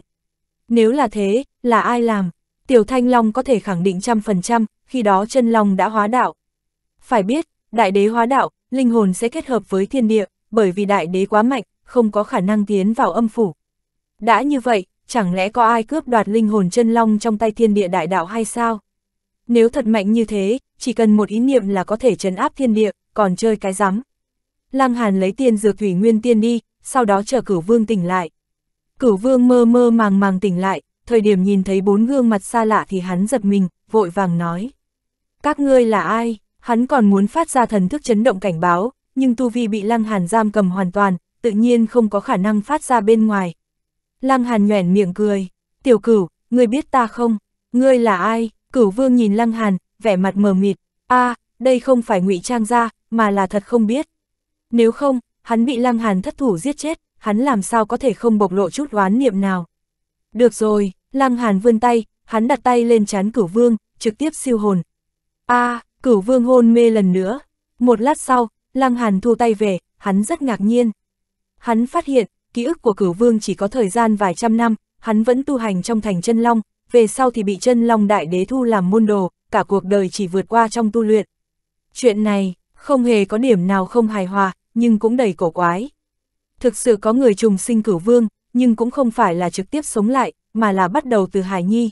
Nếu là thế, là ai làm? Tiểu Thanh Long có thể khẳng định trăm phần trăm, khi đó Chân Long đã hóa đạo. Phải biết, Đại Đế hóa đạo, linh hồn sẽ kết hợp với thiên địa, bởi vì Đại Đế quá mạnh, không có khả năng tiến vào âm phủ. Đã như vậy, chẳng lẽ có ai cướp đoạt linh hồn Chân Long trong tay thiên địa đại đạo hay sao? Nếu thật mạnh như thế, chỉ cần một ý niệm là có thể trấn áp thiên địa, còn chơi cái rắm. Lăng Hàn lấy tiên dược thủy nguyên tiên đi, sau đó chờ Cửu Vương tỉnh lại. Cửu Vương mơ mơ màng màng tỉnh lại, thời điểm nhìn thấy bốn gương mặt xa lạ thì hắn giật mình, vội vàng nói. Các ngươi là ai? Hắn còn muốn phát ra thần thức chấn động cảnh báo, nhưng tu vi bị Lăng Hàn giam cầm hoàn toàn, tự nhiên không có khả năng phát ra bên ngoài. Lăng Hàn nhoẻn miệng cười. Tiểu Cửu, ngươi biết ta không? Ngươi là ai? Cửu Vương nhìn Lăng Hàn, vẻ mặt mờ mịt. A, à, đây không phải ngụy trang ra, mà là thật không biết. Nếu không, hắn bị Lăng Hàn thất thủ giết chết, hắn làm sao có thể không bộc lộ chút oán niệm nào? Được rồi, Lăng Hàn vươn tay, hắn đặt tay lên trán Cửu Vương, trực tiếp siêu hồn. A, à, Cửu Vương hôn mê lần nữa. Một lát sau, Lăng Hàn thu tay về, hắn rất ngạc nhiên. Hắn phát hiện, ký ức của Cửu Vương chỉ có thời gian vài trăm năm, hắn vẫn tu hành trong thành Chân Long, về sau thì bị Chân Long Đại Đế thu làm môn đồ, cả cuộc đời chỉ vượt qua trong tu luyện. Chuyện này, không hề có điểm nào không hài hòa, nhưng cũng đầy cổ quái. Thực sự có người trùng sinh Cửu Vương, nhưng cũng không phải là trực tiếp sống lại, mà là bắt đầu từ hài nhi.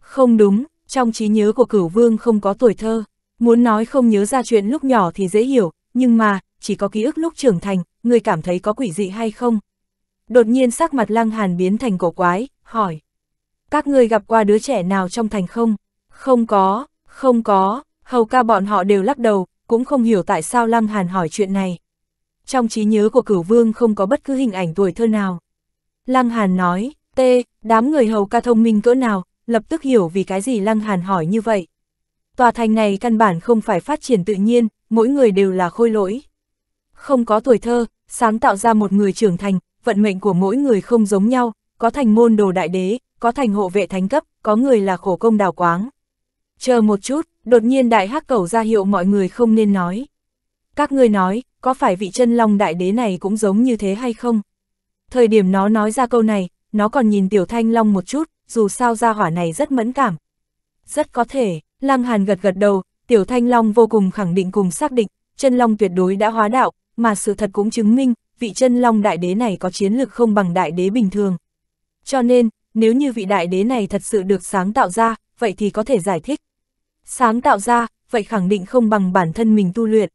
Không đúng, trong trí nhớ của Cửu Vương không có tuổi thơ, muốn nói không nhớ ra chuyện lúc nhỏ thì dễ hiểu, nhưng mà, chỉ có ký ức lúc trưởng thành, người cảm thấy có quỷ dị hay không? Đột nhiên sắc mặt Lăng Hàn biến thành cổ quái, hỏi. Các ngươi gặp qua đứa trẻ nào trong thành không? Không có, không có, Hầu Ca bọn họ đều lắc đầu, cũng không hiểu tại sao Lăng Hàn hỏi chuyện này. Trong trí nhớ của Cửu Vương không có bất cứ hình ảnh tuổi thơ nào. Lăng Hàn nói, tê, đám người Hầu Ca thông minh cỡ nào, lập tức hiểu vì cái gì Lăng Hàn hỏi như vậy. Tòa thành này căn bản không phải phát triển tự nhiên, mỗi người đều là khôi lỗi. Không có tuổi thơ, sáng tạo ra một người trưởng thành, vận mệnh của mỗi người không giống nhau, có thành môn đồ đại đế, có thành hộ vệ thánh cấp, có người là khổ công đào quáng. Chờ một chút, đột nhiên Đại Hắc Cẩu ra hiệu mọi người không nên nói. Các ngươi nói, có phải vị Chân Long Đại Đế này cũng giống như thế hay không? Thời điểm nó nói ra câu này, nó còn nhìn Tiểu Thanh Long một chút, dù sao gia hỏa này rất mẫn cảm. Rất có thể, Lăng Hàn gật gật đầu, Tiểu Thanh Long vô cùng khẳng định cùng xác định, Chân Long tuyệt đối đã hóa đạo, mà sự thật cũng chứng minh, vị Chân Long Đại Đế này có chiến lực không bằng Đại Đế bình thường. Cho nên, nếu như vị Đại Đế này thật sự được sáng tạo ra, vậy thì có thể giải thích. Sáng tạo ra, vậy khẳng định không bằng bản thân mình tu luyện.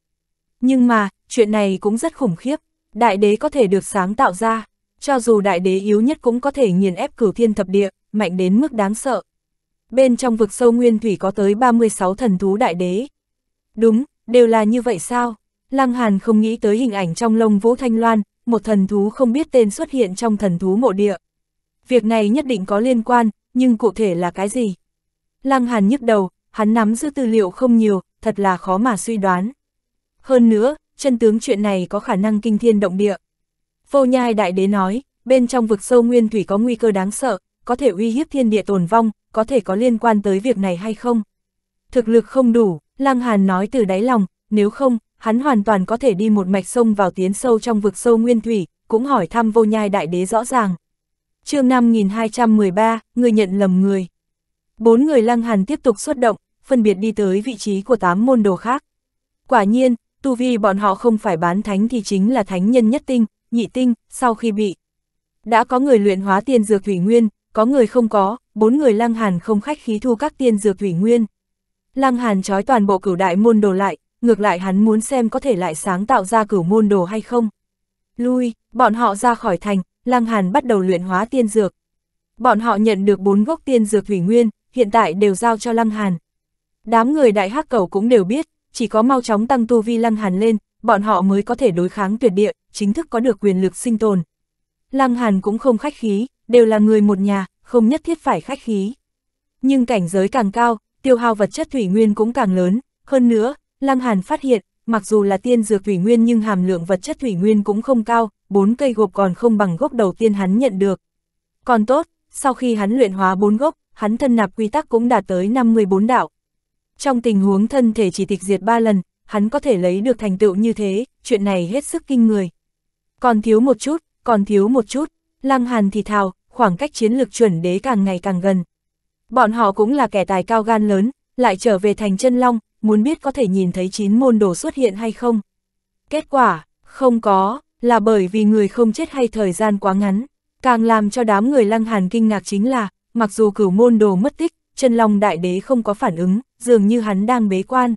Nhưng mà, chuyện này cũng rất khủng khiếp, Đại Đế có thể được sáng tạo ra, cho dù Đại Đế yếu nhất cũng có thể nghiền ép cửu thiên thập địa, mạnh đến mức đáng sợ. Bên trong vực sâu nguyên thủy có tới ba mươi sáu thần thú Đại Đế. Đúng, đều là như vậy sao? Lăng Hàn không nghĩ tới hình ảnh trong lông vũ Thanh Loan, một thần thú không biết tên xuất hiện trong thần thú mộ địa. Việc này nhất định có liên quan, nhưng cụ thể là cái gì? Lăng Hàn nhức đầu, hắn nắm giữ tư liệu không nhiều, thật là khó mà suy đoán. Hơn nữa, chân tướng chuyện này có khả năng kinh thiên động địa. Vô Nhai Đại Đế nói, bên trong vực sâu nguyên thủy có nguy cơ đáng sợ, có thể uy hiếp thiên địa tồn vong, có thể có liên quan tới việc này hay không? Thực lực không đủ, Lăng Hàn nói từ đáy lòng, nếu không, hắn hoàn toàn có thể đi một mạch sông vào tiến sâu trong vực sâu nguyên thủy, cũng hỏi thăm Vô Nhai Đại Đế rõ ràng. Chương năm nghìn hai trăm mười ba, người nhận lầm người. Bốn người Lăng Hàn tiếp tục xuất động, phân biệt đi tới vị trí của tám môn đồ khác. Quả nhiên, tu vi bọn họ không phải bán thánh thì chính là thánh nhân nhất tinh, nhị tinh, sau khi bị. Đã có người luyện hóa tiên dược thủy nguyên, có người không có, bốn người Lăng Hàn không khách khí thu các tiên dược thủy nguyên. Lăng Hàn trói toàn bộ cửu đại môn đồ lại, ngược lại hắn muốn xem có thể lại sáng tạo ra cửu môn đồ hay không. Lui, bọn họ ra khỏi thành, Lăng Hàn bắt đầu luyện hóa tiên dược. Bọn họ nhận được bốn gốc tiên dược thủy nguyên, hiện tại đều giao cho Lăng Hàn. Đám người Đại Hắc Cẩu cũng đều biết, chỉ có mau chóng tăng tu vi Lăng Hàn lên, bọn họ mới có thể đối kháng tuyệt địa, chính thức có được quyền lực sinh tồn. Lăng Hàn cũng không khách khí, đều là người một nhà, không nhất thiết phải khách khí. Nhưng cảnh giới càng cao, tiêu hao vật chất thủy nguyên cũng càng lớn, hơn nữa, Lăng Hàn phát hiện, mặc dù là tiên dược thủy nguyên nhưng hàm lượng vật chất thủy nguyên cũng không cao, bốn cây gộp còn không bằng gốc đầu tiên hắn nhận được. Còn tốt, sau khi hắn luyện hóa bốn gốc, hắn thân nạp quy tắc cũng đạt tới năm mươi bốn đạo. Trong tình huống thân thể chỉ tịch diệt ba lần, hắn có thể lấy được thành tựu như thế, chuyện này hết sức kinh người. Còn thiếu một chút, còn thiếu một chút, Lăng Hàn thì thào, khoảng cách chiến lược chuẩn đế càng ngày càng gần. Bọn họ cũng là kẻ tài cao gan lớn, lại trở về thành Chân Long, muốn biết có thể nhìn thấy chín môn đồ xuất hiện hay không. Kết quả, không có, là bởi vì người không chết hay thời gian quá ngắn. Càng làm cho đám người Lăng Hàn kinh ngạc chính là, mặc dù cửu môn đồ mất tích, Chân Long Đại Đế không có phản ứng, dường như hắn đang bế quan.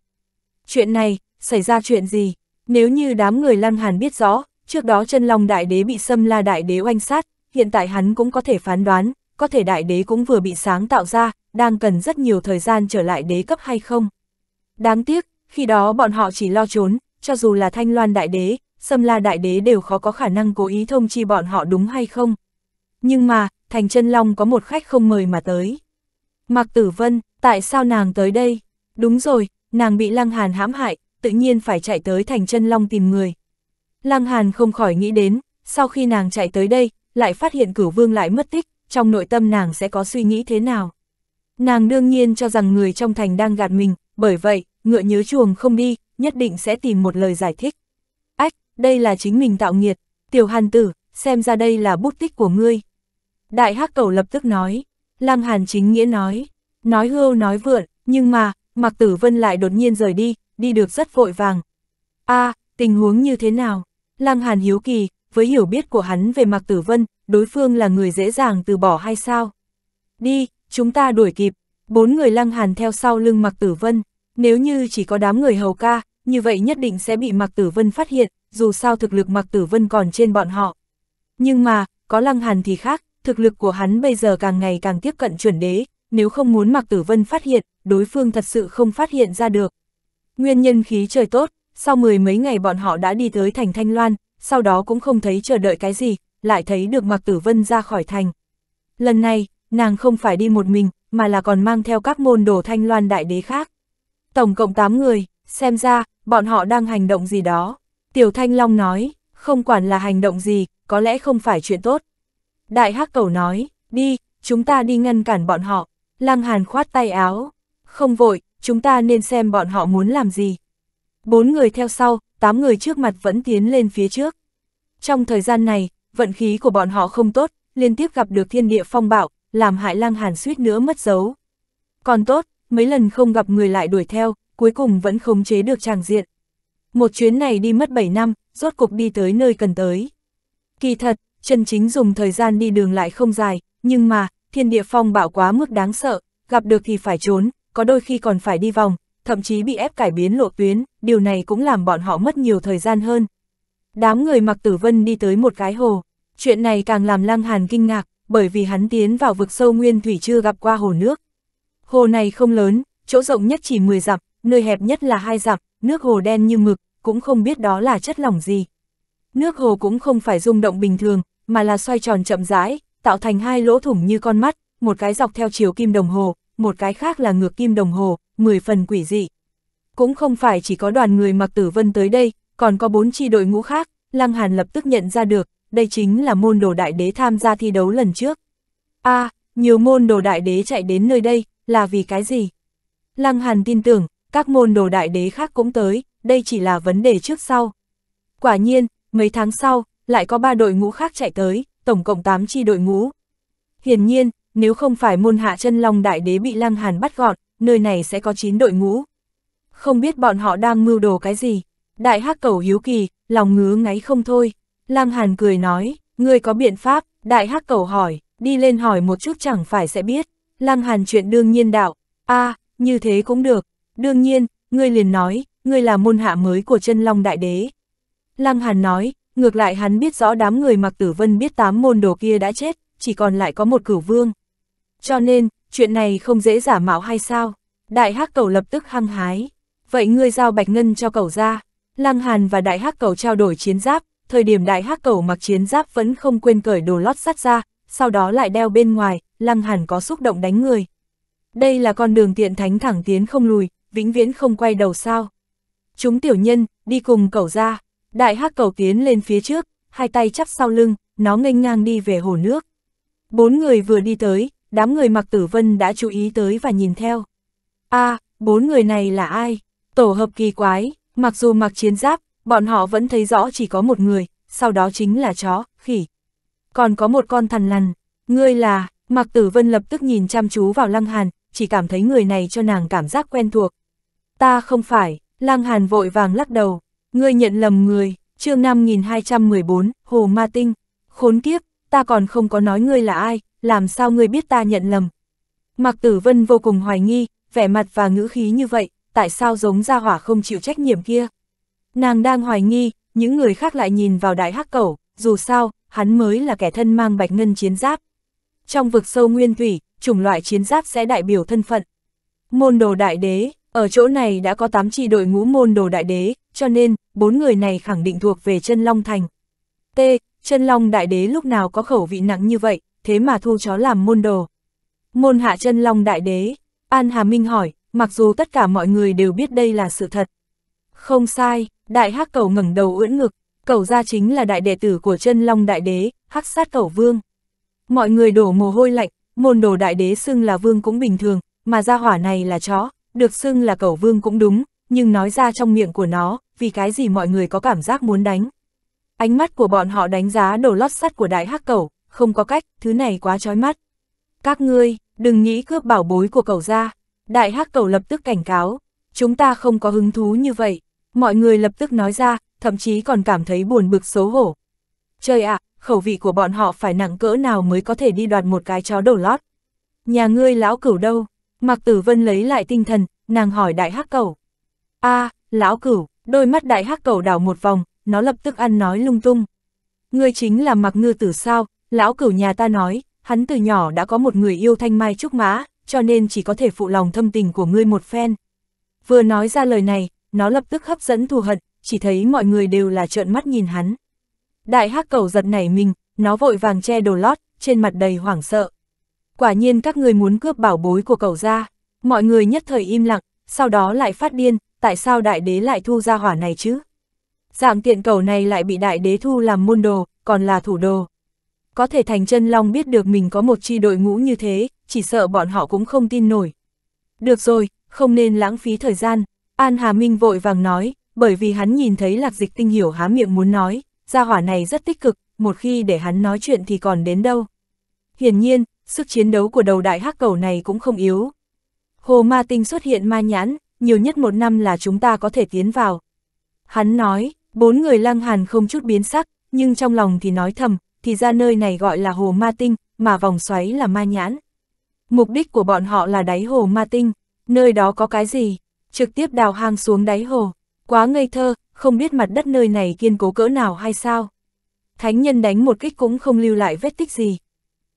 Chuyện này, xảy ra chuyện gì? Nếu như đám người Lăng Hàn biết rõ, trước đó Chân Long Đại Đế bị Xâm La Đại Đế oanh sát, hiện tại hắn cũng có thể phán đoán, có thể Đại Đế cũng vừa bị sáng tạo ra, đang cần rất nhiều thời gian trở lại đế cấp hay không. Đáng tiếc, khi đó bọn họ chỉ lo trốn, cho dù là Thanh Loan Đại Đế, Xâm La Đại Đế đều khó có khả năng cố ý thông chi bọn họ đúng hay không. Nhưng mà, thành Chân Long có một khách không mời mà tới. Mạc Tử Vân, tại sao nàng tới đây? Đúng rồi, nàng bị Lăng Hàn hãm hại, tự nhiên phải chạy tới thành Chân Long tìm người. Lăng Hàn không khỏi nghĩ đến, sau khi nàng chạy tới đây, lại phát hiện Cửu Vương lại mất tích, trong nội tâm nàng sẽ có suy nghĩ thế nào? Nàng đương nhiên cho rằng người trong thành đang gạt mình, bởi vậy, ngựa nhớ chuồng không đi, nhất định sẽ tìm một lời giải thích. Ách, đây là chính mình tạo nghiệt, Tiểu Hàn tử, xem ra đây là bút tích của ngươi. Đại Hắc Cẩu lập tức nói. Lăng Hàn chính nghĩa nói, nói hưu nói vượn, nhưng mà, Mạc Tử Vân lại đột nhiên rời đi, đi được rất vội vàng. A, à, tình huống như thế nào? Lăng Hàn hiếu kỳ, với hiểu biết của hắn về Mạc Tử Vân, đối phương là người dễ dàng từ bỏ hay sao? Đi, chúng ta đuổi kịp, bốn người Lăng Hàn theo sau lưng Mạc Tử Vân, nếu như chỉ có đám người Hầu Ca, như vậy nhất định sẽ bị Mạc Tử Vân phát hiện, dù sao thực lực Mạc Tử Vân còn trên bọn họ. Nhưng mà, có Lăng Hàn thì khác. Thực lực của hắn bây giờ càng ngày càng tiếp cận chuẩn đế, nếu không muốn Mạc Tử Vân phát hiện, đối phương thật sự không phát hiện ra được. Nguyên nhân khí trời tốt, sau mười mấy ngày bọn họ đã đi tới thành Thanh Loan, sau đó cũng không thấy chờ đợi cái gì, lại thấy được Mạc Tử Vân ra khỏi thành. Lần này, nàng không phải đi một mình, mà là còn mang theo các môn đồ Thanh Loan Đại Đế khác. Tổng cộng tám người, xem ra, bọn họ đang hành động gì đó. Tiểu Thanh Long nói, không quản là hành động gì, có lẽ không phải chuyện tốt. Đại Hắc Cẩu nói, đi, chúng ta đi ngăn cản bọn họ. Lăng Hàn khoát tay áo, không vội, chúng ta nên xem bọn họ muốn làm gì. Bốn người theo sau, tám người trước mặt vẫn tiến lên phía trước. Trong thời gian này, vận khí của bọn họ không tốt, liên tiếp gặp được thiên địa phong bạo, làm hại Lăng Hàn suýt nữa mất dấu. Còn tốt, mấy lần không gặp người lại đuổi theo, cuối cùng vẫn khống chế được tràng diện. Một chuyến này đi mất bảy năm, rốt cục đi tới nơi cần tới. Kỳ thật, chân chính dùng thời gian đi đường lại không dài, nhưng mà, thiên địa phong bạo quá mức đáng sợ, gặp được thì phải trốn, có đôi khi còn phải đi vòng, thậm chí bị ép cải biến lộ tuyến, điều này cũng làm bọn họ mất nhiều thời gian hơn. Đám người Mạc Tử Vân đi tới một cái hồ, chuyện này càng làm Lăng Hàn kinh ngạc, bởi vì hắn tiến vào vực sâu nguyên thủy chưa gặp qua hồ nước. Hồ này không lớn, chỗ rộng nhất chỉ mười dặm, nơi hẹp nhất là hai dặm, nước hồ đen như mực, cũng không biết đó là chất lỏng gì. Nước hồ cũng không phải rung động bình thường, mà là xoay tròn chậm rãi, tạo thành hai lỗ thủng như con mắt, một cái dọc theo chiều kim đồng hồ, một cái khác là ngược kim đồng hồ, mười phần quỷ dị. Cũng không phải chỉ có đoàn người Mạc Tử Vân tới đây, còn có bốn chi đội ngũ khác, Lăng Hàn lập tức nhận ra được, đây chính là môn đồ đại đế tham gia thi đấu lần trước. A, à, nhiều môn đồ đại đế chạy đến nơi đây, là vì cái gì? Lăng Hàn tin tưởng, các môn đồ đại đế khác cũng tới, đây chỉ là vấn đề trước sau. Quả nhiên, mấy tháng sau, lại có ba đội ngũ khác chạy tới, tổng cộng tám chi đội ngũ. Hiển nhiên, nếu không phải môn hạ Chân Long Đại Đế bị Lăng Hàn bắt gọn, nơi này sẽ có chín đội ngũ. Không biết bọn họ đang mưu đồ cái gì? Đại Hắc Cẩu hiếu kỳ, lòng ngứa ngáy không thôi. Lăng Hàn cười nói, ngươi có biện pháp? Đại Hắc Cẩu hỏi, đi lên hỏi một chút chẳng phải sẽ biết. Lăng Hàn chuyện đương nhiên đạo, a, à, như thế cũng được. Đương nhiên, ngươi liền nói, ngươi là môn hạ mới của Chân Long Đại Đế. Lăng Hàn nói, ngược lại hắn biết rõ đám người Mạc Tử Vân biết tám môn đồ kia đã chết, chỉ còn lại có một cửu vương. Cho nên, chuyện này không dễ giả mạo hay sao? Đại Hắc Cẩu lập tức hăng hái. Vậy ngươi giao bạch ngân cho cẩu ra. Lăng Hàn và Đại Hắc Cẩu trao đổi chiến giáp, thời điểm Đại Hắc Cẩu mặc chiến giáp vẫn không quên cởi đồ lót sắt ra, sau đó lại đeo bên ngoài, Lăng Hàn có xúc động đánh người. Đây là con đường tiện thánh thẳng tiến không lùi, vĩnh viễn không quay đầu sao? Chúng tiểu nhân, đi cùng cẩu ra. Đại Hắc Cẩu tiến lên phía trước, hai tay chắp sau lưng, nó nghênh ngang đi về hồ nước. Bốn người vừa đi tới, đám người Mạc Tử Vân đã chú ý tới và nhìn theo. A, à, bốn người này là ai? Tổ hợp kỳ quái, mặc dù mặc chiến giáp, bọn họ vẫn thấy rõ chỉ có một người, sau đó chính là chó, khỉ. Còn có một con thằn lằn, ngươi là... Mạc Tử Vân lập tức nhìn chăm chú vào Lăng Hàn, chỉ cảm thấy người này cho nàng cảm giác quen thuộc. Ta không phải, Lăng Hàn vội vàng lắc đầu. Ngươi nhận lầm người, chương năm nghìn hai trăm mười bốn, Hồ Ma Tinh. Khốn kiếp, ta còn không có nói ngươi là ai, làm sao ngươi biết ta nhận lầm? Mạc Tử Vân vô cùng hoài nghi, vẻ mặt và ngữ khí như vậy, tại sao giống gia hỏa không chịu trách nhiệm kia? Nàng đang hoài nghi, những người khác lại nhìn vào Đại Hắc Cẩu, dù sao, hắn mới là kẻ thân mang bạch ngân chiến giáp. Trong vực sâu nguyên thủy, chủng loại chiến giáp sẽ đại biểu thân phận. Môn đồ đại đế, ở chỗ này đã có tám chi đội ngũ môn đồ đại đế, cho nên, bốn người này khẳng định thuộc về Chân Long Thành. T. Chân Long Đại Đế lúc nào có khẩu vị nặng như vậy, thế mà thu chó làm môn đồ. Môn hạ Chân Long Đại Đế, An Hà Minh hỏi, mặc dù tất cả mọi người đều biết đây là sự thật. Không sai, Đại Hắc Cẩu ngẩng đầu ưỡn ngực, cẩu gia chính là đại đệ tử của Chân Long Đại Đế, hắc sát cẩu vương. Mọi người đổ mồ hôi lạnh, môn đồ đại đế xưng là vương cũng bình thường, mà gia hỏa này là chó, được xưng là cẩu vương cũng đúng, nhưng nói ra trong miệng của nó, vì cái gì mọi người có cảm giác muốn đánh. Ánh mắt của bọn họ đánh giá đồ lót sắt của Đại Hắc Cẩu, không có cách, thứ này quá chói mắt. Các ngươi, đừng nghĩ cướp bảo bối của cẩu gia. Đại Hắc Cẩu lập tức cảnh cáo, chúng ta không có hứng thú như vậy. Mọi người lập tức nói ra, thậm chí còn cảm thấy buồn bực xấu hổ. Trời ạ, à, khẩu vị của bọn họ phải nặng cỡ nào mới có thể đi đoạt một cái chó đồ lót. Nhà ngươi lão cửu đâu? Mạc Tử Vân lấy lại tinh thần, nàng hỏi Đại Hắc Cẩu. A, à, lão cửu, đôi mắt Đại Hắc Cẩu đảo một vòng. Nó lập tức ăn nói lung tung. Ngươi chính là Mạc Ngư Tử sao? Lão cửu nhà ta nói, hắn từ nhỏ đã có một người yêu thanh mai trúc mã, cho nên chỉ có thể phụ lòng thâm tình của ngươi một phen. Vừa nói ra lời này, nó lập tức hấp dẫn thù hận, chỉ thấy mọi người đều là trợn mắt nhìn hắn. Đại Hắc Cẩu giật nảy mình, nó vội vàng che đồ lót, trên mặt đầy hoảng sợ. Quả nhiên các ngươi muốn cướp bảo bối của cẩu gia. Mọi người nhất thời im lặng, sau đó lại phát điên, tại sao đại đế lại thu gia hỏa này chứ? Dạng tiện cẩu này lại bị đại đế thu làm môn đồ, còn là thủ đồ. Có thể thành Chân Long biết được mình có một chi đội ngũ như thế, chỉ sợ bọn họ cũng không tin nổi. Được rồi, không nên lãng phí thời gian. An Hà Minh vội vàng nói, bởi vì hắn nhìn thấy Lạc Dịch Tinh Hiểu há miệng muốn nói, gia hỏa này rất tích cực, một khi để hắn nói chuyện thì còn đến đâu. Hiển nhiên, sức chiến đấu của đầu Đại Hắc Cẩu này cũng không yếu. Hồ Ma Tinh xuất hiện ma nhãn, nhiều nhất một năm là chúng ta có thể tiến vào. Hắn nói. Bốn người Lăng Hàn không chút biến sắc, nhưng trong lòng thì nói thầm, thì ra nơi này gọi là Hồ Ma Tinh, mà vòng xoáy là ma nhãn. Mục đích của bọn họ là đáy Hồ Ma Tinh, nơi đó có cái gì? Trực tiếp đào hang xuống đáy hồ, quá ngây thơ, không biết mặt đất nơi này kiên cố cỡ nào hay sao? Thánh nhân đánh một kích cũng không lưu lại vết tích gì.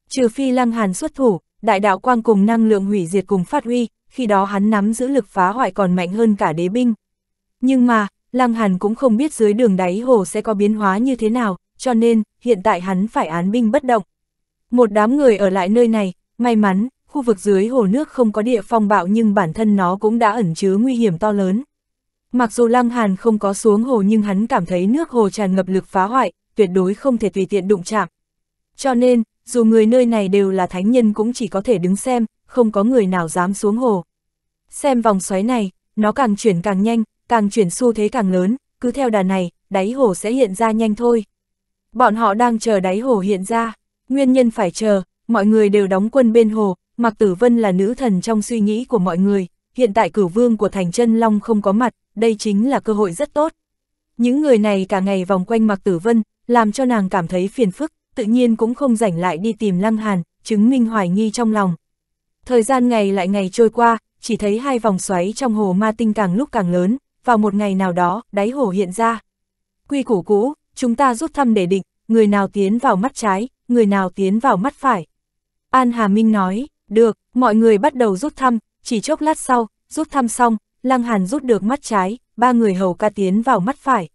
Trừ phi Lăng Hàn xuất thủ, đại đạo quang cùng năng lượng hủy diệt cùng phát huy, khi đó hắn nắm giữ lực phá hoại còn mạnh hơn cả đế binh. Nhưng mà... Lăng Hàn cũng không biết dưới đường đáy hồ sẽ có biến hóa như thế nào, cho nên, hiện tại hắn phải án binh bất động. Một đám người ở lại nơi này, may mắn, khu vực dưới hồ nước không có địa phong bạo nhưng bản thân nó cũng đã ẩn chứa nguy hiểm to lớn. Mặc dù Lăng Hàn không có xuống hồ nhưng hắn cảm thấy nước hồ tràn ngập lực phá hoại, tuyệt đối không thể tùy tiện đụng chạm. Cho nên, dù người nơi này đều là thánh nhân cũng chỉ có thể đứng xem, không có người nào dám xuống hồ. Xem vòng xoáy này, nó càng chuyển càng nhanh, càng chuyển xu thế càng lớn, cứ theo đà này, đáy hồ sẽ hiện ra nhanh thôi. Bọn họ đang chờ đáy hồ hiện ra, nguyên nhân phải chờ, mọi người đều đóng quân bên hồ, Mạc Tử Vân là nữ thần trong suy nghĩ của mọi người, hiện tại cửu vương của thành Chân Long không có mặt, đây chính là cơ hội rất tốt. Những người này cả ngày vòng quanh Mạc Tử Vân, làm cho nàng cảm thấy phiền phức, tự nhiên cũng không rảnh lại đi tìm Lăng Hàn, chứng minh hoài nghi trong lòng. Thời gian ngày lại ngày trôi qua, chỉ thấy hai vòng xoáy trong hồ Ma Tinh càng lúc càng lớn, vào một ngày nào đó, đáy hồ hiện ra. Quy củ cũ, chúng ta rút thăm để định, người nào tiến vào mắt trái, người nào tiến vào mắt phải. An Hà Minh nói, được, mọi người bắt đầu rút thăm, chỉ chốc lát sau, rút thăm xong, Lăng Hàn rút được mắt trái, ba người Hầu Ca tiến vào mắt phải.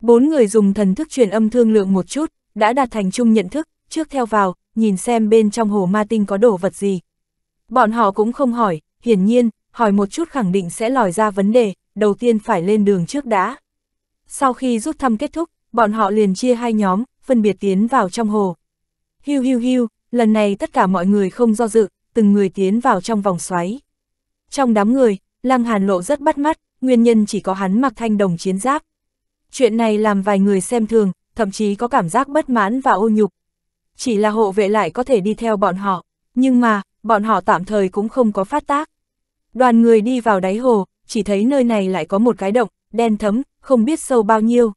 Bốn người dùng thần thức truyền âm thương lượng một chút, đã đạt thành chung nhận thức, trước theo vào, nhìn xem bên trong hồ Ma Tinh có đồ vật gì. Bọn họ cũng không hỏi, hiển nhiên, hỏi một chút khẳng định sẽ lòi ra vấn đề, đầu tiên phải lên đường trước đã. Sau khi rút thăm kết thúc, bọn họ liền chia hai nhóm, phân biệt tiến vào trong hồ. Hiu hiu hiu, lần này tất cả mọi người không do dự, từng người tiến vào trong vòng xoáy. Trong đám người, Lăng Hàn lộ rất bắt mắt, nguyên nhân chỉ có hắn mặc thanh đồng chiến giáp. Chuyện này làm vài người xem thường, thậm chí có cảm giác bất mãn và ô nhục. Chỉ là hộ vệ lại có thể đi theo bọn họ, nhưng mà, bọn họ tạm thời cũng không có phát tác. Đoàn người đi vào đáy hồ, chỉ thấy nơi này lại có một cái động, đen thấm, không biết sâu bao nhiêu.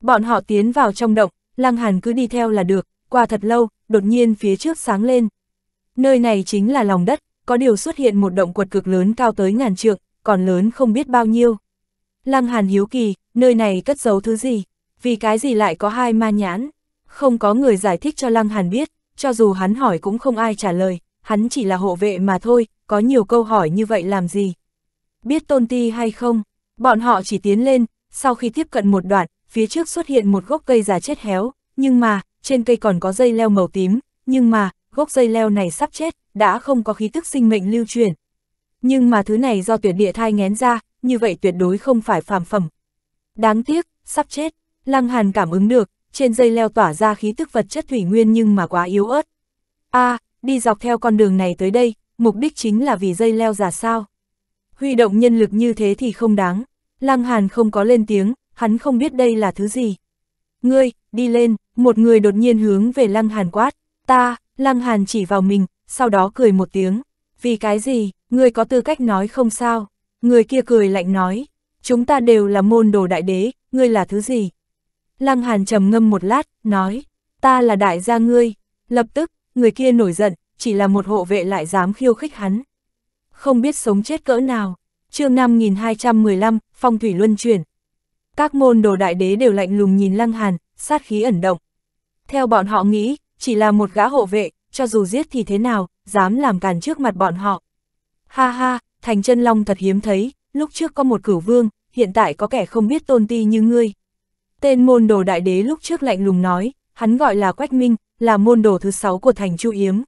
Bọn họ tiến vào trong động, Lăng Hàn cứ đi theo là được, qua thật lâu, đột nhiên phía trước sáng lên. Nơi này chính là lòng đất, có điều xuất hiện một động quật cực lớn cao tới ngàn trượng, còn lớn không biết bao nhiêu. Lăng Hàn hiếu kỳ, nơi này cất giấu thứ gì? Vì cái gì lại có hai ma nhãn? Không có người giải thích cho Lăng Hàn biết, cho dù hắn hỏi cũng không ai trả lời, hắn chỉ là hộ vệ mà thôi, có nhiều câu hỏi như vậy làm gì? Biết tôn ti hay không? Bọn họ chỉ tiến lên, sau khi tiếp cận một đoạn, phía trước xuất hiện một gốc cây già chết héo, nhưng mà, trên cây còn có dây leo màu tím, nhưng mà, gốc dây leo này sắp chết, đã không có khí tức sinh mệnh lưu truyền. Nhưng mà thứ này do tuyệt địa thai ngén ra, như vậy tuyệt đối không phải phàm phẩm. Đáng tiếc, sắp chết, Lăng Hàn cảm ứng được, trên dây leo tỏa ra khí tức vật chất thủy nguyên nhưng mà quá yếu ớt. A, à, đi dọc theo con đường này tới đây, mục đích chính là vì dây leo già sao. Huy động nhân lực như thế thì không đáng, Lăng Hàn không có lên tiếng, hắn không biết đây là thứ gì. Ngươi, đi lên, một người đột nhiên hướng về Lăng Hàn quát, ta, Lăng Hàn chỉ vào mình, sau đó cười một tiếng. Vì cái gì, ngươi có tư cách nói không sao? Người kia cười lạnh nói, chúng ta đều là môn đồ đại đế, ngươi là thứ gì? Lăng Hàn trầm ngâm một lát, nói, ta là đại gia ngươi. Lập tức, người kia nổi giận, chỉ là một hộ vệ lại dám khiêu khích hắn. Không biết sống chết cỡ nào. Chương năm nghìn hai trăm mười lăm, Phong Thủy Luân Chuyển. Các môn đồ đại đế đều lạnh lùng nhìn Lăng Hàn, sát khí ẩn động. Theo bọn họ nghĩ, chỉ là một gã hộ vệ, cho dù giết thì thế nào, dám làm càn trước mặt bọn họ. Ha ha, thành Chân Long thật hiếm thấy, lúc trước có một cửu vương, hiện tại có kẻ không biết tôn ti như ngươi. Tên môn đồ đại đế lúc trước lạnh lùng nói, hắn gọi là Quách Minh, là môn đồ thứ sáu của thành Chu Yếm.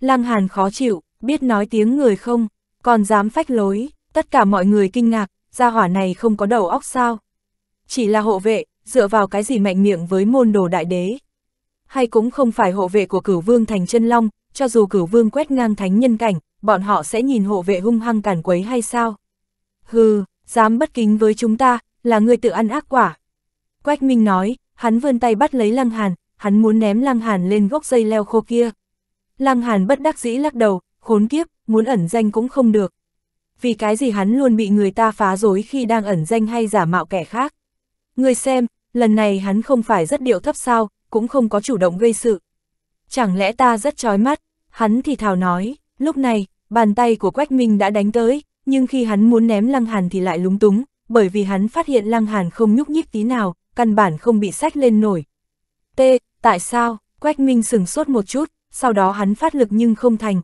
Lăng Hàn khó chịu, biết nói tiếng người không, còn dám phách lối, tất cả mọi người kinh ngạc, gia hỏa này không có đầu óc sao. Chỉ là hộ vệ, dựa vào cái gì mạnh miệng với môn đồ đại đế. Hay cũng không phải hộ vệ của cửu vương thành Chân Long, cho dù cửu vương quét ngang thánh nhân cảnh, bọn họ sẽ nhìn hộ vệ hung hăng càn quấy hay sao? Hừ, dám bất kính với chúng ta, là người tự ăn ác quả. Quách Minh nói, hắn vươn tay bắt lấy Lăng Hàn, hắn muốn ném Lăng Hàn lên gốc dây leo khô kia. Lăng Hàn bất đắc dĩ lắc đầu, khốn kiếp, muốn ẩn danh cũng không được. Vì cái gì hắn luôn bị người ta phá rối khi đang ẩn danh hay giả mạo kẻ khác? Người xem, lần này hắn không phải rất điệu thấp sao, cũng không có chủ động gây sự. Chẳng lẽ ta rất chói mắt, hắn thì thào nói, lúc này, bàn tay của Quách Minh đã đánh tới, nhưng khi hắn muốn ném Lăng Hàn thì lại lúng túng, bởi vì hắn phát hiện Lăng Hàn không nhúc nhích tí nào, căn bản không bị xách lên nổi. T, tại sao, Quách Minh sửng sốt một chút, sau đó hắn phát lực nhưng không thành.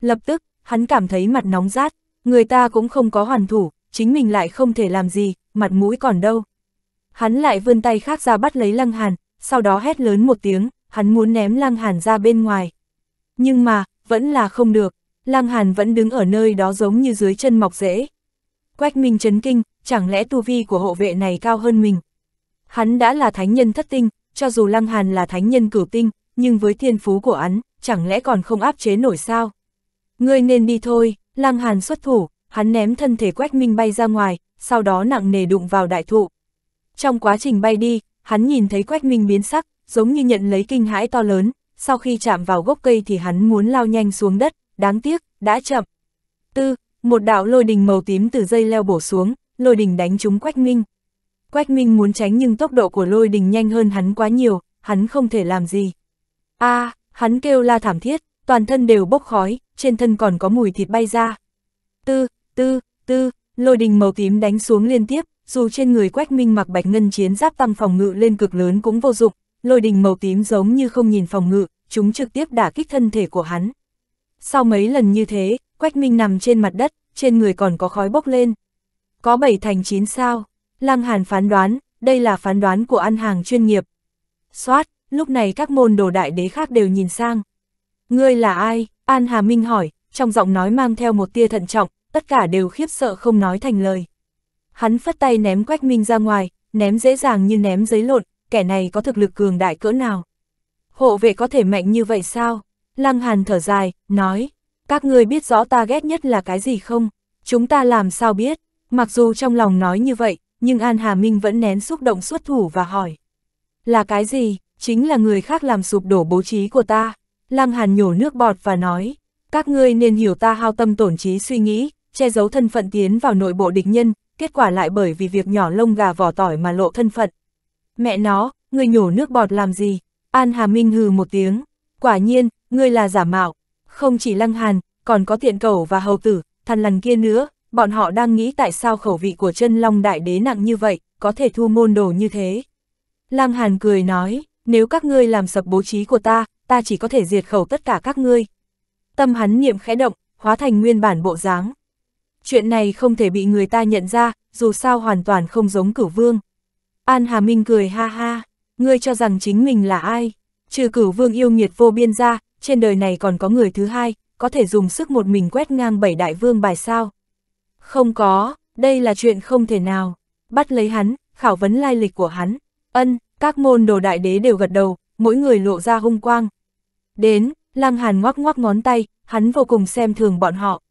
Lập tức, hắn cảm thấy mặt nóng rát, người ta cũng không có hoàn thủ, chính mình lại không thể làm gì, mặt mũi còn đâu. Hắn lại vươn tay khác ra bắt lấy Lăng Hàn, sau đó hét lớn một tiếng, hắn muốn ném Lăng Hàn ra bên ngoài. Nhưng mà, vẫn là không được, Lăng Hàn vẫn đứng ở nơi đó giống như dưới chân mọc rễ. Quách Minh chấn kinh, chẳng lẽ tu vi của hộ vệ này cao hơn mình? Hắn đã là thánh nhân thất tinh, cho dù Lăng Hàn là thánh nhân cửu tinh, nhưng với thiên phú của hắn, chẳng lẽ còn không áp chế nổi sao? Ngươi nên đi thôi, Lăng Hàn xuất thủ, hắn ném thân thể Quách Minh bay ra ngoài, sau đó nặng nề đụng vào đại thụ. Trong quá trình bay đi, hắn nhìn thấy Quách Minh biến sắc, giống như nhận lấy kinh hãi to lớn, sau khi chạm vào gốc cây thì hắn muốn lao nhanh xuống đất, đáng tiếc, đã chậm. Tư, một đạo lôi đình màu tím từ dây leo bổ xuống, lôi đình đánh trúng Quách Minh. Quách Minh muốn tránh nhưng tốc độ của lôi đình nhanh hơn hắn quá nhiều, hắn không thể làm gì. A, à, hắn kêu la thảm thiết, toàn thân đều bốc khói, trên thân còn có mùi thịt bay ra. Tư, tư, tư, lôi đình màu tím đánh xuống liên tiếp, dù trên người Quách Minh mặc bạch ngân chiến giáp tăng phòng ngự lên cực lớn cũng vô dụng, lôi đình màu tím giống như không nhìn phòng ngự, chúng trực tiếp đả kích thân thể của hắn. Sau mấy lần như thế, Quách Minh nằm trên mặt đất, trên người còn có khói bốc lên. Có bảy thành chín sao? Lăng Hàn phán đoán, đây là phán đoán của ăn hàng chuyên nghiệp. Soát, lúc này các môn đồ đại đế khác đều nhìn sang. Ngươi là ai? An Hà Minh hỏi, trong giọng nói mang theo một tia thận trọng, tất cả đều khiếp sợ không nói thành lời. Hắn phất tay ném Quách Minh ra ngoài, ném dễ dàng như ném giấy lộn, kẻ này có thực lực cường đại cỡ nào? Hộ vệ có thể mạnh như vậy sao? Lăng Hàn thở dài, nói, các ngươi biết rõ ta ghét nhất là cái gì không? Chúng ta làm sao biết? Mặc dù trong lòng nói như vậy, nhưng An Hà Minh vẫn nén xúc động xuất thủ và hỏi. Là cái gì? Chính là người khác làm sụp đổ bố trí của ta. Lăng Hàn nhổ nước bọt và nói, các ngươi nên hiểu ta hao tâm tổn trí suy nghĩ, che giấu thân phận tiến vào nội bộ địch nhân, kết quả lại bởi vì việc nhỏ lông gà vỏ tỏi mà lộ thân phận. Mẹ nó, ngươi nhổ nước bọt làm gì? An Hà Minh hừ một tiếng, quả nhiên, ngươi là giả mạo. Không chỉ Lăng Hàn, còn có Tiện Cẩu và Hầu Tử, thằn lằn kia nữa, bọn họ đang nghĩ tại sao khẩu vị của Chân Long Đại Đế nặng như vậy, có thể thu môn đồ như thế. Lăng Hàn cười nói, nếu các ngươi làm sập bố trí của ta, ta chỉ có thể diệt khẩu tất cả các ngươi. Tâm hắn niệm khẽ động, hóa thành nguyên bản bộ dáng. Chuyện này không thể bị người ta nhận ra, dù sao hoàn toàn không giống Cửu Vương. An Hà Minh cười ha ha, ngươi cho rằng chính mình là ai? Trừ Cửu Vương yêu nghiệt vô biên ra, trên đời này còn có người thứ hai, có thể dùng sức một mình quét ngang bảy đại vương bài sao? Không có, đây là chuyện không thể nào. Bắt lấy hắn, khảo vấn lai lịch của hắn. Ân, các môn đồ đại đế đều gật đầu, mỗi người lộ ra hung quang. Đến, Lăng Hàn ngoắc ngoắc ngón tay, hắn vô cùng xem thường bọn họ.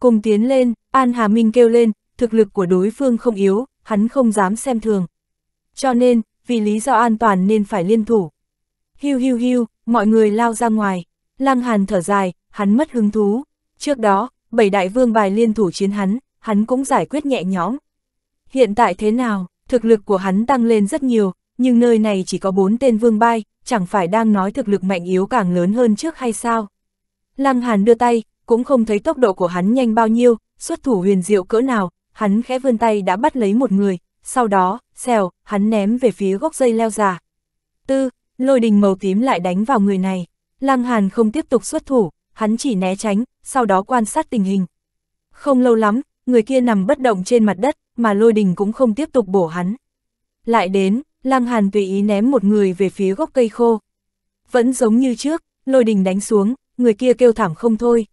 Cùng tiến lên, An Hà Minh kêu lên, thực lực của đối phương không yếu, hắn không dám xem thường. Cho nên, vì lý do an toàn nên phải liên thủ. Hiu hiu hiu, mọi người lao ra ngoài. Lăng Hàn thở dài, hắn mất hứng thú. Trước đó, bảy đại vương bài liên thủ chiến hắn, hắn cũng giải quyết nhẹ nhõm. Hiện tại thế nào, thực lực của hắn tăng lên rất nhiều, nhưng nơi này chỉ có bốn tên vương bài, chẳng phải đang nói thực lực mạnh yếu càng lớn hơn trước hay sao? Lăng Hàn đưa tay, cũng không thấy tốc độ của hắn nhanh bao nhiêu, xuất thủ huyền diệu cỡ nào, hắn khẽ vươn tay đã bắt lấy một người, sau đó, xèo, hắn ném về phía gốc dây leo già. Tư, lôi đình màu tím lại đánh vào người này, Lăng Hàn không tiếp tục xuất thủ, hắn chỉ né tránh, sau đó quan sát tình hình. Không lâu lắm, người kia nằm bất động trên mặt đất, mà lôi đình cũng không tiếp tục bổ hắn. Lại đến, Lăng Hàn tùy ý ném một người về phía gốc cây khô. Vẫn giống như trước, lôi đình đánh xuống, người kia kêu thảm không thôi.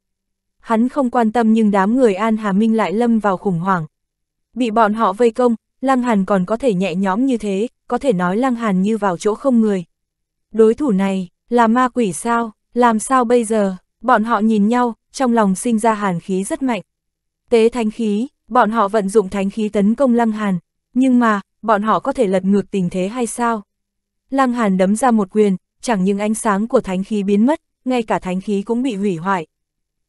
Hắn không quan tâm nhưng đám người An Hà Minh lại lâm vào khủng hoảng. Bị bọn họ vây công, Lăng Hàn còn có thể nhẹ nhõm như thế, có thể nói Lăng Hàn như vào chỗ không người. Đối thủ này, là ma quỷ sao, làm sao bây giờ, bọn họ nhìn nhau, trong lòng sinh ra hàn khí rất mạnh. Tế thánh khí, bọn họ vận dụng thánh khí tấn công Lăng Hàn, nhưng mà, bọn họ có thể lật ngược tình thế hay sao? Lăng Hàn đấm ra một quyền, chẳng những ánh sáng của thánh khí biến mất, ngay cả thánh khí cũng bị hủy hoại.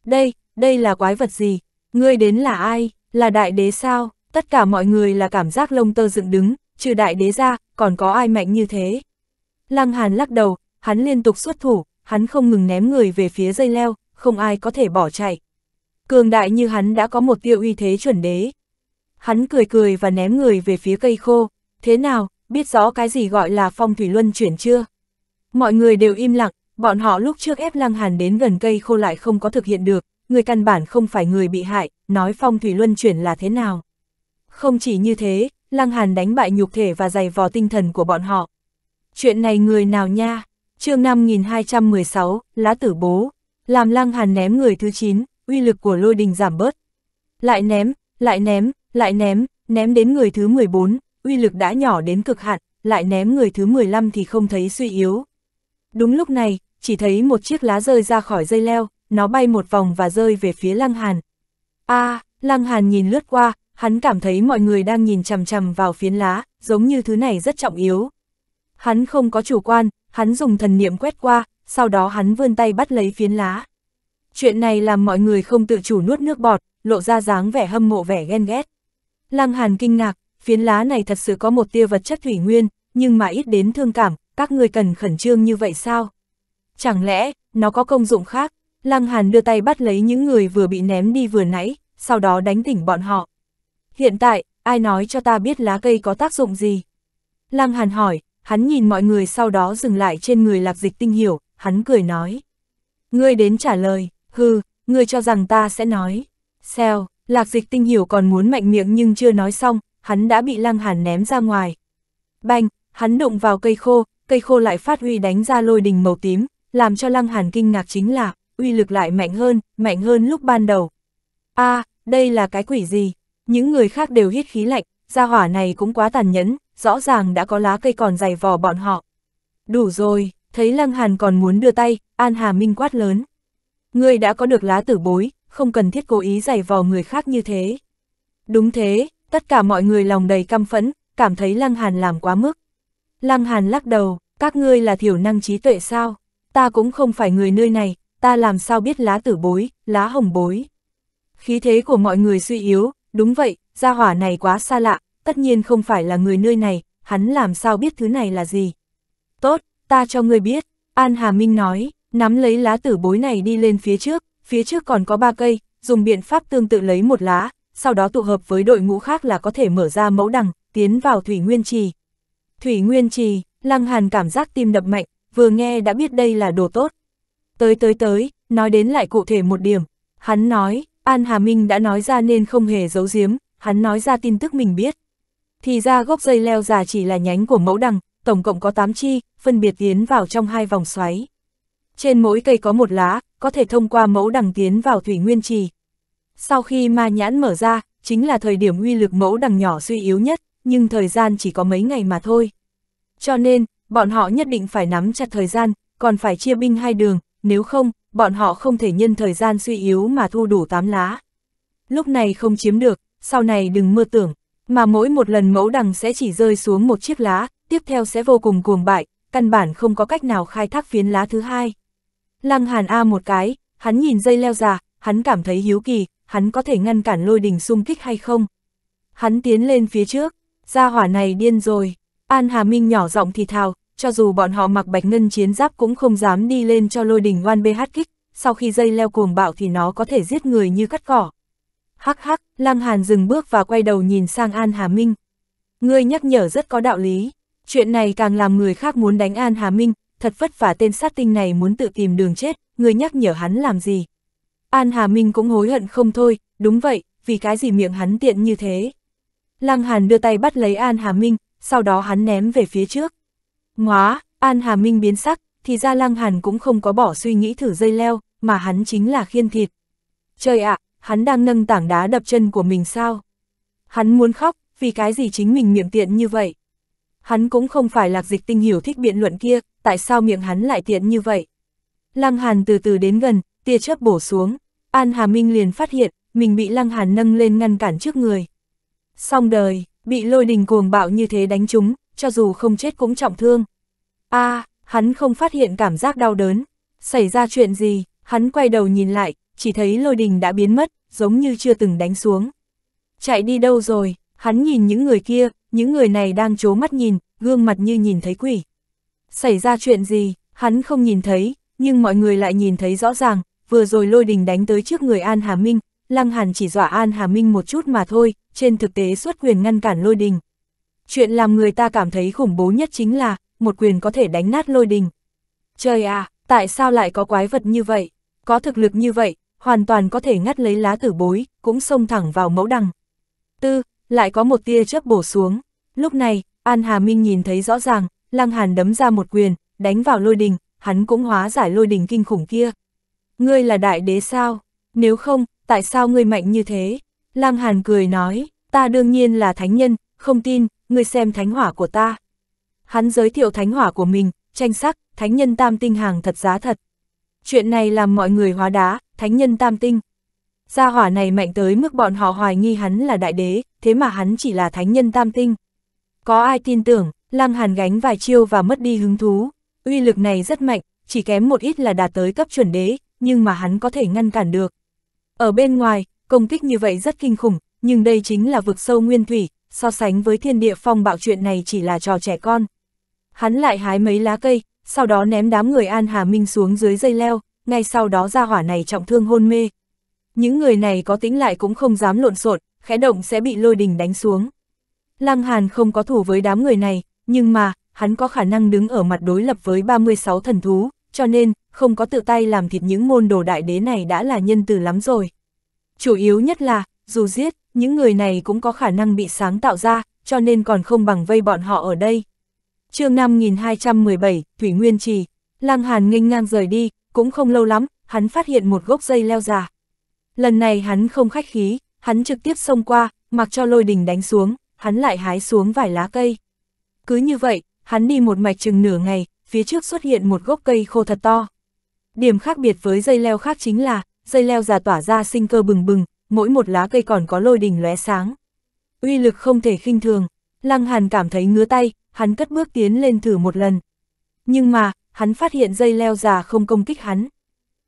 Đây, đây là quái vật gì? Ngươi đến là ai? Là đại đế sao? Tất cả mọi người là cảm giác lông tơ dựng đứng, trừ đại đế ra, còn có ai mạnh như thế? Lăng Hàn lắc đầu, hắn liên tục xuất thủ, hắn không ngừng ném người về phía dây leo, không ai có thể bỏ chạy. Cường đại như hắn đã có một tia uy thế chuẩn đế. Hắn cười cười và ném người về phía cây khô. Thế nào, biết rõ cái gì gọi là phong thủy luân chuyển chưa? Mọi người đều im lặng, bọn họ lúc trước ép Lăng Hàn đến gần cây khô lại không có thực hiện được, người căn bản không phải người bị hại, nói phong thủy luân chuyển là thế nào. Không chỉ như thế, Lăng Hàn đánh bại nhục thể và giày vò tinh thần của bọn họ. Chuyện này người nào nha? Chương năm nghìn hai trăm mười sáu, lá tử bố, làm Lăng Hàn ném người thứ chín, uy lực của lôi đình giảm bớt. Lại ném, lại ném, lại ném, ném đến người thứ mười bốn, uy lực đã nhỏ đến cực hạn, lại ném người thứ mười lăm thì không thấy suy yếu. Đúng lúc này, chỉ thấy một chiếc lá rơi ra khỏi dây leo, nó bay một vòng và rơi về phía Lăng Hàn. A, à, Lăng Hàn nhìn lướt qua, hắn cảm thấy mọi người đang nhìn chằm chằm vào phiến lá, giống như thứ này rất trọng yếu. Hắn không có chủ quan, hắn dùng thần niệm quét qua, sau đó hắn vươn tay bắt lấy phiến lá. Chuyện này làm mọi người không tự chủ nuốt nước bọt, lộ ra dáng vẻ hâm mộ vẻ ghen ghét. Lăng Hàn kinh ngạc, phiến lá này thật sự có một tia vật chất thủy nguyên, nhưng mà ít đến thương cảm, các người cần khẩn trương như vậy sao? Chẳng lẽ, nó có công dụng khác? Lăng Hàn đưa tay bắt lấy những người vừa bị ném đi vừa nãy, sau đó đánh tỉnh bọn họ. Hiện tại, ai nói cho ta biết lá cây có tác dụng gì? Lăng Hàn hỏi, hắn nhìn mọi người sau đó dừng lại trên người Lạc Dịch Tinh Hiểu, hắn cười nói. Ngươi đến trả lời, hừ, ngươi cho rằng ta sẽ nói. Xèo, Lạc Dịch Tinh Hiểu còn muốn mạnh miệng nhưng chưa nói xong, hắn đã bị Lăng Hàn ném ra ngoài. Bành, hắn đụng vào cây khô, cây khô lại phát huy đánh ra lôi đình màu tím, làm cho Lăng Hàn kinh ngạc chính là, uy lực lại mạnh hơn, mạnh hơn lúc ban đầu. A, à, đây là cái quỷ gì? Những người khác đều hít khí lạnh, gia hỏa này cũng quá tàn nhẫn, rõ ràng đã có lá cây còn dày vò bọn họ. Đủ rồi, thấy Lăng Hàn còn muốn đưa tay, An Hà Minh quát lớn. Ngươi đã có được lá tử bối, không cần thiết cố ý dày vò người khác như thế. Đúng thế, tất cả mọi người lòng đầy căm phẫn, cảm thấy Lăng Hàn làm quá mức. Lăng Hàn lắc đầu, các ngươi là thiểu năng trí tuệ sao? Ta cũng không phải người nơi này, ta làm sao biết lá tử bối, lá hồng bối. Khí thế của mọi người suy yếu, đúng vậy, gia hỏa này quá xa lạ, tất nhiên không phải là người nơi này, hắn làm sao biết thứ này là gì. Tốt, ta cho ngươi biết, An Hà Minh nói, nắm lấy lá tử bối này đi lên phía trước, phía trước còn có ba cây, dùng biện pháp tương tự lấy một lá, sau đó tụ hợp với đội ngũ khác là có thể mở ra mẫu đằng, tiến vào Thủy Nguyên Trì. Thủy Nguyên Trì, Lăng Hàn cảm giác tim đập mạnh, vừa nghe đã biết đây là đồ tốt. Tới tới tới, nói đến lại cụ thể một điểm, hắn nói, An Hà Minh đã nói ra nên không hề giấu giếm, hắn nói ra tin tức mình biết. Thì ra gốc dây leo già chỉ là nhánh của mẫu đằng, tổng cộng có tám chi, phân biệt tiến vào trong hai vòng xoáy. Trên mỗi cây có một lá, có thể thông qua mẫu đằng tiến vào Thủy Nguyên Trì. Sau khi ma nhãn mở ra, chính là thời điểm uy lực mẫu đằng nhỏ suy yếu nhất, nhưng thời gian chỉ có mấy ngày mà thôi. Cho nên, bọn họ nhất định phải nắm chặt thời gian, còn phải chia binh hai đường, nếu không, bọn họ không thể nhân thời gian suy yếu mà thu đủ tám lá. Lúc này không chiếm được, sau này đừng mơ tưởng, mà mỗi một lần mẫu đằng sẽ chỉ rơi xuống một chiếc lá, tiếp theo sẽ vô cùng cuồng bại, căn bản không có cách nào khai thác phiến lá thứ hai. Lăng Hàn a một cái, hắn nhìn dây leo già, hắn cảm thấy hiếu kỳ, hắn có thể ngăn cản lôi đình xung kích hay không. Hắn tiến lên phía trước, gia hỏa này điên rồi, An Hà Minh nhỏ giọng thì thào, cho dù bọn họ mặc bạch ngân chiến giáp cũng không dám đi lên cho lôi đình oan bê hát kích, sau khi dây leo cuồng bạo thì nó có thể giết người như cắt cỏ. Hắc hắc, Lăng Hàn dừng bước và quay đầu nhìn sang An Hà Minh. Ngươi nhắc nhở rất có đạo lý, chuyện này càng làm người khác muốn đánh An Hà Minh, thật vất vả tên sát tinh này muốn tự tìm đường chết, ngươi nhắc nhở hắn làm gì. An Hà Minh cũng hối hận không thôi, đúng vậy, vì cái gì miệng hắn tiện như thế. Lăng Hàn đưa tay bắt lấy An Hà Minh, sau đó hắn ném về phía trước. Ngoá, An Hà Minh biến sắc, thì ra Lăng Hàn cũng không có bỏ suy nghĩ thử dây leo, mà hắn chính là khiên thịt. Trời ạ, à, hắn đang nâng tảng đá đập chân của mình sao? Hắn muốn khóc, vì cái gì chính mình miệng tiện như vậy? Hắn cũng không phải Lạc Dịch Tinh Hiểu thích biện luận kia, tại sao miệng hắn lại tiện như vậy? Lăng Hàn từ từ đến gần, tia chớp bổ xuống, An Hà Minh liền phát hiện, mình bị Lăng Hàn nâng lên ngăn cản trước người. Xong đời, bị lôi đình cuồng bạo như thế đánh trúng, cho dù không chết cũng trọng thương. A, à, hắn không phát hiện cảm giác đau đớn. Xảy ra chuyện gì? Hắn quay đầu nhìn lại, chỉ thấy lôi đình đã biến mất, giống như chưa từng đánh xuống. Chạy đi đâu rồi? Hắn nhìn những người kia, những người này đang trố mắt nhìn, gương mặt như nhìn thấy quỷ. Xảy ra chuyện gì? Hắn không nhìn thấy, nhưng mọi người lại nhìn thấy rõ ràng, vừa rồi lôi đình đánh tới trước người An Hà Minh, Lăng Hàn chỉ dọa An Hà Minh một chút mà thôi, trên thực tế xuất quyền ngăn cản lôi đình. Chuyện làm người ta cảm thấy khủng bố nhất chính là, một quyền có thể đánh nát lôi đình. Trời à, tại sao lại có quái vật như vậy? Có thực lực như vậy, hoàn toàn có thể ngắt lấy lá tử bối, cũng xông thẳng vào mẫu đằng. Tư, lại có một tia chớp bổ xuống. Lúc này, An Hà Minh nhìn thấy rõ ràng, Lăng Hàn đấm ra một quyền, đánh vào lôi đình, hắn cũng hóa giải lôi đình kinh khủng kia. Ngươi là đại đế sao? Nếu không, tại sao ngươi mạnh như thế? Lăng Hàn cười nói, ta đương nhiên là thánh nhân, không tin, ngươi xem thánh hỏa của ta. Hắn giới thiệu thánh hỏa của mình, tranh sắc, thánh nhân tam tinh hàng thật giá thật. Chuyện này làm mọi người hóa đá, thánh nhân tam tinh. Gia hỏa này mạnh tới mức bọn họ hoài nghi hắn là đại đế, thế mà hắn chỉ là thánh nhân tam tinh. Có ai tin tưởng, Lăng Hàn gánh vài chiêu và mất đi hứng thú. Uy lực này rất mạnh, chỉ kém một ít là đạt tới cấp chuẩn đế, nhưng mà hắn có thể ngăn cản được. Ở bên ngoài, công kích như vậy rất kinh khủng, nhưng đây chính là vực sâu nguyên thủy, so sánh với thiên địa phong bạo chuyện này chỉ là trò trẻ con. Hắn lại hái mấy lá cây, sau đó ném đám người An Hà Minh xuống dưới dây leo, ngay sau đó gia hỏa này trọng thương hôn mê. Những người này có tính lại cũng không dám lộn xộn, khẽ động sẽ bị lôi đình đánh xuống. Lăng Hàn không có thù với đám người này, nhưng mà, hắn có khả năng đứng ở mặt đối lập với ba mươi sáu thần thú, cho nên, không có tự tay làm thịt những môn đồ đại đế này đã là nhân từ lắm rồi. Chủ yếu nhất là, dù giết, những người này cũng có khả năng bị sáng tạo ra, cho nên còn không bằng vây bọn họ ở đây. Chương năm nghìn hai trăm mười bảy, Thủy Nguyên Trì. Lăng Hàn nghênh ngang rời đi, cũng không lâu lắm, hắn phát hiện một gốc dây leo già. Lần này hắn không khách khí, hắn trực tiếp xông qua, mặc cho lôi đình đánh xuống, hắn lại hái xuống vài lá cây. Cứ như vậy, hắn đi một mạch chừng nửa ngày, phía trước xuất hiện một gốc cây khô thật to. Điểm khác biệt với dây leo khác chính là, dây leo già tỏa ra sinh cơ bừng bừng, mỗi một lá cây còn có lôi đình lóe sáng. Uy lực không thể khinh thường, Lăng Hàn cảm thấy ngứa tay, hắn cất bước tiến lên thử một lần. Nhưng mà, hắn phát hiện dây leo già không công kích hắn.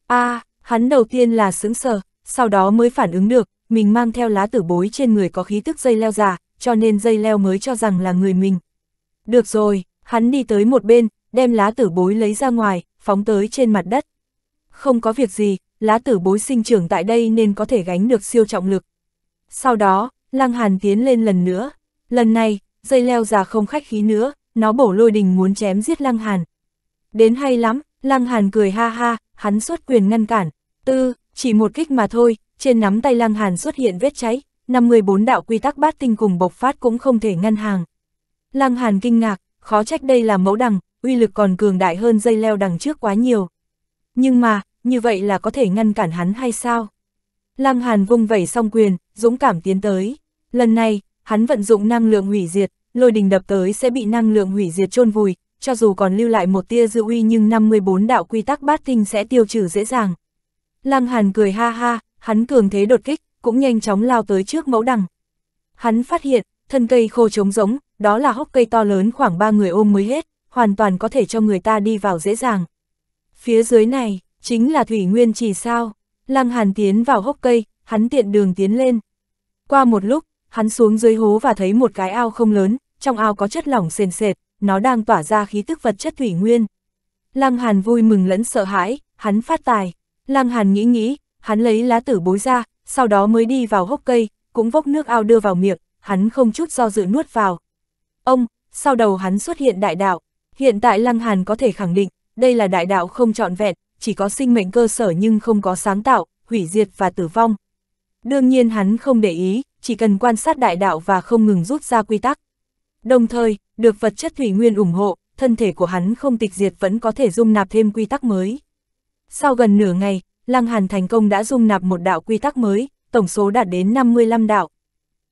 A, à, hắn đầu tiên là sững sờ, sau đó mới phản ứng được, mình mang theo lá tử bối trên người có khí tức dây leo già, cho nên dây leo mới cho rằng là người mình. Được rồi, hắn đi tới một bên, đem lá tử bối lấy ra ngoài, phóng tới trên mặt đất. Không có việc gì, lá tử bối sinh trưởng tại đây nên có thể gánh được siêu trọng lực. Sau đó, Lăng Hàn tiến lên lần nữa. Lần này, dây leo già không khách khí nữa, nó bổ lôi đình muốn chém giết Lăng Hàn. Đến hay lắm, Lăng Hàn cười ha ha, hắn xuất quyền ngăn cản. Tư, chỉ một kích mà thôi, trên nắm tay Lăng Hàn xuất hiện vết cháy, năm mươi bốn đạo quy tắc bát tinh cùng bộc phát cũng không thể ngăn hàng. Lăng Hàn kinh ngạc, khó trách đây là mẫu đằng, uy lực còn cường đại hơn dây leo đằng trước quá nhiều. Nhưng mà, như vậy là có thể ngăn cản hắn hay sao? Lăng Hàn vung vẩy song quyền, dũng cảm tiến tới. Lần này, hắn vận dụng năng lượng hủy diệt, lôi đình đập tới sẽ bị năng lượng hủy diệt chôn vùi, cho dù còn lưu lại một tia dư uy nhưng năm mươi bốn đạo quy tắc bát tinh sẽ tiêu trừ dễ dàng. Lăng Hàn cười ha ha, hắn cường thế đột kích, cũng nhanh chóng lao tới trước mẫu đằng. Hắn phát hiện, thân cây khô trống rỗng, đó là hốc cây to lớn khoảng ba người ôm mới hết, hoàn toàn có thể cho người ta đi vào dễ dàng. Phía dưới này, chính là Thủy Nguyên Trì sao? Lăng Hàn tiến vào hốc cây, hắn tiện đường tiến lên. Qua một lúc, hắn xuống dưới hố và thấy một cái ao không lớn, trong ao có chất lỏng sền sệt, nó đang tỏa ra khí tức vật chất thủy nguyên. Lăng Hàn vui mừng lẫn sợ hãi, hắn phát tài. Lăng Hàn nghĩ nghĩ, hắn lấy lá tử bối ra, sau đó mới đi vào hốc cây, cũng vốc nước ao đưa vào miệng, hắn không chút do dự nuốt vào. Ông, sau đầu hắn xuất hiện đại đạo, hiện tại Lăng Hàn có thể khẳng định, đây là đại đạo không trọn vẹn, chỉ có sinh mệnh cơ sở nhưng không có sáng tạo, hủy diệt và tử vong. Đương nhiên hắn không để ý, chỉ cần quan sát đại đạo và không ngừng rút ra quy tắc. Đồng thời, được vật chất thủy nguyên ủng hộ, thân thể của hắn không tịch diệt vẫn có thể dung nạp thêm quy tắc mới. Sau gần nửa ngày, Lăng Hàn thành công đã dung nạp một đạo quy tắc mới, tổng số đạt đến năm mươi lăm đạo.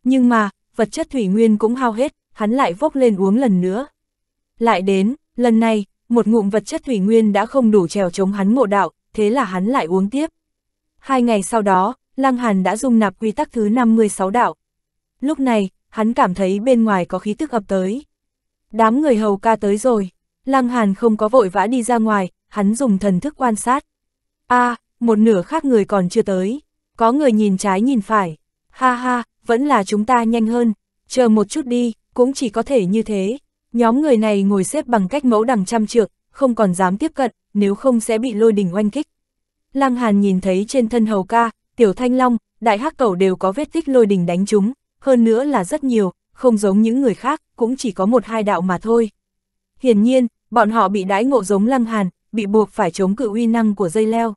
Nhưng mà, vật chất thủy nguyên cũng hao hết, hắn lại vốc lên uống lần nữa. Lại đến, lần này, một ngụm vật chất thủy nguyên đã không đủ trèo chống hắn ngộ đạo, thế là hắn lại uống tiếp. Hai ngày sau đó, Lăng Hàn đã dung nạp quy tắc thứ năm mươi sáu đạo. Lúc này, hắn cảm thấy bên ngoài có khí tức ập tới. Đám người Hầu Ca tới rồi, Lăng Hàn không có vội vã đi ra ngoài, hắn dùng thần thức quan sát. A, à, một nửa khác người còn chưa tới, có người nhìn trái nhìn phải. Ha ha, vẫn là chúng ta nhanh hơn, chờ một chút đi, cũng chỉ có thể như thế. Nhóm người này ngồi xếp bằng cách mẫu đằng trăm trượng, không còn dám tiếp cận, nếu không sẽ bị lôi đình oanh kích. Lăng Hàn nhìn thấy trên thân Hầu Ca, Tiểu Thanh Long, Đại Hắc Cẩu đều có vết tích lôi đình đánh chúng, hơn nữa là rất nhiều, không giống những người khác, cũng chỉ có một hai đạo mà thôi. Hiển nhiên, bọn họ bị đãi ngộ giống Lăng Hàn, bị buộc phải chống cự uy năng của dây leo.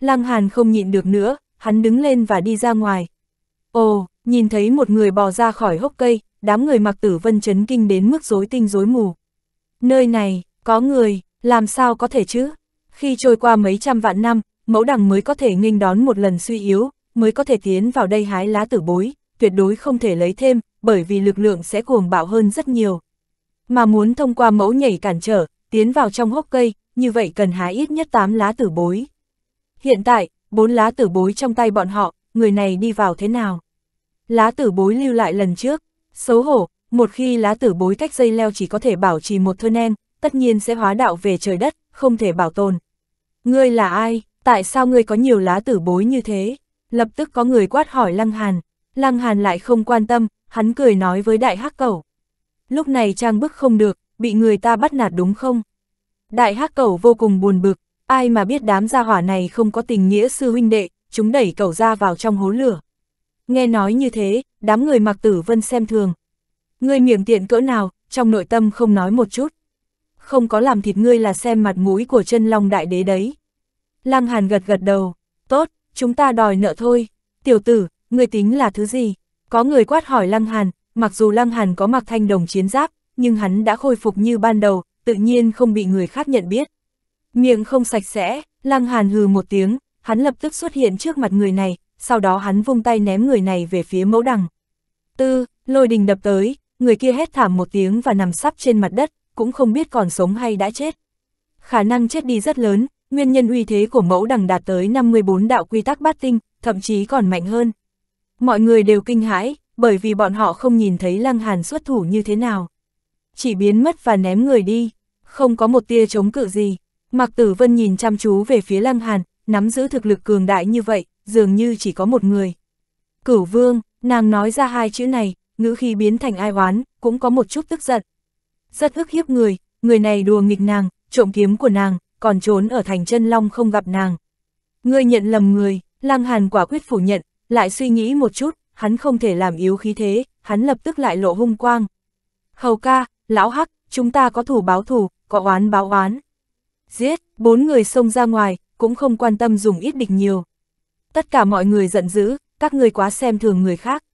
Lăng Hàn không nhịn được nữa, hắn đứng lên và đi ra ngoài. Ồ, nhìn thấy một người bò ra khỏi hốc cây, đám người Mạc Tử Vân chấn kinh đến mức rối tinh rối mù. Nơi này, có người, làm sao có thể chứ? Khi trôi qua mấy trăm vạn năm, mẫu đằng mới có thể nghênh đón một lần suy yếu, mới có thể tiến vào đây hái lá tử bối, tuyệt đối không thể lấy thêm, bởi vì lực lượng sẽ cuồng bạo hơn rất nhiều. mà muốn thông qua mẫu nhảy cản trở, tiến vào trong hốc cây, như vậy cần hái ít nhất tám lá tử bối. Hiện tại, bốn lá tử bối trong tay bọn họ, người này đi vào thế nào? Lá tử bối lưu lại lần trước, xấu hổ, một khi lá tử bối cách dây leo chỉ có thể bảo trì một thơ nen, tất nhiên sẽ hóa đạo về trời đất, không thể bảo tồn. Ngươi là ai? Tại sao ngươi có nhiều lá tử bối như thế? Lập tức có người quát hỏi Lăng Hàn. Lăng Hàn lại không quan tâm, hắn cười nói với Đại Hắc Cẩu. Lúc này trang bức không được, bị người ta bắt nạt đúng không? Đại Hắc Cẩu vô cùng buồn bực, ai mà biết đám gia hỏa này không có tình nghĩa sư huynh đệ, chúng đẩy cẩu ra vào trong hố lửa. Nghe nói như thế, đám người Mạc Tử Vân xem thường. Ngươi miệng tiện cỡ nào, trong nội tâm không nói một chút. Không có làm thịt ngươi là xem mặt mũi của Chân Long Đại Đế đấy. Lăng Hàn gật gật đầu, tốt, chúng ta đòi nợ thôi. Tiểu tử, ngươi tính là thứ gì? Có người quát hỏi Lăng Hàn, mặc dù Lăng Hàn có mặc thanh đồng chiến giáp, nhưng hắn đã khôi phục như ban đầu, tự nhiên không bị người khác nhận biết. Miệng không sạch sẽ, Lăng Hàn hừ một tiếng, hắn lập tức xuất hiện trước mặt người này, sau đó hắn vung tay ném người này về phía mẫu đằng. Tư, lôi đình đập tới, người kia hét thảm một tiếng và nằm sắp trên mặt đất, cũng không biết còn sống hay đã chết. Khả năng chết đi rất lớn, nguyên nhân uy thế của mẫu đằng đạt tới năm mươi bốn đạo quy tắc bát tinh, thậm chí còn mạnh hơn. Mọi người đều kinh hãi, bởi vì bọn họ không nhìn thấy Lăng Hàn xuất thủ như thế nào. Chỉ biến mất và ném người đi, không có một tia chống cự gì. Mạc Tử Vân nhìn chăm chú về phía Lăng Hàn, nắm giữ thực lực cường đại như vậy, dường như chỉ có một người. Cửu Vương, nàng nói ra hai chữ này, ngữ khi biến thành ai oán, cũng có một chút tức giận. Rất ức hiếp người, người này đùa nghịch nàng, trộm kiếm của nàng, còn trốn ở thành Chân Long không gặp nàng. Ngươi nhận lầm người, Lăng Hàn quả quyết phủ nhận, lại suy nghĩ một chút, hắn không thể làm yếu khí thế, hắn lập tức lại lộ hung quang. Hầu ca, lão hắc, chúng ta có thù báo thù, có oán báo oán. Giết, bốn người xông ra ngoài, cũng không quan tâm dùng ít địch nhiều. Tất cả mọi người giận dữ, các ngươi quá xem thường người khác.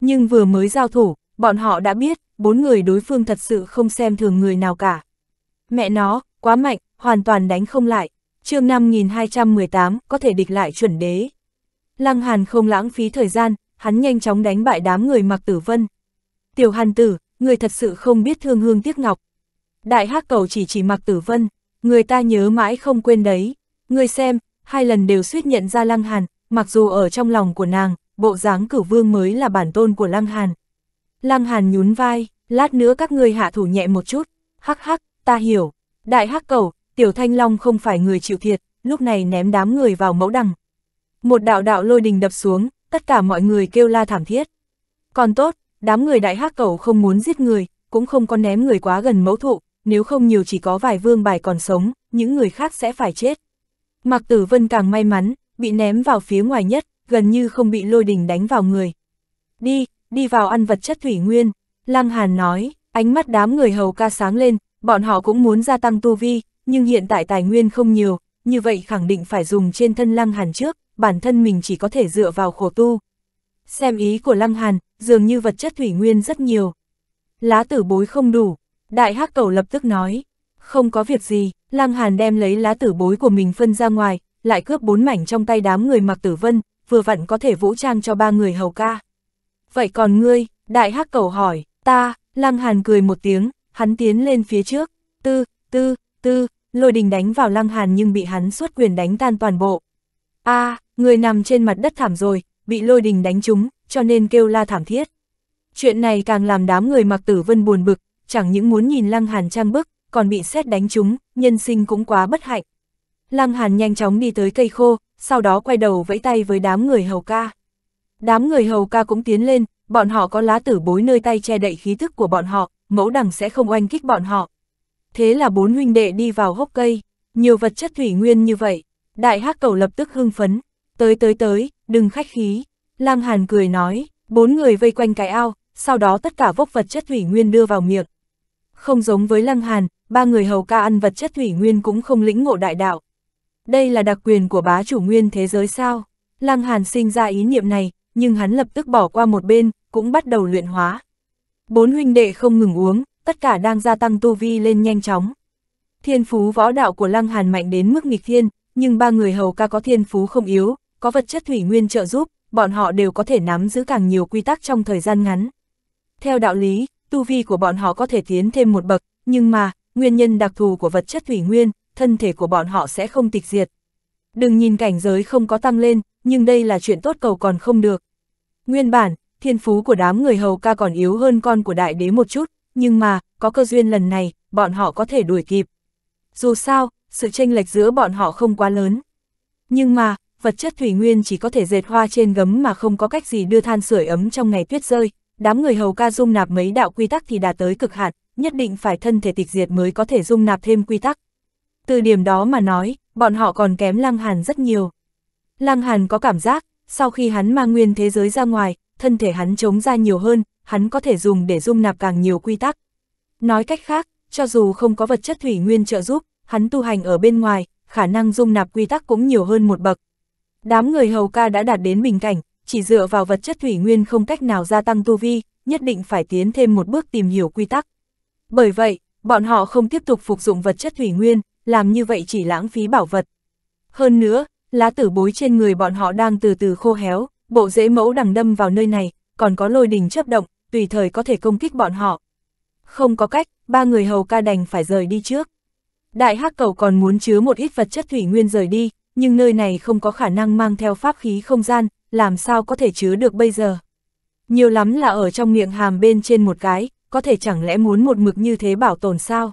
Nhưng vừa mới giao thủ, bọn họ đã biết, bốn người đối phương thật sự không xem thường người nào cả. Mẹ nó, quá mạnh, hoàn toàn đánh không lại. Chương năm nghìn hai trăm mười tám, có thể địch lại chuẩn đế. Lăng Hàn không lãng phí thời gian, hắn nhanh chóng đánh bại đám người Mạc Tử Vân. Tiểu Hàn tử, người thật sự không biết thương hương tiếc ngọc. Đại Hắc Cẩu chỉ chỉ Mạc Tử Vân, người ta nhớ mãi không quên đấy. Người xem, hai lần đều suýt nhận ra Lăng Hàn, mặc dù ở trong lòng của nàng, bộ dáng Cửu Vương mới là bản tôn của Lăng Hàn. Lăng Hàn nhún vai, lát nữa các ngươi hạ thủ nhẹ một chút. Hắc hắc, ta hiểu. Đại Hắc Cẩu, Tiểu Thanh Long không phải người chịu thiệt, lúc này ném đám người vào mẫu đằng. Một đạo đạo lôi đình đập xuống, tất cả mọi người kêu la thảm thiết. Còn tốt, đám người Đại Hắc Cẩu không muốn giết người, cũng không có ném người quá gần mẫu thụ, nếu không nhiều chỉ có vài vương bài còn sống, những người khác sẽ phải chết. Mạc Tử Vân càng may mắn, bị ném vào phía ngoài nhất, gần như không bị lôi đình đánh vào người. Đi, đi vào ăn vật chất thủy nguyên, Lăng Hàn nói, ánh mắt đám người Hầu ca sáng lên, bọn họ cũng muốn gia tăng tu vi, nhưng hiện tại tài nguyên không nhiều, như vậy khẳng định phải dùng trên thân Lăng Hàn trước, bản thân mình chỉ có thể dựa vào khổ tu. Xem ý của Lăng Hàn, dường như vật chất thủy nguyên rất nhiều. Lá tử bối không đủ, Đại Hắc Cẩu lập tức nói, không có việc gì, Lăng Hàn đem lấy lá tử bối của mình phân ra ngoài, lại cướp bốn mảnh trong tay đám người Mạc Tử Vân, vừa vặn có thể vũ trang cho ba người Hầu ca. Vậy còn ngươi, Đại Hắc Cẩu hỏi, ta, Lăng Hàn cười một tiếng, hắn tiến lên phía trước, tư, tư, tư, lôi đình đánh vào Lăng Hàn nhưng bị hắn xuất quyền đánh tan toàn bộ. A, à, người nằm trên mặt đất thảm rồi, bị lôi đình đánh trúng, cho nên kêu la thảm thiết. Chuyện này càng làm đám người Mạc Tử Vân buồn bực, chẳng những muốn nhìn Lăng Hàn trang bức, còn bị sét đánh trúng, nhân sinh cũng quá bất hạnh. Lăng Hàn nhanh chóng đi tới cây khô, sau đó quay đầu vẫy tay với đám người Hầu ca. Đám người Hầu ca cũng tiến lên, bọn họ có lá tử bối nơi tay che đậy khí thức của bọn họ, mẫu đằng sẽ không oanh kích bọn họ. Thế là bốn huynh đệ đi vào hốc cây, nhiều vật chất thủy nguyên như vậy. Đại Hắc Cẩu lập tức hưng phấn, tới tới tới, đừng khách khí. Lăng Hàn cười nói, bốn người vây quanh cái ao, sau đó tất cả vốc vật chất thủy nguyên đưa vào miệng. Không giống với Lăng Hàn, ba người Hầu ca ăn vật chất thủy nguyên cũng không lĩnh ngộ đại đạo. Đây là đặc quyền của bá chủ nguyên thế giới sao? Lăng Hàn sinh ra ý niệm này, nhưng hắn lập tức bỏ qua một bên, cũng bắt đầu luyện hóa. Bốn huynh đệ không ngừng uống, tất cả đang gia tăng tu vi lên nhanh chóng. Thiên phú võ đạo của Lăng Hàn mạnh đến mức nghịch thiên, nhưng ba người Hầu ca có thiên phú không yếu, có vật chất thủy nguyên trợ giúp, bọn họ đều có thể nắm giữ càng nhiều quy tắc trong thời gian ngắn. Theo đạo lý, tu vi của bọn họ có thể tiến thêm một bậc, nhưng mà, nguyên nhân đặc thù của vật chất thủy nguyên, thân thể của bọn họ sẽ không tịch diệt. Đừng nhìn cảnh giới không có tăng lên, nhưng đây là chuyện tốt cầu còn không được. Nguyên bản, thiên phú của đám người Hầu Ca còn yếu hơn con của đại đế một chút, nhưng mà, có cơ duyên lần này, bọn họ có thể đuổi kịp. Dù sao, sự chênh lệch giữa bọn họ không quá lớn. Nhưng mà, vật chất thủy nguyên chỉ có thể dệt hoa trên gấm mà không có cách gì đưa than sưởi ấm trong ngày tuyết rơi. Đám người Hầu Ca dung nạp mấy đạo quy tắc thì đã tới cực hạn, nhất định phải thân thể tịch diệt mới có thể dung nạp thêm quy tắc. Từ điểm đó mà nói, bọn họ còn kém Lăng Hàn rất nhiều. Lăng Hàn có cảm giác, sau khi hắn mang nguyên thế giới ra ngoài, thân thể hắn trống ra nhiều hơn, hắn có thể dùng để dung nạp càng nhiều quy tắc. Nói cách khác, cho dù không có vật chất thủy nguyên trợ giúp, hắn tu hành ở bên ngoài, khả năng dung nạp quy tắc cũng nhiều hơn một bậc. Đám người Hầu Ca đã đạt đến bình cảnh, chỉ dựa vào vật chất thủy nguyên không cách nào gia tăng tu vi, nhất định phải tiến thêm một bước tìm hiểu quy tắc. Bởi vậy, bọn họ không tiếp tục phục dụng vật chất thủy nguyên, làm như vậy chỉ lãng phí bảo vật. Hơn nữa, lá tử bối trên người bọn họ đang từ từ khô héo, bộ rễ mẫu đằng đâm vào nơi này, còn có lôi đình chớp động, tùy thời có thể công kích bọn họ. Không có cách, ba người Hầu Ca đành phải rời đi trước. Đại Hắc Cẩu còn muốn chứa một ít vật chất thủy nguyên rời đi, nhưng nơi này không có khả năng mang theo pháp khí không gian, làm sao có thể chứa được bây giờ. Nhiều lắm là ở trong miệng hàm bên trên một cái, có thể chẳng lẽ muốn một mực như thế bảo tồn sao?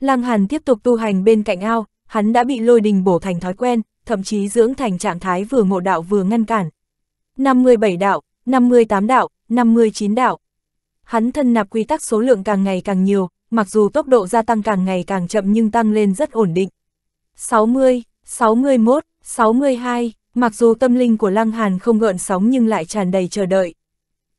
Lăng Hàn tiếp tục tu hành bên cạnh ao, hắn đã bị lôi đình bổ thành thói quen, thậm chí dưỡng thành trạng thái vừa ngộ đạo vừa ngăn cản. năm mươi bảy đạo, năm mươi tám đạo, năm mươi chín đạo. Hắn thân nạp quy tắc số lượng càng ngày càng nhiều, mặc dù tốc độ gia tăng càng ngày càng chậm nhưng tăng lên rất ổn định. sáu mươi, sáu mươi mốt, sáu mươi hai, mặc dù tâm linh của Lăng Hàn không gợn sóng nhưng lại tràn đầy chờ đợi.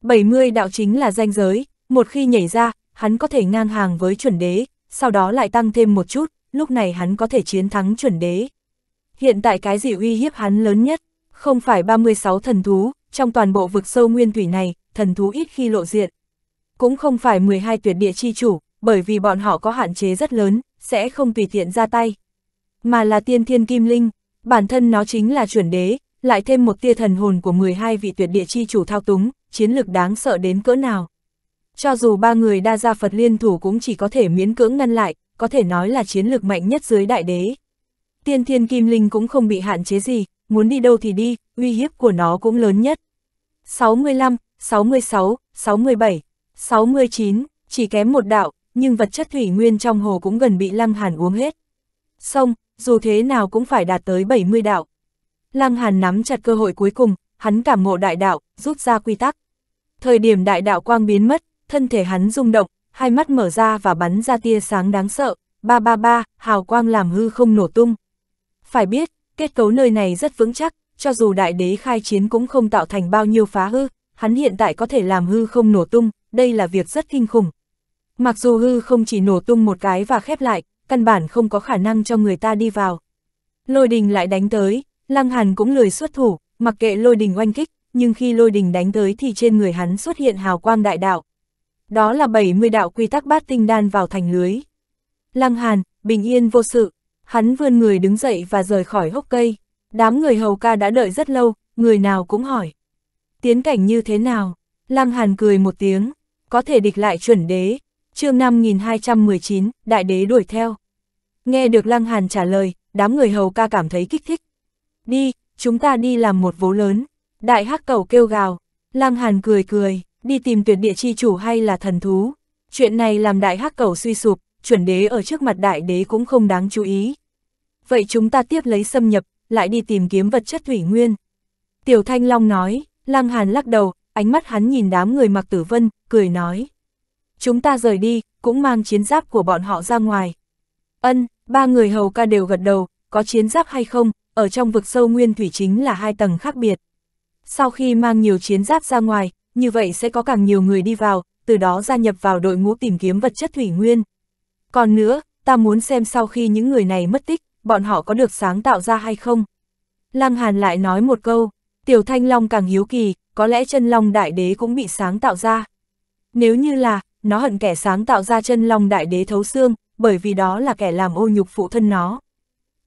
bảy mươi đạo chính là ranh giới, một khi nhảy ra, hắn có thể ngang hàng với chuẩn đế, sau đó lại tăng thêm một chút, lúc này hắn có thể chiến thắng chuẩn đế. Hiện tại cái gì uy hiếp hắn lớn nhất, không phải ba mươi sáu thần thú, trong toàn bộ vực sâu nguyên thủy này, thần thú ít khi lộ diện. Cũng không phải mười hai tuyệt địa chi chủ, bởi vì bọn họ có hạn chế rất lớn, sẽ không tùy tiện ra tay. Mà là tiên thiên kim linh, bản thân nó chính là chuẩn đế, lại thêm một tia thần hồn của mười hai vị tuyệt địa chi chủ thao túng, chiến lực đáng sợ đến cỡ nào. Cho dù ba người Đa Gia Phật liên thủ cũng chỉ có thể miễn cưỡng ngăn lại, có thể nói là chiến lực mạnh nhất dưới đại đế. Tiên thiên kim linh cũng không bị hạn chế gì, muốn đi đâu thì đi, uy hiếp của nó cũng lớn nhất. sáu mươi lăm, sáu mươi sáu, sáu mươi bảy, sáu mươi chín, chỉ kém một đạo, nhưng vật chất thủy nguyên trong hồ cũng gần bị Lăng Hàn uống hết. Xong, dù thế nào cũng phải đạt tới bảy mươi đạo. Lăng Hàn nắm chặt cơ hội cuối cùng, hắn cảm ngộ đại đạo, rút ra quy tắc. Thời điểm đại đạo quang biến mất, thân thể hắn rung động, hai mắt mở ra và bắn ra tia sáng đáng sợ, ba ba ba, hào quang làm hư không nổ tung. Phải biết, kết cấu nơi này rất vững chắc, cho dù đại đế khai chiến cũng không tạo thành bao nhiêu phá hư, hắn hiện tại có thể làm hư không nổ tung, đây là việc rất kinh khủng. Mặc dù hư không chỉ nổ tung một cái và khép lại, căn bản không có khả năng cho người ta đi vào. Lôi đình lại đánh tới, Lăng Hàn cũng lười xuất thủ, mặc kệ lôi đình oanh kích, nhưng khi lôi đình đánh tới thì trên người hắn xuất hiện hào quang đại đạo. Đó là bảy mươi đạo quy tắc bát tinh đan vào thành lưới. Lăng Hàn, bình yên vô sự, hắn vươn người đứng dậy và rời khỏi hốc cây. Đám người Hầu Ca đã đợi rất lâu, người nào cũng hỏi. Tiến cảnh như thế nào? Lăng Hàn cười một tiếng, có thể địch lại chuẩn đế. Chương năm nghìn hai trăm mười chín, đại đế đuổi theo. Nghe được Lăng Hàn trả lời, đám người Hầu Ca cảm thấy kích thích. Đi, chúng ta đi làm một vố lớn. Đại Hắc Cẩu kêu gào, Lăng Hàn cười cười, đi tìm tuyệt địa chi chủ hay là thần thú. Chuyện này làm Đại Hắc Cẩu suy sụp, chuẩn đế ở trước mặt đại đế cũng không đáng chú ý. Vậy chúng ta tiếp lấy xâm nhập, lại đi tìm kiếm vật chất thủy nguyên. Tiểu Thanh Long nói, Lăng Hàn lắc đầu, ánh mắt hắn nhìn đám người Mạc Tử Vân, cười nói. Chúng ta rời đi, cũng mang chiến giáp của bọn họ ra ngoài. Ân, ba người Hầu Ca đều gật đầu, có chiến giáp hay không, ở trong vực sâu nguyên thủy chính là hai tầng khác biệt. Sau khi mang nhiều chiến giáp ra ngoài, như vậy sẽ có càng nhiều người đi vào, từ đó gia nhập vào đội ngũ tìm kiếm vật chất thủy nguyên. Còn nữa, ta muốn xem sau khi những người này mất tích, bọn họ có được sáng tạo ra hay không. Lăng Hàn lại nói một câu, Tiểu Thanh Long càng hiếu kỳ, có lẽ Chân Long Đại Đế cũng bị sáng tạo ra. Nếu như là, nó hận kẻ sáng tạo ra Chân Long Đại Đế thấu xương, bởi vì đó là kẻ làm ô nhục phụ thân nó.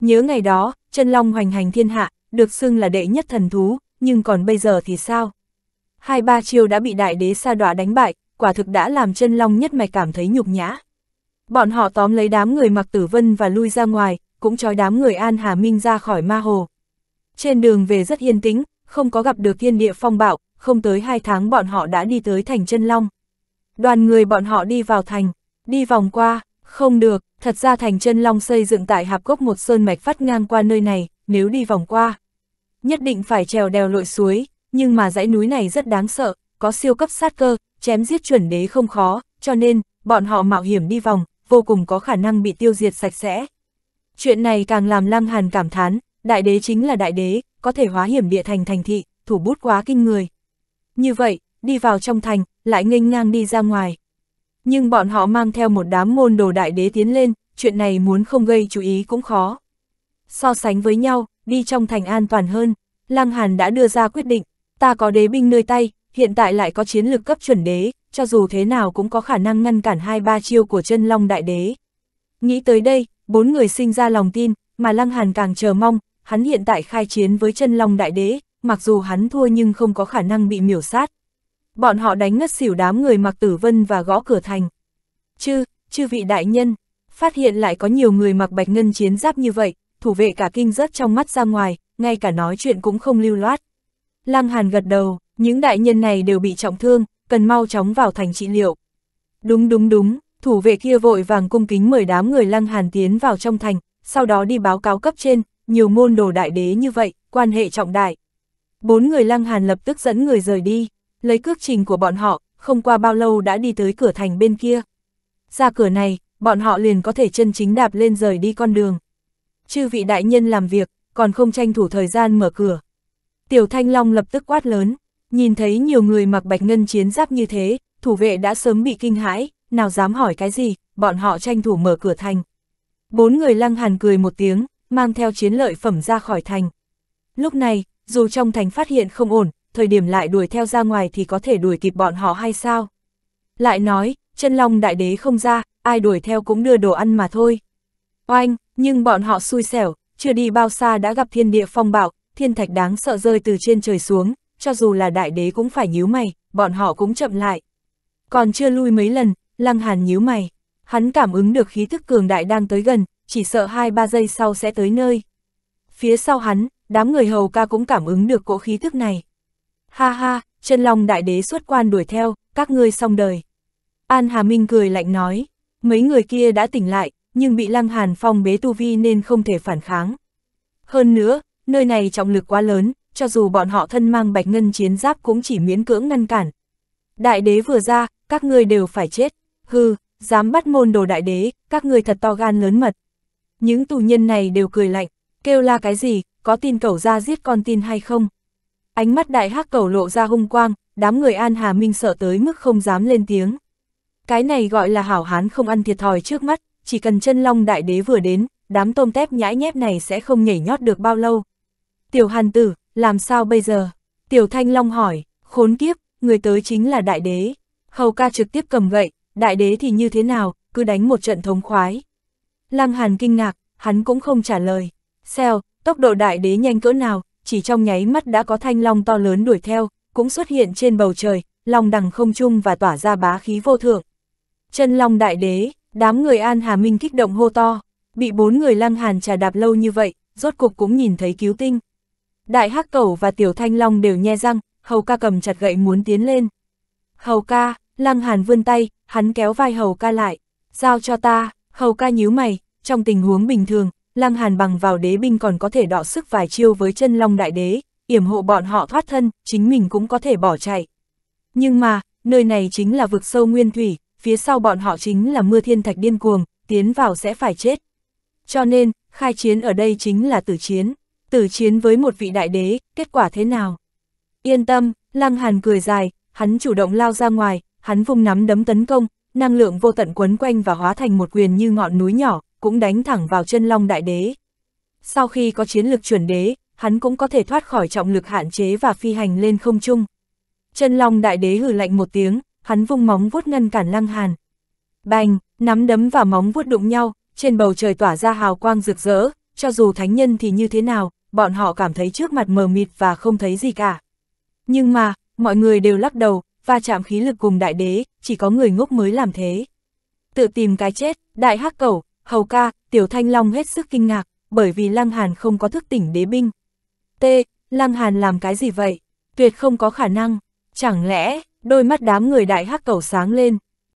Nhớ ngày đó, Chân Long hoành hành thiên hạ, được xưng là đệ nhất thần thú, nhưng còn bây giờ thì sao? Hai ba chiêu đã bị đại đế sa đọa đánh bại, quả thực đã làm Chân Long nhất mạch cảm thấy nhục nhã. Bọn họ tóm lấy đám người Mạc Tử Vân và lui ra ngoài, cũng trói đám người An Hà Minh ra khỏi ma hồ. Trên đường về rất yên tĩnh, không có gặp được thiên địa phong bạo, không tới hai tháng bọn họ đã đi tới thành Chân Long. Đoàn người bọn họ đi vào thành, đi vòng qua, không được, thật ra thành Chân Long xây dựng tại hạp cốc một sơn mạch phát ngang qua nơi này, nếu đi vòng qua, nhất định phải trèo đèo lội suối, nhưng mà dãy núi này rất đáng sợ, có siêu cấp sát cơ, chém giết chuẩn đế không khó, cho nên, bọn họ mạo hiểm đi vòng, vô cùng có khả năng bị tiêu diệt sạch sẽ. Chuyện này càng làm Lăng Hàn cảm thán, đại đế chính là đại đế, có thể hóa hiểm địa thành thành thị, thủ bút quá kinh người. Như vậy, đi vào trong thành, lại nghênh ngang đi ra ngoài. Nhưng bọn họ mang theo một đám môn đồ đại đế tiến lên, chuyện này muốn không gây chú ý cũng khó. So sánh với nhau, đi trong thành an toàn hơn, Lăng Hàn đã đưa ra quyết định, ta có đế binh nơi tay, hiện tại lại có chiến lược cấp chuẩn đế, cho dù thế nào cũng có khả năng ngăn cản hai ba chiêu của Chân Long Đại Đế. Nghĩ tới đây, bốn người sinh ra lòng tin, mà Lăng Hàn càng chờ mong, hắn hiện tại khai chiến với Chân Long Đại Đế, mặc dù hắn thua nhưng không có khả năng bị miểu sát. Bọn họ đánh ngất xỉu đám người Mạc Tử Vân và gõ cửa thành. Chư, chư vị đại nhân, phát hiện lại có nhiều người mặc bạch ngân chiến giáp như vậy, thủ vệ cả kinh rớt trong mắt ra ngoài, ngay cả nói chuyện cũng không lưu loát. Lăng Hàn gật đầu, những đại nhân này đều bị trọng thương, cần mau chóng vào thành trị liệu. Đúng đúng đúng, thủ vệ kia vội vàng cung kính mời đám người Lăng Hàn tiến vào trong thành, sau đó đi báo cáo cấp trên, nhiều môn đồ đại đế như vậy, quan hệ trọng đại. Bốn người Lăng Hàn lập tức dẫn người rời đi, lấy cước trình của bọn họ, không qua bao lâu đã đi tới cửa thành bên kia. Ra cửa này, bọn họ liền có thể chân chính đạp lên rời đi con đường. Chư vị đại nhân làm việc, còn không tranh thủ thời gian mở cửa. Tiểu Thanh Long lập tức quát lớn, nhìn thấy nhiều người mặc bạch ngân chiến giáp như thế, thủ vệ đã sớm bị kinh hãi, nào dám hỏi cái gì, bọn họ tranh thủ mở cửa thành. Bốn người Lăng Hàn cười một tiếng, mang theo chiến lợi phẩm ra khỏi thành. Lúc này, dù trong thành phát hiện không ổn, thời điểm lại đuổi theo ra ngoài thì có thể đuổi kịp bọn họ hay sao? Lại nói, Chân Long Đại Đế không ra, ai đuổi theo cũng đưa đồ ăn mà thôi. Oanh, nhưng bọn họ xui xẻo, chưa đi bao xa đã gặp thiên địa phong bạo, thiên thạch đáng sợ rơi từ trên trời xuống, cho dù là đại đế cũng phải nhíu mày, bọn họ cũng chậm lại. Còn chưa lui mấy lần, Lăng Hàn nhíu mày, hắn cảm ứng được khí thức cường đại đang tới gần, chỉ sợ hai ba giây sau sẽ tới nơi. Phía sau hắn, đám người Hầu Ca cũng cảm ứng được cỗ khí thức này. Ha ha, Chân Long Đại Đế xuất quan đuổi theo, các ngươi xong đời. An Hà Minh cười lạnh nói, mấy người kia đã tỉnh lại, nhưng bị Lăng Hàn phong bế tu vi nên không thể phản kháng. Hơn nữa, nơi này trọng lực quá lớn, cho dù bọn họ thân mang bạch ngân chiến giáp cũng chỉ miễn cưỡng ngăn cản. Đại đế vừa ra, các ngươi đều phải chết. Hừ, dám bắt môn đồ đại đế, các ngươi thật to gan lớn mật. Những tù nhân này đều cười lạnh, kêu la cái gì, có tin cẩu ra giết con tin hay không? Ánh mắt đại hắc cẩu lộ ra hung quang, đám người An Hà Minh sợ tới mức không dám lên tiếng. Cái này gọi là hảo hán không ăn thiệt thòi trước mắt, chỉ cần Chân Long Đại Đế vừa đến, đám tôm tép nhãi nhép này sẽ không nhảy nhót được bao lâu. Tiểu Hàn tử, làm sao bây giờ? Tiểu Thanh Long hỏi, khốn kiếp, người tới chính là đại đế. Hầu Ca trực tiếp cầm gậy, đại đế thì như thế nào, cứ đánh một trận thống khoái. Lăng Hàn kinh ngạc, hắn cũng không trả lời. Xèo, tốc độ đại đế nhanh cỡ nào, chỉ trong nháy mắt đã có thanh long to lớn đuổi theo, cũng xuất hiện trên bầu trời, long đằng không trung và tỏa ra bá khí vô thượng. Chân Long Đại Đế, đám người An Hà Minh kích động hô to, bị bốn người Lăng Hàn trà đạp lâu như vậy, rốt cục cũng nhìn thấy cứu tinh. Đại Hắc Cẩu và Tiểu Thanh Long đều nhe răng, Hầu Ca cầm chặt gậy muốn tiến lên. Hầu Ca, Lăng Hàn vươn tay, hắn kéo vai Hầu Ca lại, giao cho ta. Hầu Ca nhíu mày, trong tình huống bình thường, Lăng Hàn bằng vào đế binh còn có thể đọ sức vài chiêu với Chân Long Đại Đế, yểm hộ bọn họ thoát thân, chính mình cũng có thể bỏ chạy. Nhưng mà, nơi này chính là vực sâu nguyên thủy, phía sau bọn họ chính là mưa thiên thạch điên cuồng, tiến vào sẽ phải chết. Cho nên, khai chiến ở đây chính là tử chiến. Tử chiến với một vị đại đế, kết quả thế nào? Yên tâm, Lăng Hàn cười dài, hắn chủ động lao ra ngoài, hắn vung nắm đấm tấn công, năng lượng vô tận quấn quanh và hóa thành một quyền như ngọn núi nhỏ, cũng đánh thẳng vào Chân Long Đại Đế. Sau khi có chiến lực chuẩn đế, hắn cũng có thể thoát khỏi trọng lực hạn chế và phi hành lên không trung. Chân Long Đại Đế hừ lạnh một tiếng, hắn vung móng vuốt ngăn cản Lăng Hàn. Bành, nắm đấm và móng vuốt đụng nhau, trên bầu trời tỏa ra hào quang rực rỡ, cho dù thánh nhân thì như thế nào, bọn họ cảm thấy trước mặt mờ mịt và không thấy gì cả. Nhưng mà, mọi người đều lắc đầu, va chạm khí lực cùng đại đế, chỉ có người ngốc mới làm thế. Tự tìm cái chết, Đại Hắc Cẩu, Hầu Ca, Tiểu Thanh Long hết sức kinh ngạc, bởi vì Lăng Hàn không có thức tỉnh đế binh. T, Lăng Hàn làm cái gì vậy? Tuyệt không có khả năng. Chẳng lẽ, đôi mắt đám người Đại Hắc Cẩu sáng lên,